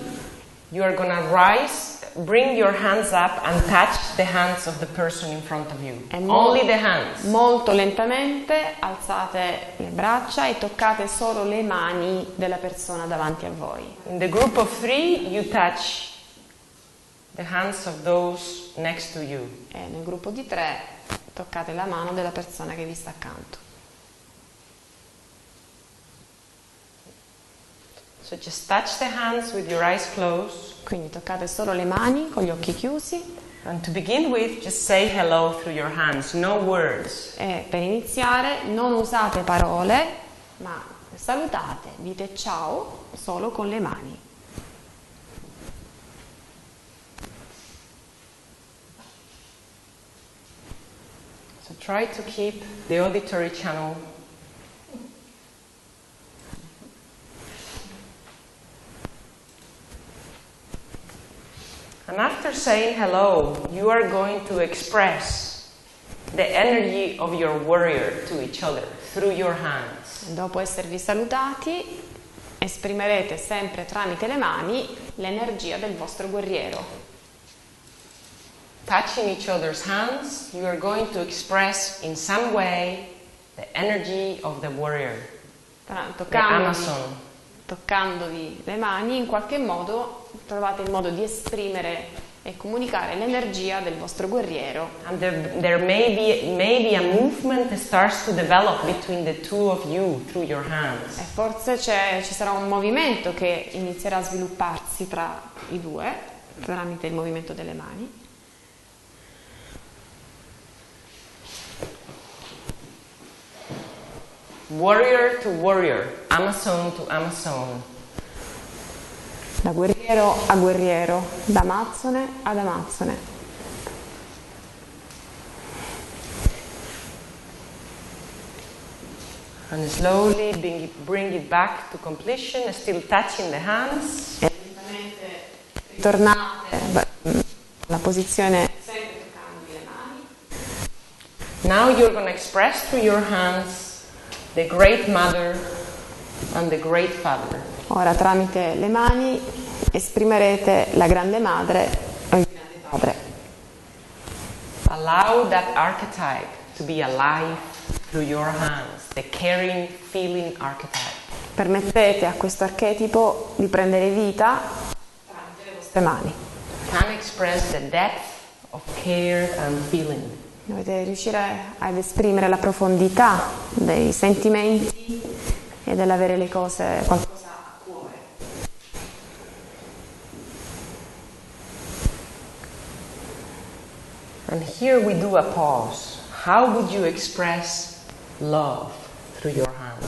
you are going to rise, bring your hands up and touch the hands of the person in front of you. Only the hands. Molto lentamente alzate le braccia e toccate solo le mani della persona davanti a voi. In the group of three you touch the hands of those next to you. E nel gruppo di tre toccate la mano della persona che vi sta accanto. So just touch the hands with your eyes closed. Quindi toccate solo le mani con gli occhi chiusi. And to begin with, just say hello through your hands, no words. E per iniziare non usate parole, ma salutate, dite ciao solo con le mani. So try to keep the auditory channel. And after saying hello, you are going to express the energy of your warrior to each other through your hands. Dopo esservi salutati, esprimerete sempre tramite le mani l'energia del vostro guerriero. touching each other's hands, you are going to express in some way the energy of the warrior, Amazon. Toccandovi le mani, in qualche modo trovate il modo di esprimere e comunicare l'energia del vostro guerriero. And there may be a movement that starts to develop between the two of you through your hands. E forse ci sarà un movimento che inizierà a svilupparsi tra I due tramite il movimento delle mani. Warrior to warrior, Amazon to Amazon. Da guerriero a guerriero, da amazzone ad amazzone. And slowly bring it back to completion, still touching the hands. E lentamente ritornate alla posizione sempre toccando le mani. Now you're going to express through your hands the Great Mother and the Great Father. Ora tramite le mani esprimerete la grande madre o il grande padre. Allow that archetype to be alive through your hands, the caring, feeling archetype. Permettete a questo archetipo di prendere vita tramite le vostre mani. Can express the depth of care and feeling. Dovete riuscire ad esprimere la profondità dei sentimenti e dell'avere le cose qualcosa. And here we do a pause. How would you express love through your hands?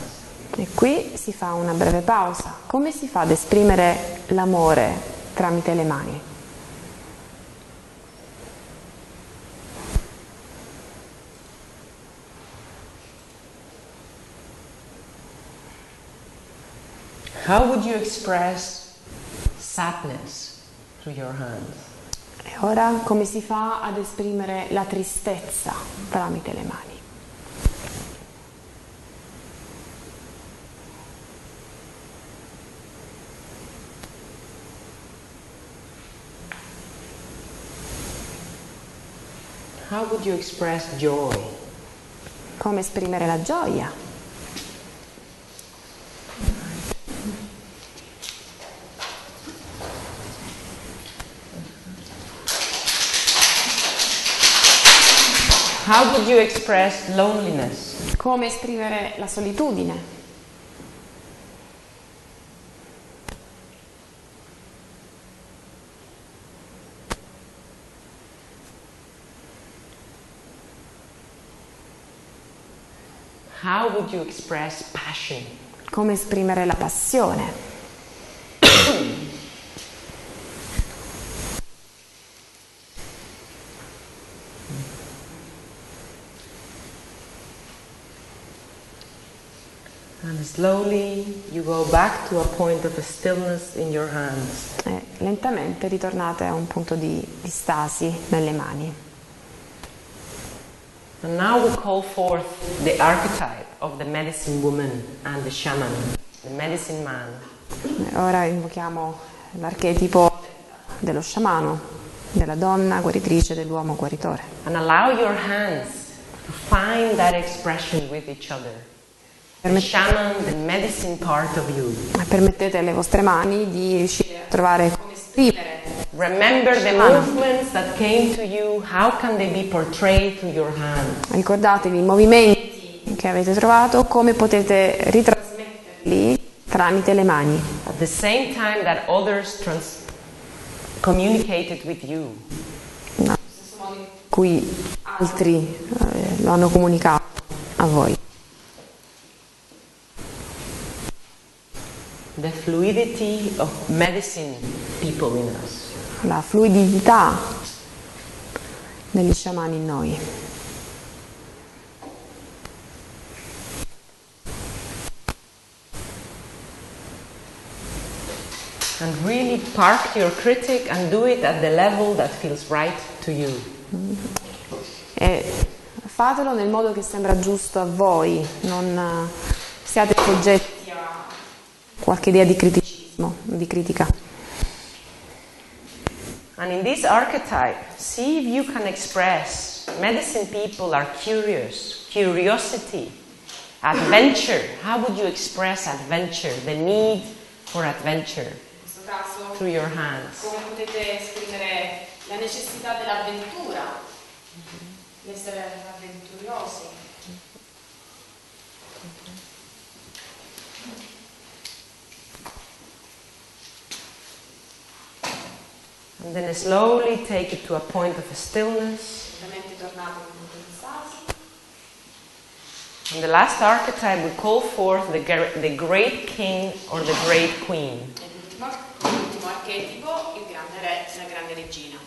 E qui si fa una breve pausa. Come si fa ad esprimere l'amore tramite le mani? How would you express sadness through your hands? E ora come si fa ad esprimere la tristezza tramite le mani? How would you express joy? Come esprimere la gioia? How would you express loneliness? Come esprimere la solitudine? How would you express passion? Come esprimere la passione? Slowly you go back to a point of stillness in your hands. E lentamente ritornate a un punto di stasi nelle mani. And now we call forth the archetype of the medicine woman and the shaman, the medicine man. E ora invochiamo l'archetipo dello sciamano, della donna guaritrice, dell'uomo guaritore. And allow your hands to find that expression with each other. Permettete alle vostre mani di riuscire a trovare come esprimere. Remember the movements that came to you, how can they be portrayed through your hands? Ricordatevi I movimenti che avete trovato, come potete ritrasmetterli tramite le mani. At the same time that others communicated with you. No. Qui altri lo hanno comunicato a voi. The fluidity of medicine people in us. La fluidità degli sciamani in noi. And really park your critic and do it at the level that feels right to you. E fatelo nel modo che sembra giusto a voi, non siate soggetti qualche idea di criticismo, di critica. And in this archetype, see if you can express. Medicine people are curious, curiosity, adventure. How would you express adventure, the need for adventure? Through your hands. Come potete esprimere la necessità dell'avventura, l'essere avventuriosi. And then slowly take it to a point of stillness. And the last archetype we call forth the great king or the great queen.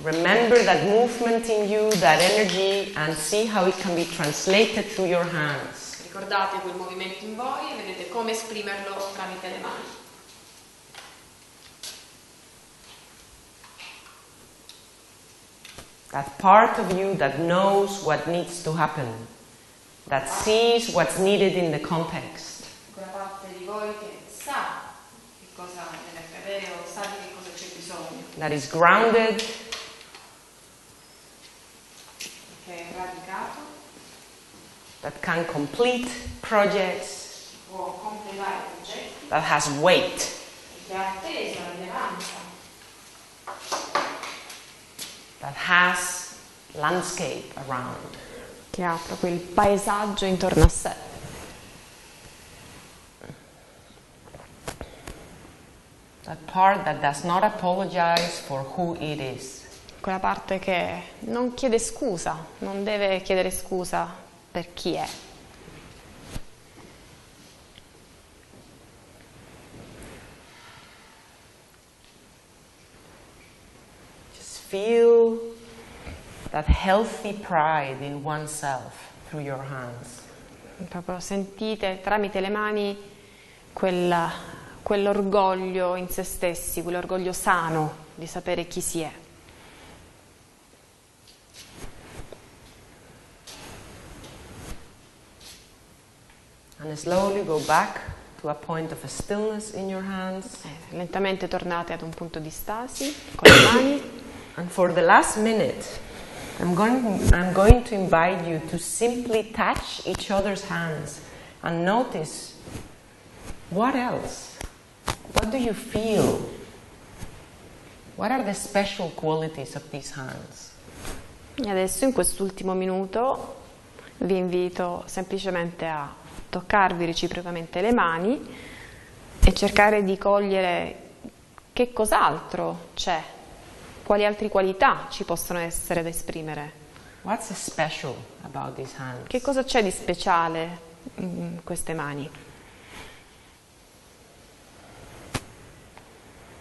Remember that movement in you, that energy, and see how it can be translated through your hands. Ricordate quel movimento in voi e vedete come esprimerlo tramite le mani. That part of you that knows what needs to happen, that sees what's needed in the context. Quella parte di voi che sa che cosa deve accadere o sa di che cosa c'è bisogno. That is grounded. Che è radicato. That can complete projects. Può completare progetti. That has weight. Che ha peso, rilevanza. That has landscape around. Che ha proprio il paesaggio intorno a sé. That part that does not apologize for who it is. Quella parte che non chiede scusa, non deve chiedere scusa per chi è. Feel that healthy pride in oneself through your hands. Proprio sentite tramite le mani quell'orgoglio in se stessi, quell'orgoglio sano di sapere chi si è. And slowly go back to a point of stillness in your hands. Lentamente tornate ad un punto di stasi con le mani. And for the last minute, I'm going to invite you to simply touch each other's hands and notice what else? What do you feel? What are the special qualities of these hands? E adesso, in quest'ultimo minuto, vi invito semplicemente a toccarvi reciprocamente le mani e cercare di cogliere che cos'altro c'è. Quali altre qualità ci possono essere da esprimere? What's special about these hands? Che cosa c'è di speciale in queste mani?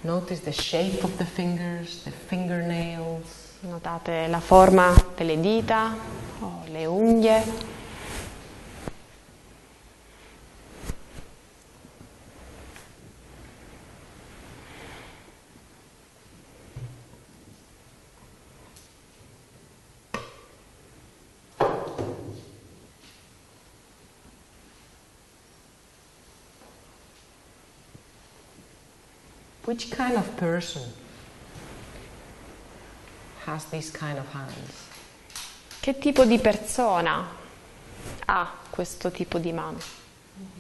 Notice the shape of the fingers, the fingernails. Notate la forma delle dita o le unghie. Which kind of person has these kind of hands? Che tipo di persona ha questo tipo di mano?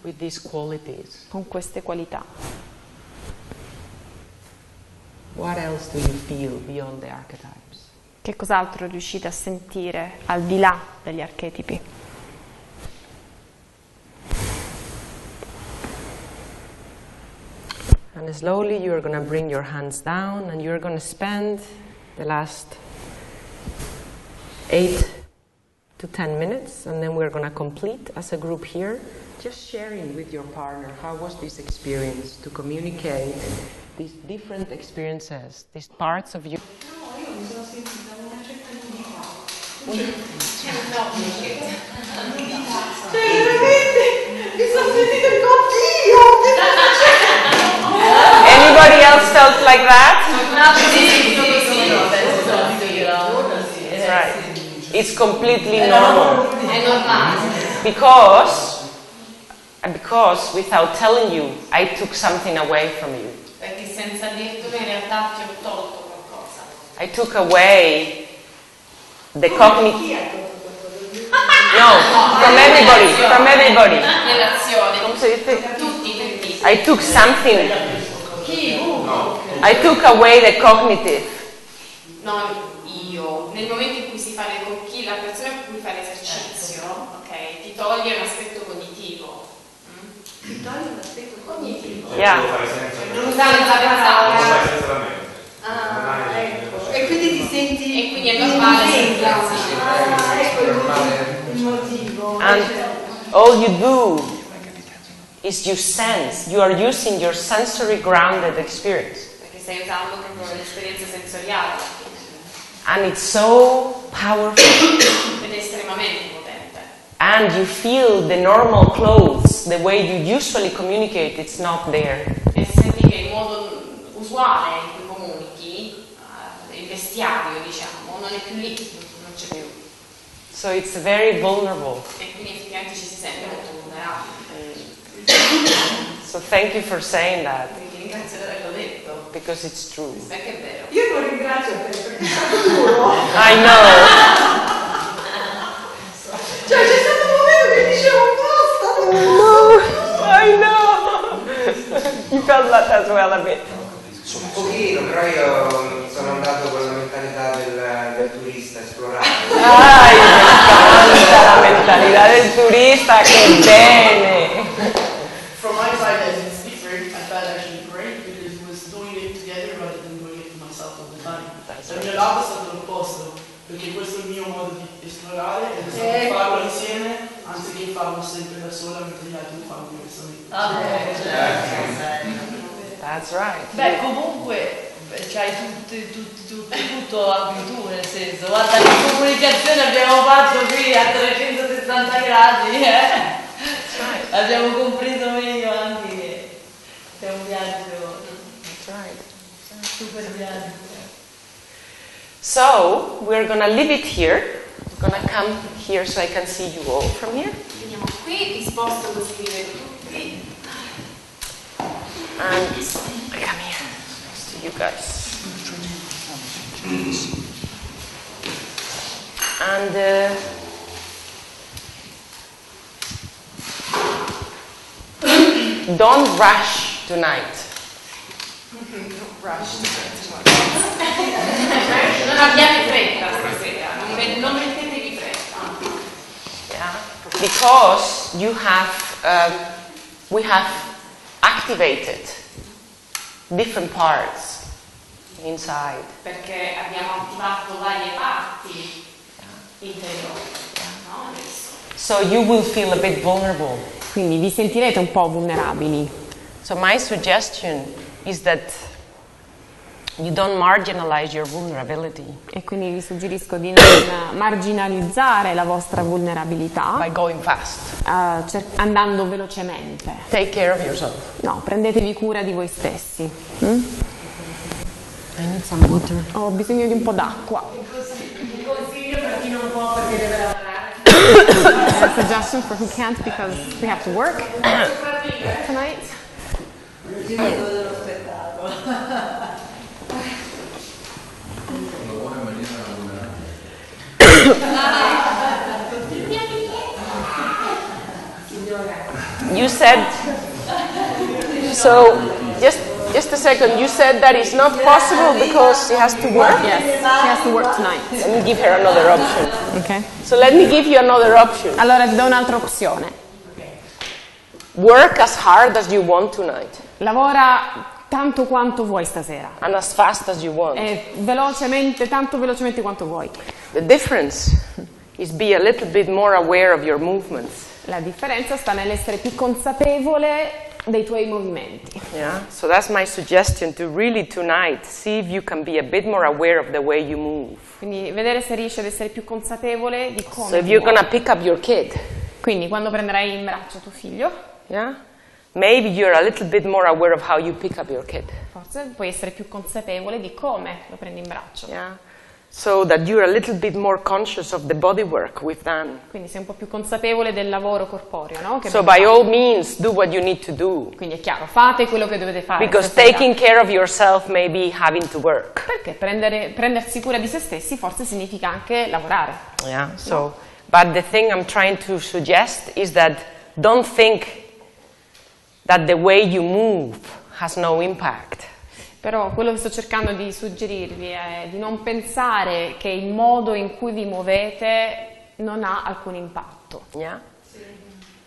With these qualities. Con queste qualità. What else do you feel beyond the archetypes? Che cos'altro riuscite a sentire al di là degli archetipi? And slowly you are going to bring your hands down and you're going to spend the last 8 to 10 minutes and then we're going to complete as a group here. Just sharing with your partner how was this experience to communicate these different experiences, these parts of you. Anybody else felt like that? Right. It's completely normal. Because without telling you, I took something away from you. I took away the cognitive... No, from everybody, from everybody. I took something. I took away the cognitive. No, io. Nel momento in cui si fa le conchiglie, la persona con cui fa l'esercizio, ok, ti toglie un aspetto cognitivo. Ti toglie un aspetto cognitivo? Non usare la parola. Ah, ecco. E quindi ti senti... E quindi è normale. Ah, ecco. And all you do is you sense. You are using your sensory grounded experience. And it's so powerful. And you feel the normal clothes, the way you usually communicate, it's not there. So it's very vulnerable. So thank you for saying that. Because it's true. I know. No, I know. You felt that as well a bit. Un pochino, però io sono andato con la mentalità del turista esplorato. Ai, la mentalità del turista, che bene! From my side as a speaker, I felt actually great because I was doing it together rather than doing it myself all the time. È nell'altro stato l'opposto, perché questo è il mio modo di esplorare e di farlo insieme, anziché farlo sempre da sola mentre gli altri fanno diversamente. Ah, that's right. Beh, comunque c'hai tutto anche tu, nel senso, guarda che comunicazione abbiamo fatto qui a 360 gradi, eh? Abbiamo compreso meglio anche che è un viaggio. That's right. È un super viaggio. So, we're gonna leave it here. We're gonna come here so I can see you all from here. Veniamo qui, vi sposto così vi vedo tutti. And I come here, next to you guys. And don't rush tonight. Don't rush tonight. Non abbiate fretta stasera, non mettetevi fretta. Yeah, because you have, we have activated different parts inside. Perché abbiamo attivato varie parti interiori. So you will feel a bit vulnerable. Quindi vi sentirete un po' vulnerabili. So my suggestion is that you don't marginalize your vulnerability. E quindi vi suggerisco di non marginalizzare la vostra vulnerabilità. By going fast. Andando velocemente. Take care of yourself. No, prendetevi cura di voi stessi. I need some water. Ho bisogno di un po' d'acqua. Mi consiglio per chi non può perché deve lavorare. A suggestion for who can't because we have to work tonight. Dello spettacolo. You said, so just a second, you said that it's not possible because she has to work? Yes, she has to work tonight. Let me give her another option. Okay. So let me give you another option. Allora ti do un'altra opzione. Work as hard as you want tonight. Lavora tanto quanto vuoi stasera. And as fast as you want. E velocemente, tanto velocemente quanto vuoi. The difference is be a little bit more aware of your movements. La differenza sta nell'essere più consapevole dei tuoi movimenti. Yeah. So that's my suggestion to really tonight see if you can be a bit more aware of the way you move. Quindi vedere se riesci ad essere più consapevole di come. So if you're gonna pick up your kid. Quindi quando prenderai in braccio tuo figlio. Yeah. Maybe you're a little bit more aware of how you pick up your kid. Forse puoi essere più consapevole di come lo prendi in braccio. Yeah. so that you're a little bit more conscious of the body work we've done. Quindi sei un po' più consapevole del lavoro corporeo, no? Che so by all means do what you need to do. Quindi è chiaro, fate quello che dovete fare. Because taking care of yourself may be having to work. Perché prendersi cura di se stessi forse significa anche lavorare. Yeah, so no? But the thing I'm trying to suggest is that don't think that the way you move has no impact. Però quello che sto cercando di suggerirvi è di non pensare che il modo in cui vi muovete non ha alcun impatto. Yeah?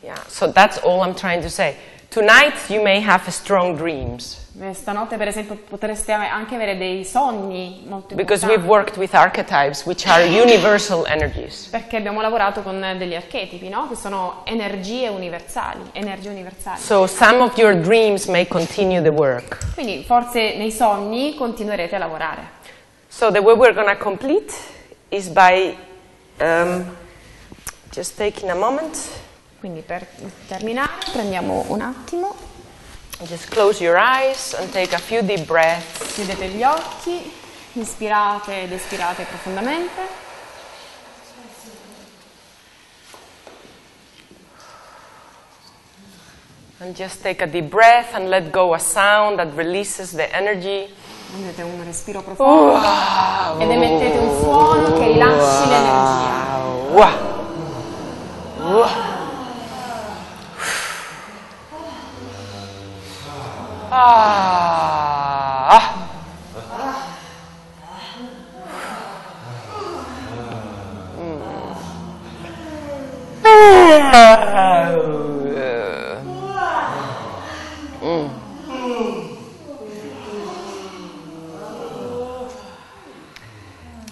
Yeah. So that's all I'm trying to say. Tonight you may have strong dreams. Stanotte per esempio potreste anche avere dei sogni molto importanti. Because we've worked with archetypes which are universal energies. Perché abbiamo lavorato con degli archetipi, no? Che sono energie universali, energie universali. So some of your dreams may continue the work. Quindi forse nei sogni continuerete a lavorare. So the way we're going to complete is by just taking a moment. Quindi per terminare prendiamo un attimo. Just close your eyes and take a few deep breaths. Chiudete gli occhi, inspirate ed espirate profondamente. And just take a deep breath and let go a sound that releases the energy. Prendete un respiro profondo ed emettete un suono che rilasci l'energia.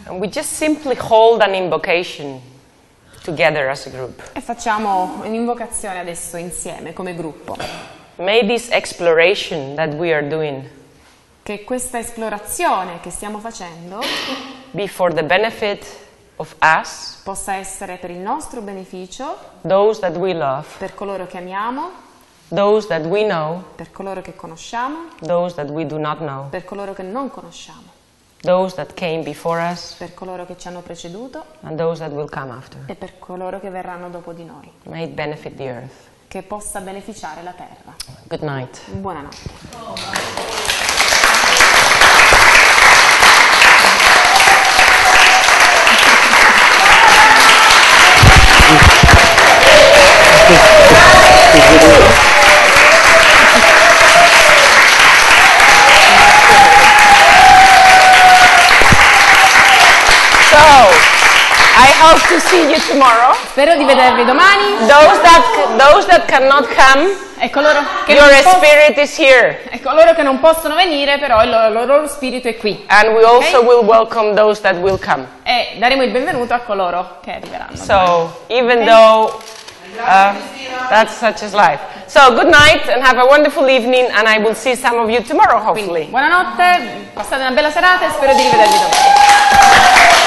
And we just simply hold an invocation together as a group. E facciamo un'invocazione adesso insieme come gruppo. May this exploration that we are doing, che questa esplorazione che stiamo facendo, be for the benefit of us, possa essere per il nostro beneficio, those that we love, per coloro che amiamo, those that we know, per coloro che conosciamo, those that we do not know, per coloro che non conosciamo, those that came before us, per coloro che ci hanno preceduto, and those that will come after, e per coloro che verranno dopo di noi. May it benefit the earth. Che possa beneficiare la terra. Good night. Buonanotte. Hope to see you tomorrow. Spero di vedervi domani. Those that cannot come, e coloro che your spirit is here. E coloro che non possono venire, però il loro spirito è qui. And we also will welcome those that will come. E daremo il benvenuto a coloro che arriveranno. So, even though that's such is life. So, good night and have a wonderful evening, and I will see some of you tomorrow, hopefully. Quindi, buonanotte, passate una bella serata e spero di rivedervi domani.